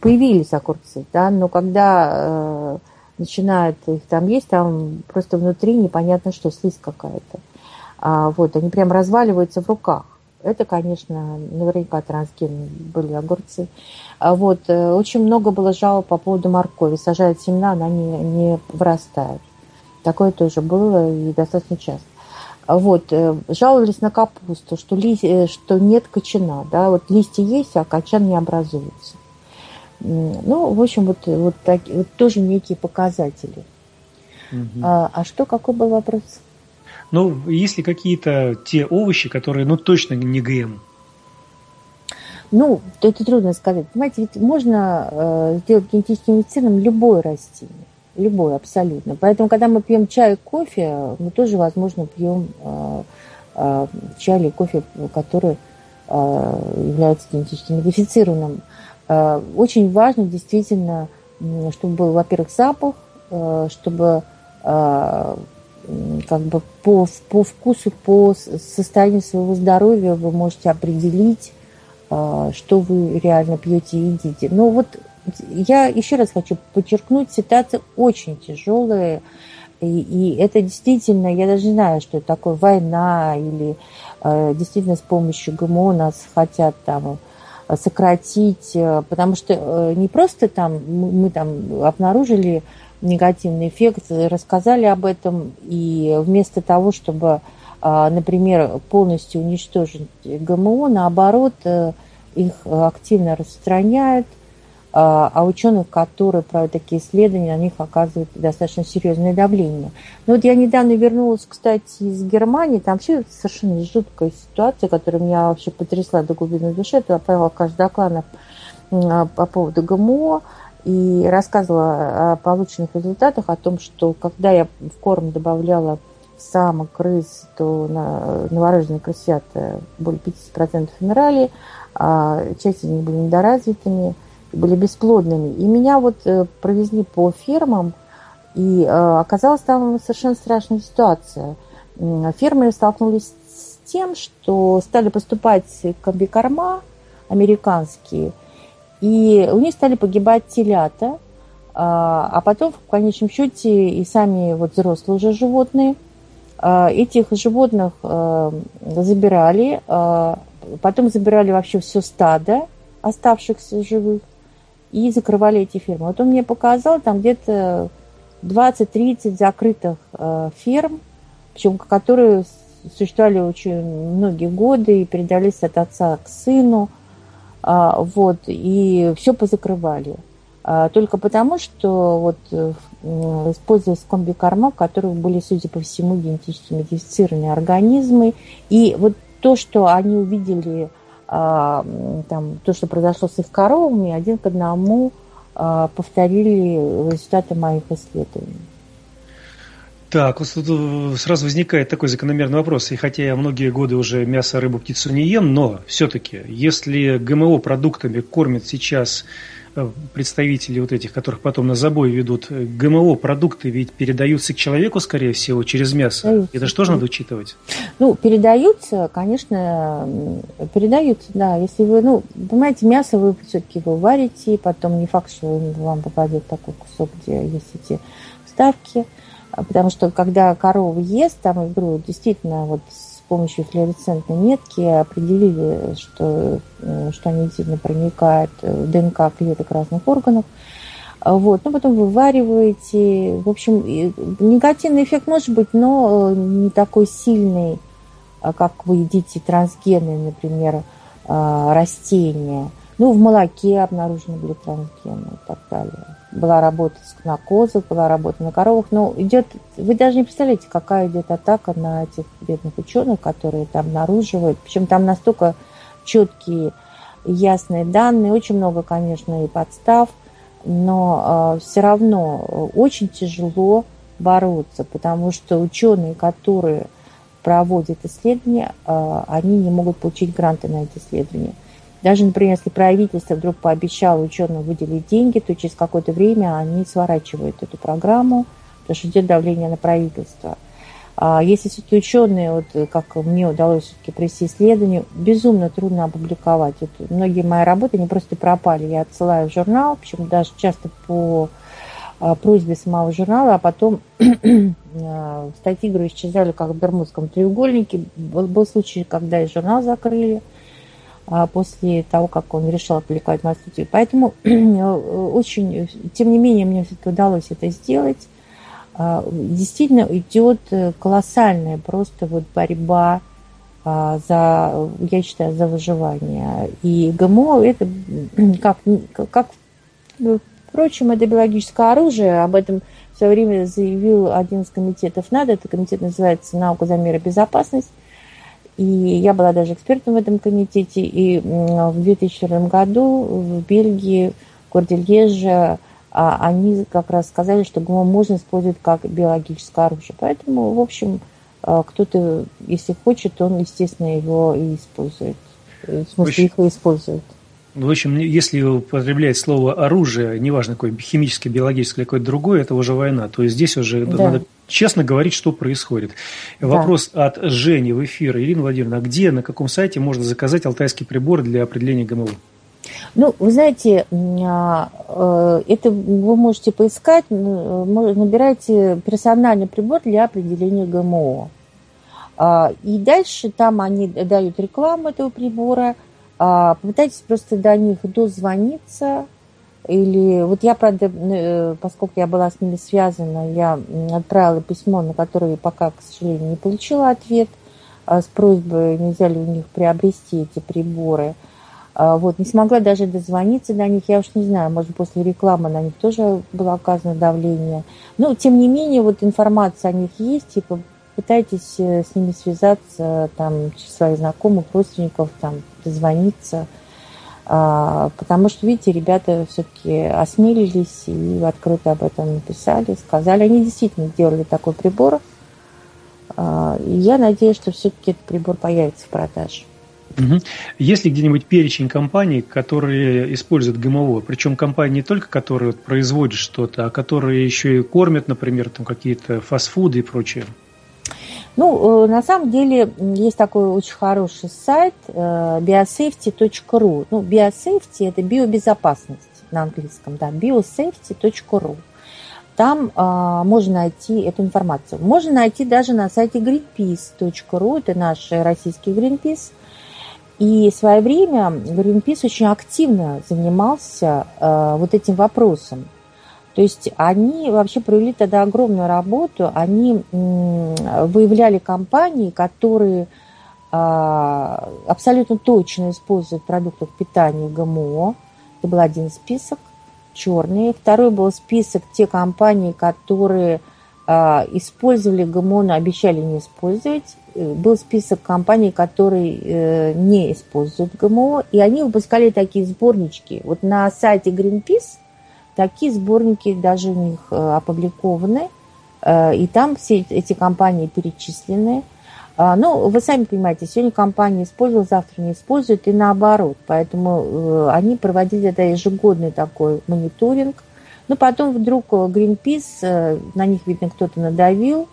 появились огурцы, да, но когда начинают их там есть, там просто внутри непонятно что, слизь какая-то. Вот, они прям разваливаются в руках. Это, конечно, наверняка трансгенные были огурцы. Вот, очень много было жалоб по поводу моркови. Сажают семена, она не вырастает. Такое тоже было и достаточно часто. Вот, жаловались на капусту, что нет кочана. Да? Вот листья есть, а кочан не образуется. Ну, в общем, вот тоже некие показатели. Угу. А что, какой был вопрос? Ну, есть ли какие-то те овощи, которые, ну, точно не ГМ? Ну, это трудно сказать. Понимаете, ведь можно сделать генетически модифицированным любое растение. Любое, абсолютно. Поэтому, когда мы пьем чай и кофе, мы тоже, возможно, пьем чай или кофе, который является генетически модифицированным. Очень важно, действительно, чтобы был, во-первых, запах, чтобы... как бы по вкусу, по состоянию своего здоровья вы можете определить, что вы реально пьете и едите. Но вот я еще раз хочу подчеркнуть, ситуация очень тяжелая, и это действительно, я даже не знаю, что это такое, война, или действительно с помощью ГМО нас хотят там сократить, потому что не просто там мы там обнаружили негативный эффект, рассказали об этом, и вместо того, чтобы, например, полностью уничтожить ГМО, наоборот, их активно распространяют, а ученых, которые проводят такие исследования, на них оказывают достаточно серьезное давление. Но вот я недавно вернулась, кстати, из Германии, там вообще совершенно жуткая ситуация, которая меня вообще потрясла до глубины души, я попала в каждый доклад по поводу ГМО, и рассказывала о полученных результатах, о том, что когда я в корм добавляла самок, крыс, то новорожденные крысята более 50% умирали, а часть из них были недоразвитыми, были бесплодными. И меня вот провезли по фермам, и оказалась там совершенно страшная ситуация. Фермеры столкнулись с тем, что стали поступать комбикорма американские, и у них стали погибать телята, а потом в конечном счете и сами вот взрослые уже животные. Этих животных забирали, потом забирали вообще все стадо, оставшихся живых, и закрывали эти фермы. Вот он мне показал, там где-то 20-30 закрытых ферм, причем которые существовали очень многие годы и передались от отца к сыну, вот, и все позакрывали. Только потому, что вот, использовались комбикорма, в которых были, судя по всему, генетически модифицированные организмы. И вот то, что они увидели, там, то, что произошло с их коровами, один к одному повторили результаты моих исследований. Так, вот сразу возникает такой закономерный вопрос. И хотя я многие годы уже мясо, рыбу, птицу не ем, но все-таки, если ГМО-продуктами кормят сейчас представители вот этих, которых потом на забой ведут, ГМО-продукты ведь передаются к человеку, скорее всего, через мясо. Передаются. Это же тоже надо учитывать? Ну, передаются, конечно, передаются, да. Если вы, понимаете, мясо вы все-таки его варите, потом не факт, что вам попадет такой кусок, где есть эти вставки. Потому что, когда корова ест, там, я говорю, действительно, вот с помощью флуоресцентной метки определили, что они действительно проникают в ДНК клеток разных органов. Вот. Но потом вывариваете. В общем, негативный эффект может быть, но не такой сильный, как вы едите трансгенные, например, растения. В молоке обнаружены были трансгены и так далее. Была работа на козах, была работа на коровах. Но идет, вы даже не представляете, какая идет атака на этих бедных ученых, которые это обнаруживают. Причем там настолько четкие, ясные данные. Очень много, конечно, и подстав. Но все равно очень тяжело бороться, потому что ученые, которые проводят исследования, они не могут получить гранты на эти исследования. Даже, например, если правительство вдруг пообещало ученым выделить деньги, то через какое-то время они сворачивают эту программу, потому что идет давление на правительство. Если все-таки ученые, вот как мне удалось все-таки провести исследование, безумно трудно опубликовать. Вот многие мои работы, они просто пропали. Я отсылаю в журнал, причем даже часто по просьбе самого журнала, а потом статьи, говорю, исчезали, как в Бермудском треугольнике. Был случай, когда и журнал закрыли после того, как он решил опубликовать мою статью. Поэтому очень, тем не менее, мне все-таки удалось это сделать. Действительно идет колоссальная просто вот борьба за, я считаю, за выживание. И ГМО это, как впрочем, это биологическое оружие. Об этом в свое время заявил один из комитетов НАТО. Этот комитет называется «Наука за мир и безопасность». И я была даже экспертом в этом комитете. И в 2004 году в Бельгии, в городе Льеже, они как раз сказали, что ГМО можно использовать как биологическое оружие. Поэтому, в общем, кто-то, если хочет, он, естественно, его и использует. В смысле, их и использует. В общем, если употреблять слово «оружие», неважно, какое химическое, биологическое или какое-то другое, это уже война. То есть здесь уже надо честно говорить, что происходит. Вопрос от Жени в эфир. Ирина Владимировна, где, на каком сайте можно заказать алтайский прибор для определения ГМО? Вы знаете, это вы можете поискать, набирайте персональный прибор для определения ГМО. И дальше там они дают рекламу этого прибора. Попытайтесь просто до них дозвониться. Или вот я, правда, поскольку я была с ними связана, я отправила письмо, на которое пока, к сожалению, не получила ответ с просьбой, нельзя ли у них приобрести эти приборы. Вот, не смогла даже дозвониться до них, я уж не знаю, может, после рекламы на них тоже было оказано давление. Но, тем не менее, вот информация о них есть, и попытайтесь с ними связаться, там, через своих знакомых, родственников, там, дозвониться. Потому что, видите, ребята все-таки осмелились и открыто об этом написали, сказали. Они действительно сделали такой прибор. И я надеюсь, что все-таки этот прибор появится в продаже. Угу. Есть ли где-нибудь перечень компаний, которые используют ГМО? Причем компании не только, которые производят что-то, а которые еще и кормят, например, там какие-то фастфуды и прочее? На самом деле, есть такой очень хороший сайт biosafety.ru. Biosafety – это биобезопасность на английском, да, biosafety.ru. Там можно найти эту информацию. Можно найти даже на сайте greenpeace.ru, это наш российский Greenpeace. И в свое время Greenpeace очень активно занимался вот этим вопросом. То есть они вообще провели тогда огромную работу. Они выявляли компании, которые абсолютно точно используют продукты питания ГМО. Это был один список, черный. Второй был список те компании, которые использовали ГМО, но обещали не использовать. Был список компаний, которые не используют ГМО, и они выпускали такие сборнички. Вот на сайте Greenpeace такие сборники даже у них опубликованы, и там все эти компании перечислены. Ну, вы сами понимаете, сегодня компания использовала, завтра не использует, и наоборот. Поэтому они проводили это ежегодный такой мониторинг. Но потом вдруг Greenpeace, на них, видно, кто-то надавил,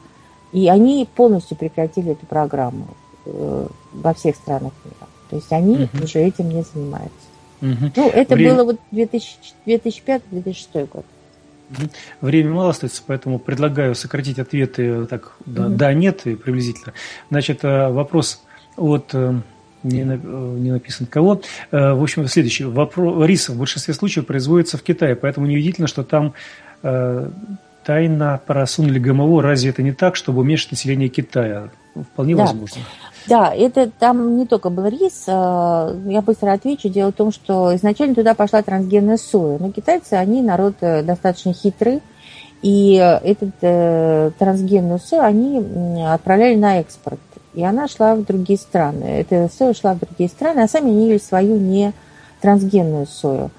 и они полностью прекратили эту программу во всех странах мира. То есть они уже этим не занимаются. Ну, это было вот 2005-2006 год. Время мало остается, поэтому предлагаю сократить ответы так да, нет и приблизительно. Значит, вопрос от... не написано кого. В общем, следующий. Рис в большинстве случаев производится в Китае, поэтому неудивительно, что там тайно просунули ГМО. Разве это не так, чтобы уменьшить население Китая? Вполне возможно. Да, это там не только был рис. Я быстро отвечу. Дело в том, что изначально туда пошла трансгенная соя. Но китайцы, они народ достаточно хитрый. И эту трансгенную сою они отправляли на экспорт. И она шла в другие страны. Эта соя шла в другие страны, а сами они ели свою не трансгенную сою.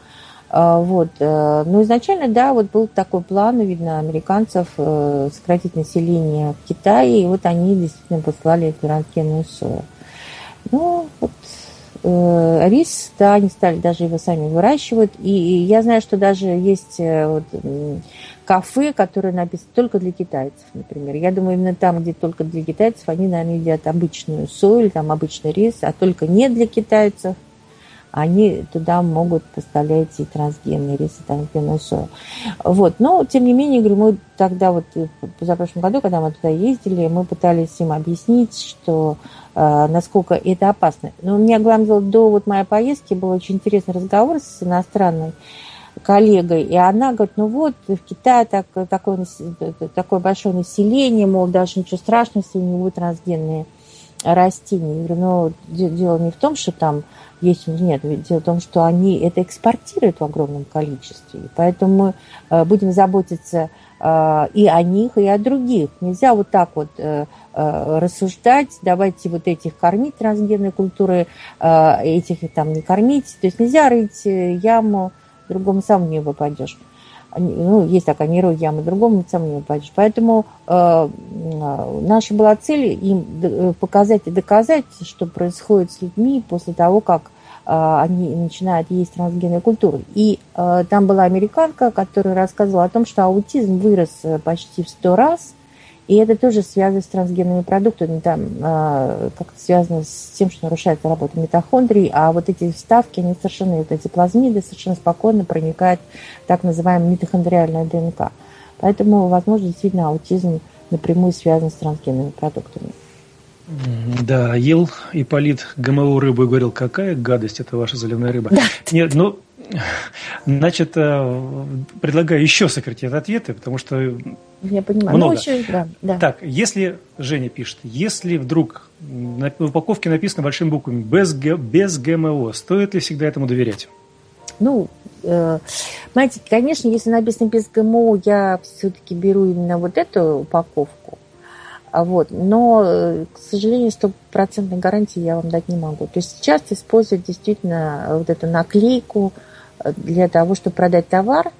Вот. Но изначально, да, вот был такой план, видно, американцев сократить население в Китае, и вот они действительно послали эту трансгенную сою. Ну, вот рис, да, они стали даже его сами выращивать. И я знаю, что даже есть вот, кафе, которые написаны только для китайцев, например. Я думаю, именно там, где только для китайцев, они, наверное, едят обычную сою или там обычный рис, а только не для китайцев. Они туда могут поставлять и трансгенный рис, и трансгенную сою. Вот. Но, тем не менее, говорю, мы тогда, вот в позапрошлом году, когда мы туда ездили, мы пытались им объяснить, что, насколько это опасно. Но у меня, главное дело, до вот моей поездки был очень интересный разговор с иностранной коллегой, и она говорит, ну вот, в Китае такое большое население, мол, даже ничего страшного, если у него трансгенные растения. Я говорю, ну, дело не в том, что там есть, нет, дело в том, что они это экспортируют в огромном количестве. И поэтому мы будем заботиться и о них, и о других. Нельзя вот так вот рассуждать, давайте вот этих кормить, трансгенные культуры, этих там не кормить. То есть нельзя рыть яму, другому сам в нее попадешь. Ну, есть такая, не рой ямы, другому сам в нее попадешь. Поэтому наша была цель им показать и доказать, что происходит с людьми после того, как они начинают есть трансгенную культуру. И там была американка, которая рассказывала о том, что аутизм вырос почти в 100 раз, и это тоже связано с трансгенными продуктами, там как-то связано с тем, что нарушается работа митохондрий, а вот эти вставки, они совершенно, вот эти плазмиды совершенно спокойно проникают в так называемую митохондриальную ДНК. Поэтому, возможно, действительно аутизм напрямую связан с трансгенными продуктами. Да, ел Ипполит ГМО рыбу и говорил, какая гадость, это ваша заливная рыба. Да. Нет, ну, значит, предлагаю еще сократить ответы, потому что... Я понимаю. Много. Ну, еще, да. Так, если, Женя пишет, если вдруг на упаковке написано большими буквами без ГМО, стоит ли всегда этому доверять? Ну, знаете, конечно, если написано без ГМО, я все-таки беру именно вот эту упаковку. Вот. Но, к сожалению, 100% гарантии я вам дать не могу. То есть сейчас используют действительно вот эту наклейку для того, чтобы продать товар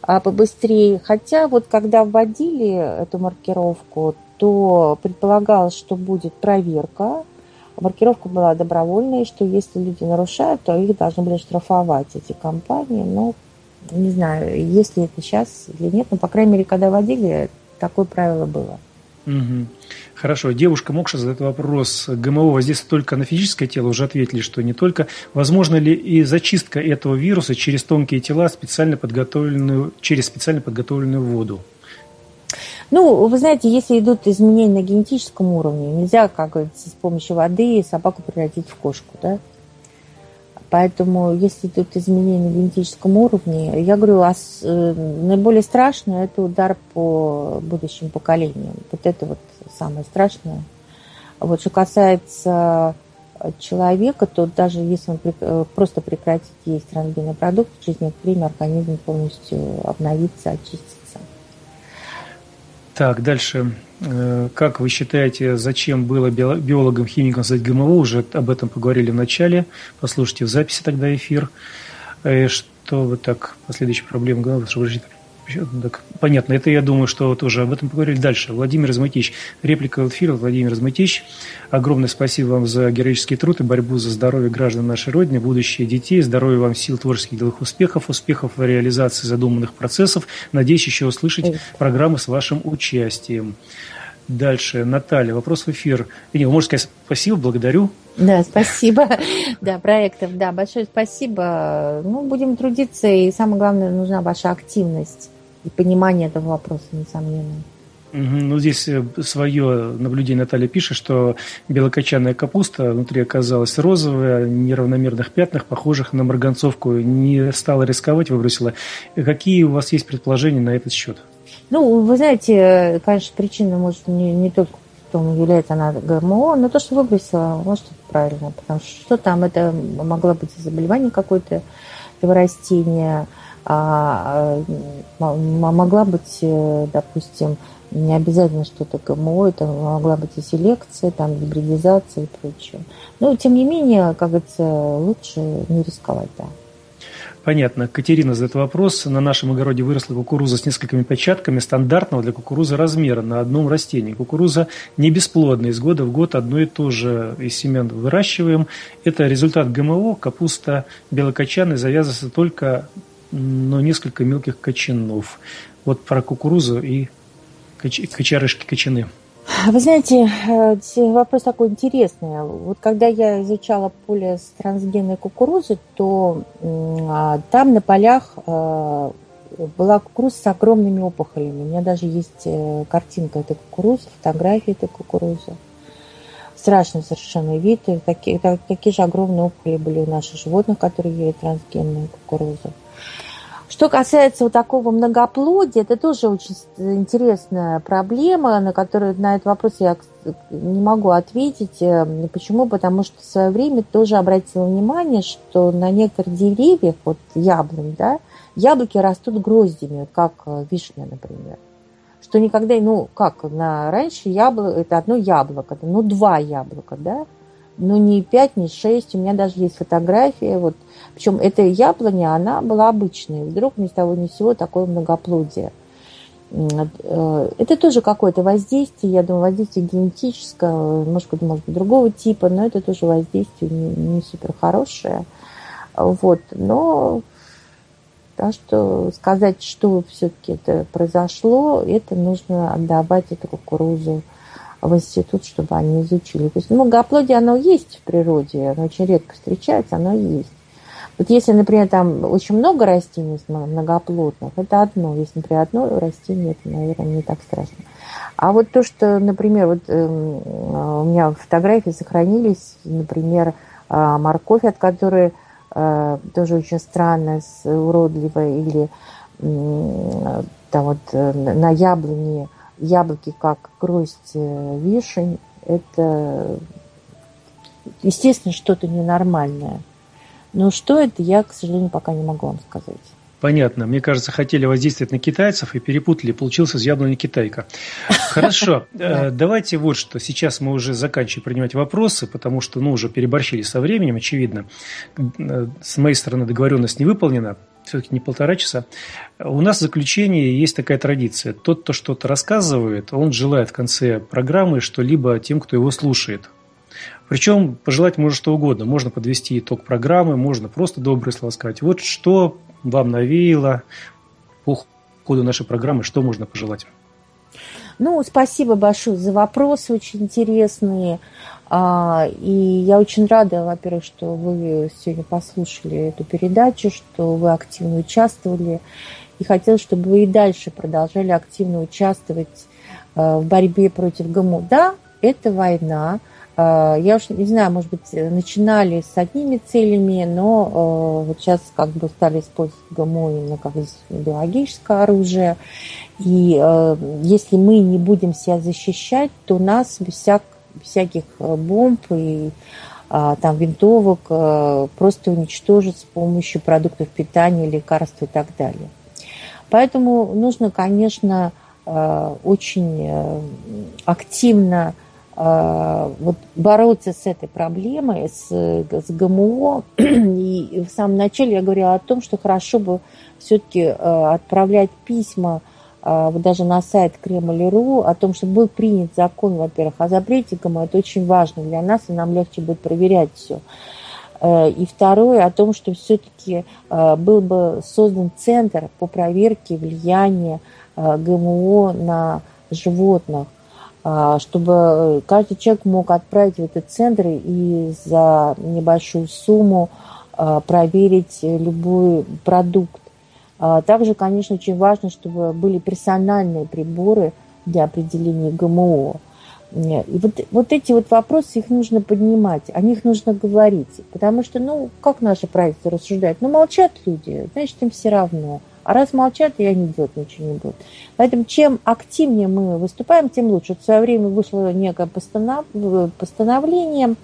побыстрее. Хотя вот когда вводили эту маркировку, то предполагалось, что будет проверка. Маркировка была добровольная, что если люди нарушают, то их должны были штрафовать, эти компании. Ну, не знаю, есть ли это сейчас или нет, но, по крайней мере, когда вводили, такое правило было. Угу. Хорошо. Девушка Мокша задает вопрос. ГМО воздействует только на физическое тело? Уже ответили, что не только. Возможно ли и зачистка этого вируса через тонкие тела, через специально подготовленную воду? Ну, вы знаете, если идут изменения на генетическом уровне, нельзя, как говорится, с помощью воды собаку превратить в кошку, да? Поэтому, если идут изменения на генетическом уровне, я говорю, наиболее страшное – это удар по будущим поколениям. Вот это вот самое страшное. Вот что касается человека, то даже если он просто прекратит есть рентгенные продукты, через некоторое время организм полностью обновится, очистится. Так, дальше. Как вы считаете, зачем было биологам, химикам создать ГМО? Уже об этом поговорили в начале. Послушайте в записи тогда эфир. Чтобы так, последующие проблемы ГМО, понятно. Это, я думаю, что тоже об этом поговорили. Дальше. Владимир Измытич. Реплика в эфире. Владимир Измытич. Огромное спасибо вам за героический труд и борьбу за здоровье граждан нашей Родины, будущее детей. Здоровья вам, сил, творческих деловых успехов, успехов в реализации задуманных процессов. Надеюсь еще услышать программы с вашим участием. Дальше. Наталья. Вопрос в эфир. Вы можете сказать спасибо, благодарю. Да, спасибо. Да, проектов. Да, большое спасибо. Ну, будем трудиться. И самое главное, нужна ваша активность. И понимание этого вопроса, несомненно. Ну, здесь свое наблюдение Наталья пишет, что белокочанная капуста внутри оказалась розовая, в неравномерных пятнах, похожих на марганцовку. Не стала рисковать, выбросила. Какие у вас есть предположения на этот счет? Ну, вы знаете, конечно, причина, может, не только в том, является она ГМО, но то, что выбросила, может, это правильно. Потому что там это могло быть заболевание какое-то этого растения, могла быть, допустим, не обязательно что-то ГМО, это могла быть и селекция, там гибридизация и прочее. Но, тем не менее, как говорится, лучше не рисковать, да. Понятно. Катерина задает вопрос. На нашем огороде выросла кукуруза с несколькими початками стандартного для кукурузы размера на одном растении. Кукуруза не бесплодная. Из года в год одно и то же из семян выращиваем. Это результат ГМО. Капуста белокочанная завязывается только но несколько мелких кочанов. Вот про кукурузу и кочаны. Вы знаете, вопрос такой интересный. Вот когда я изучала поле с трансгенной кукурузы, то там на полях была кукуруза с огромными опухолями. У меня даже есть картинка этой кукурузы, фотографии этой кукурузы. Страшный совершенно вид. И такие же огромные опухоли были у наших животных, которые ели трансгенную кукурузу. Что касается вот такого многоплодия, это тоже очень интересная проблема, на этот вопрос я не могу ответить. Почему? Потому что в свое время тоже обратила внимание, что на некоторых деревьях, вот яблонь, да, яблоки растут гроздями, как вишня, например. Что никогда, ну, как раньше яблоко, это одно яблоко, ну, два яблока, да. Ну, не 5, не 6. У меня даже есть фотография. Вот. Причем эта яблоня, она была обычной. Вдруг ни с того ни с сего такое многоплодие. Это тоже какое-то воздействие. Я думаю, воздействие генетическое. Может быть, другого типа. Но это тоже воздействие не супер хорошее. Вот. Но так что сказать, что все-таки это произошло, это нужно отдавать эту кукурузу в институт, чтобы они изучили. То есть многоплодие, оно есть в природе, оно очень редко встречается, оно есть. Вот если, например, там очень много растений многоплодных, это одно. Если, например, одно растение, это, наверное, не так страшно. А вот то, что, например, вот у меня фотографии сохранились, например, морковь, от которой тоже очень странная, уродливая, или там вот на яблоне яблоки как гроздь вишень, это, естественно, что-то ненормальное. Но что это, я, к сожалению, пока не могу вам сказать. Понятно. Мне кажется, хотели воздействовать на китайцев и перепутали. Получился из яблони китайка. Хорошо. Давайте вот что. Сейчас мы уже заканчиваем принимать вопросы, потому что, уже переборщили со временем, очевидно. С моей стороны договоренность не выполнена. Все-таки не полтора часа. У нас в заключении есть такая традиция. Тот, кто что-то рассказывает, он желает в конце программы что-либо тем, кто его слушает. Причем пожелать можно что угодно. Можно подвести итог программы, можно просто добрые слова сказать. Вот что вам навеяло по ходу нашей программы, что можно пожелать? Спасибо большое за вопросы очень интересные. И я очень рада, во-первых, что вы сегодня послушали эту передачу, что вы активно участвовали. И хотелось, чтобы вы и дальше продолжали активно участвовать в борьбе против ГМО. Да, это война, Я уж не знаю, может быть, начинали с одними целями, но вот сейчас как бы стали использовать ГМО именно как биологическое оружие. И если мы не будем себя защищать, то нас без всяких бомб и там винтовок просто уничтожат с помощью продуктов питания, лекарств и так далее. Поэтому нужно, конечно, очень активно вот бороться с этой проблемой, с ГМО. И в самом начале я говорила о том, что хорошо бы все-таки отправлять письма вот даже на сайт Кремль.ру о том, что был принят закон, во-первых, о запрете ГМО. Это очень важно для нас, и нам легче будет проверять все. И второе, о том, что все-таки был бы создан центр по проверке влияния ГМО на животных, чтобы каждый человек мог отправить в этот центр и за небольшую сумму проверить любой продукт. Также, конечно, очень важно, чтобы были персональные приборы для определения ГМО. И вот эти вот вопросы, их нужно поднимать, о них нужно говорить. Потому что, как наше правительство рассуждает? Молчат люди, значит, им все равно. А раз молчат, и они делать ничего не будут. Поэтому чем активнее мы выступаем, тем лучше. Вот в свое время вышло некое постановление.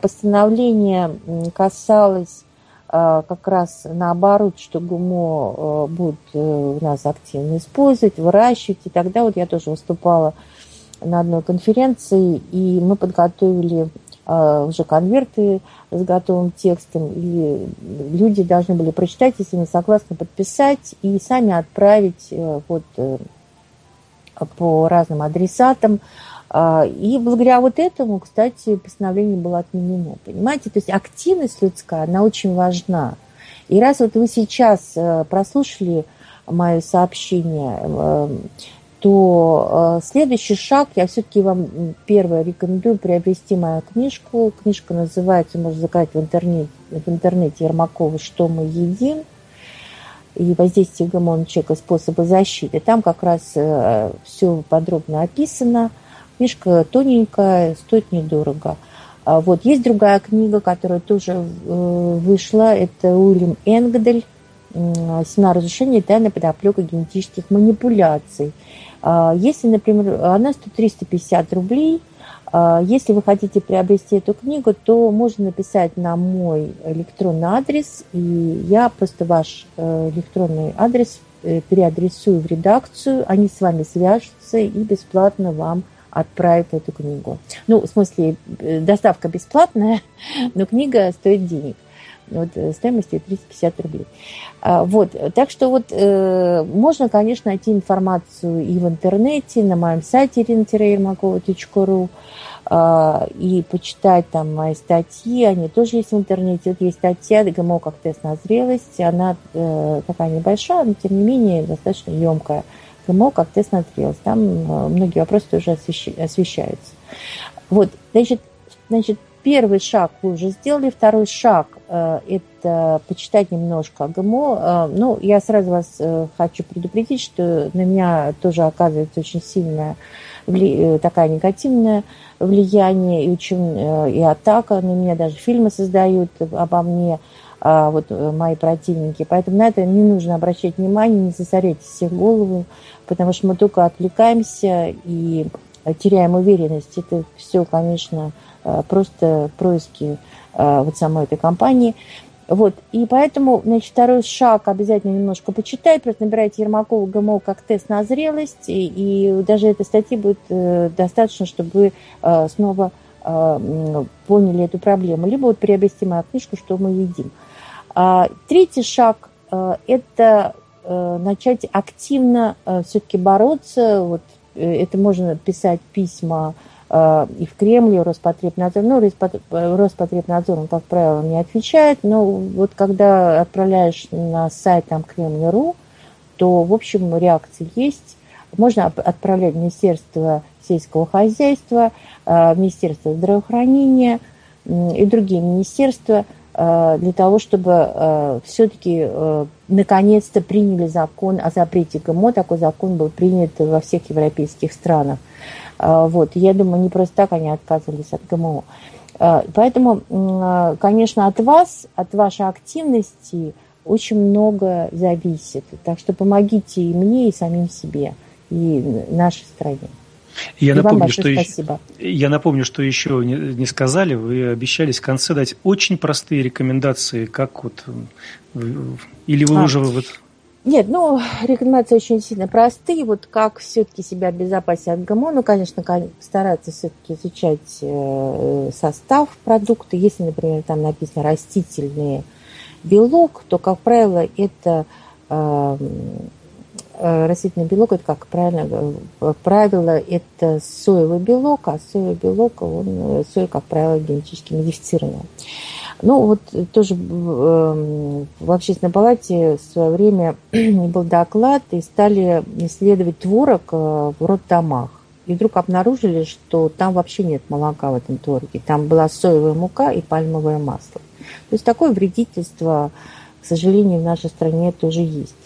Постановление касалось как раз наоборот, что ГМО будут у нас активно использовать, выращивать. И тогда вот я тоже выступала на одной конференции, и мы подготовили уже конверты с готовым текстом, и люди должны были прочитать, если не согласны, подписать, и сами отправить вот по разным адресатам. И благодаря вот этому, кстати, постановление было отменено. Понимаете, то есть активность людская, она очень важна. И раз вот вы сейчас прослушали мое сообщение, то следующий шаг, я все-таки вам первое рекомендую приобрести мою книжку. Книжка называется, можно заказать в интернете Ермакова «Что мы едим?» и «Воздействие ГМО на человека. Способы защиты». Там как раз все подробно описано. Книжка тоненькая, стоит недорого. Вот есть другая книга, которая тоже вышла. Это Уильям Энгдель «Семена разрушения. Тайная подоплека генетических манипуляций». Если, например, она стоит 350 рублей, если вы хотите приобрести эту книгу, то можно написать на мой электронный адрес, и я просто ваш электронный адрес переадресую в редакцию, они с вами свяжутся и бесплатно вам отправят эту книгу. В смысле, доставка бесплатная, но книга стоит денег. Вот, стоимостью 350 рублей. Вот. Так что вот можно, конечно, найти информацию и в интернете, на моем сайте irina-ermakova.ru, и почитать там мои статьи. Они тоже есть в интернете. Вот есть статья «ГМО как тест на зрелость». Она такая небольшая, но тем не менее достаточно емкая. ГМО как тест на зрелость. Там многие вопросы тоже освещаются. Вот. Значит, первый шаг вы уже сделали, второй шаг – это почитать немножко о ГМО. Я сразу вас хочу предупредить, что на меня тоже оказывается очень сильное такое негативное влияние и атака на меня, даже фильмы создают обо мне вот мои противники. Поэтому на это не нужно обращать внимание, не засоряйте себе голову, потому что мы только отвлекаемся и теряем уверенность. Это все, конечно, просто происки вот самой этой компании. Вот. И поэтому, значит, второй шаг обязательно немножко почитай, просто набирайте Ермакова ГМО как тест на зрелость, и даже этой статьи будет достаточно, чтобы вы снова поняли эту проблему. Либо вот приобрести мою книжку «Что мы едим». Третий шаг – это начать активно все-таки бороться. Вот это можно писать письма и в Кремле, и в Роспотребнадзор. Роспотребнадзор, он, как правило, не отвечает, но вот когда отправляешь на сайт там Кремль.ру, то, в общем, реакции есть. Можно отправлять в Министерство сельского хозяйства, в Министерство здравоохранения и другие министерства. для того, чтобы все-таки наконец-то приняли закон о запрете ГМО. Такой закон был принят во всех европейских странах. Вот. Я думаю, не просто так они отказывались от ГМО. Поэтому, конечно, от вас, от вашей активности очень много зависит. Так что помогите и мне, и самим себе, и нашей стране. Я напомню, что еще не сказали, вы обещались в конце дать очень простые рекомендации, как вот, или вы уже... Нет, рекомендации очень сильно простые, вот как все-таки себя обезопасить от ГМО, конечно, стараться все-таки изучать состав продукта, если, например, там написано растительный белок, то, как правило, это... Растительный белок, это, как правило, это соевый белок, а соевый белок, соя, как правило, генетически модифицированная. Тоже в Общественной палате в свое время был доклад, и стали исследовать творог в роддомах. И вдруг обнаружили, что там вообще нет молока в этом твороге. Там была соевая мука и пальмовое масло. То есть такое вредительство... К сожалению, в нашей стране тоже есть.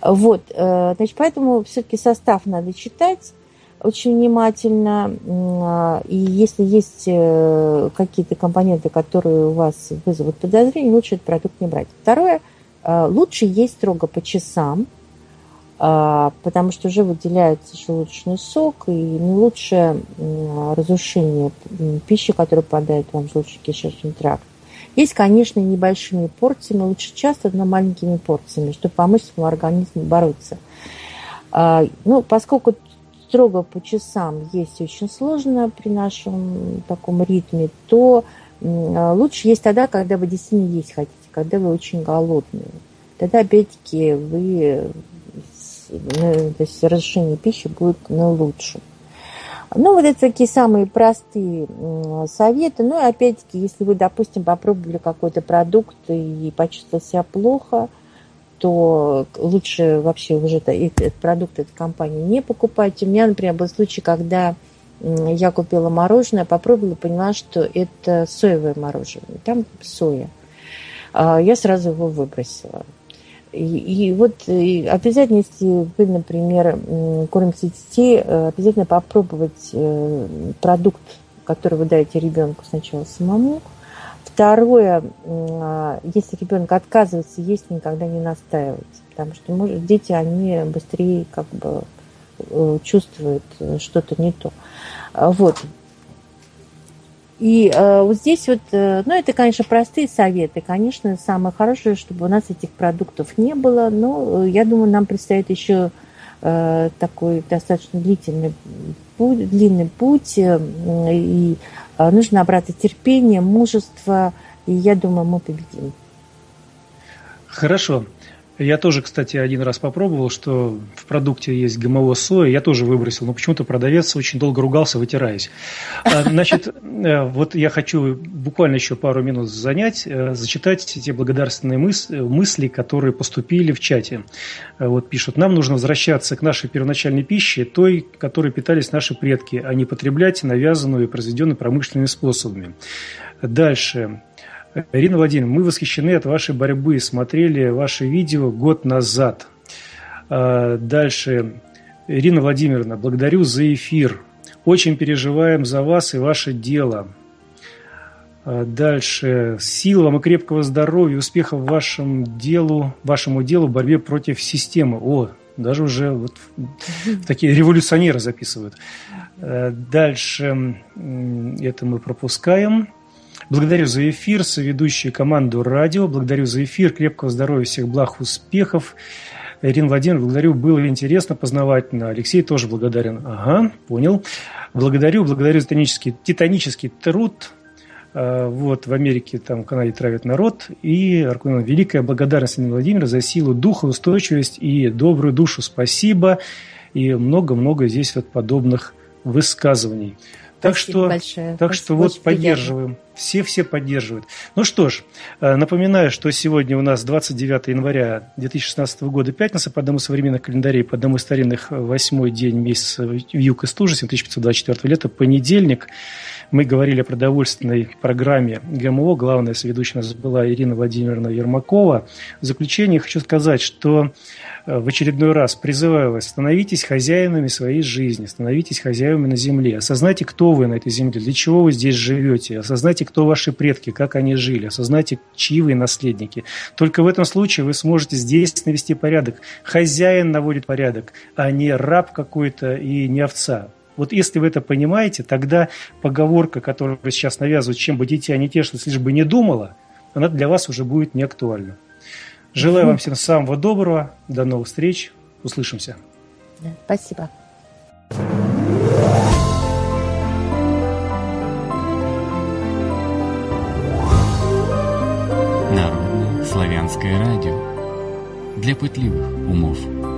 Значит, поэтому все-таки состав надо читать очень внимательно. И если есть какие-то компоненты, которые у вас вызовут подозрение, лучше этот продукт не брать. Второе, лучше есть строго по часам, потому что уже выделяется желудочный сок, и не лучше разрушение пищи, которая попадает вам в желудочно-кишечный тракт. Есть, конечно, небольшими порциями, лучше часто, но маленькими порциями, чтобы помочь своему организму бороться. Поскольку строго по часам есть очень сложно при нашем таком ритме, то лучше есть тогда, когда вы действительно есть хотите, когда вы очень голодные. Тогда, опять-таки, разрешение пищи будет лучше. Это такие самые простые советы. Опять-таки, если вы, допустим, попробовали какой-то продукт и почувствовали себя плохо, то лучше вообще уже этот продукт, эту компанию не покупать. У меня, например, был случай, когда я купила мороженое, попробовала, поняла, что это соевое мороженое. Там соя. Я сразу его выбросила. И обязательно, если вы, например, кормите детей, обязательно попробовать продукт, который вы даете ребенку сначала самому. Второе, если ребенок отказывается есть, никогда не настаивать, потому что дети, они быстрее чувствуют что-то не то. И здесь это, конечно, простые советы. Конечно, самое хорошее, чтобы у нас этих продуктов не было, но я думаю, нам предстоит еще такой достаточно длинный путь, и нужно набраться терпения, мужества, и я думаю, мы победим. Хорошо. Я тоже, кстати, один раз попробовал, что в продукте есть ГМО соя, я тоже выбросил, но почему-то продавец очень долго ругался, вытираясь. Значит, вот я хочу буквально еще пару минут занять, зачитать те благодарственные мысли, которые поступили в чате. Вот пишут, нам нужно возвращаться к нашей первоначальной пище, той, которой питались наши предки, а не потреблять навязанную и произведенную промышленными способами. Дальше. Ирина Владимировна, мы восхищены от вашей борьбы, смотрели ваши видео год назад. Дальше. Ирина Владимировна, благодарю за эфир. Очень переживаем за вас и ваше дело. Дальше. Сил вам и крепкого здоровья, успехов вашему делу в борьбе против системы. Даже уже такие революционеры записывают. Дальше. Это мы пропускаем. Благодарю за эфир, соведущую команду радио. Благодарю за эфир. Крепкого здоровья, всех благ, успехов. Ирина Владимировна, благодарю. Было интересно, познавательно. Алексей тоже благодарен. Ага, понял. Благодарю за титанический труд. В Америке, в Канаде травят народ. И Аркунова, великая благодарность Ирина Владимировна за силу духа, устойчивость и добрую душу. Спасибо. И много-много здесь подобных высказываний. Спасибо большое. Так что поддерживаем. Все поддерживают. Ну что ж, напоминаю, что сегодня у нас 29 января 2016 года, пятница, по одному современных календарей, по одному старинных, 8-й день месяца вьюг и стужи, 7524 лета, понедельник. Мы говорили о продовольственной программе ГМО. Главная соведущая у нас была Ирина Владимировна Ермакова. В заключение хочу сказать, что в очередной раз призываю вас: становитесь хозяевами своей жизни, становитесь хозяевами на земле. Осознайте, кто вы на этой земле, для чего вы здесь живете. Осознайте, кто ваши предки, как они жили. Осознайте, чьи вы наследники. Только в этом случае вы сможете здесь навести порядок. Хозяин наводит порядок, а не раб какой-то и не овца. Вот если вы это понимаете, тогда поговорка, которую сейчас навязывают, чем бы дитя не тешилось, лишь бы не думала, она для вас уже будет не актуальна. Желаю вам всем самого доброго. До новых встреч. Услышимся. Спасибо. Народное славянское радио для пытливых умов.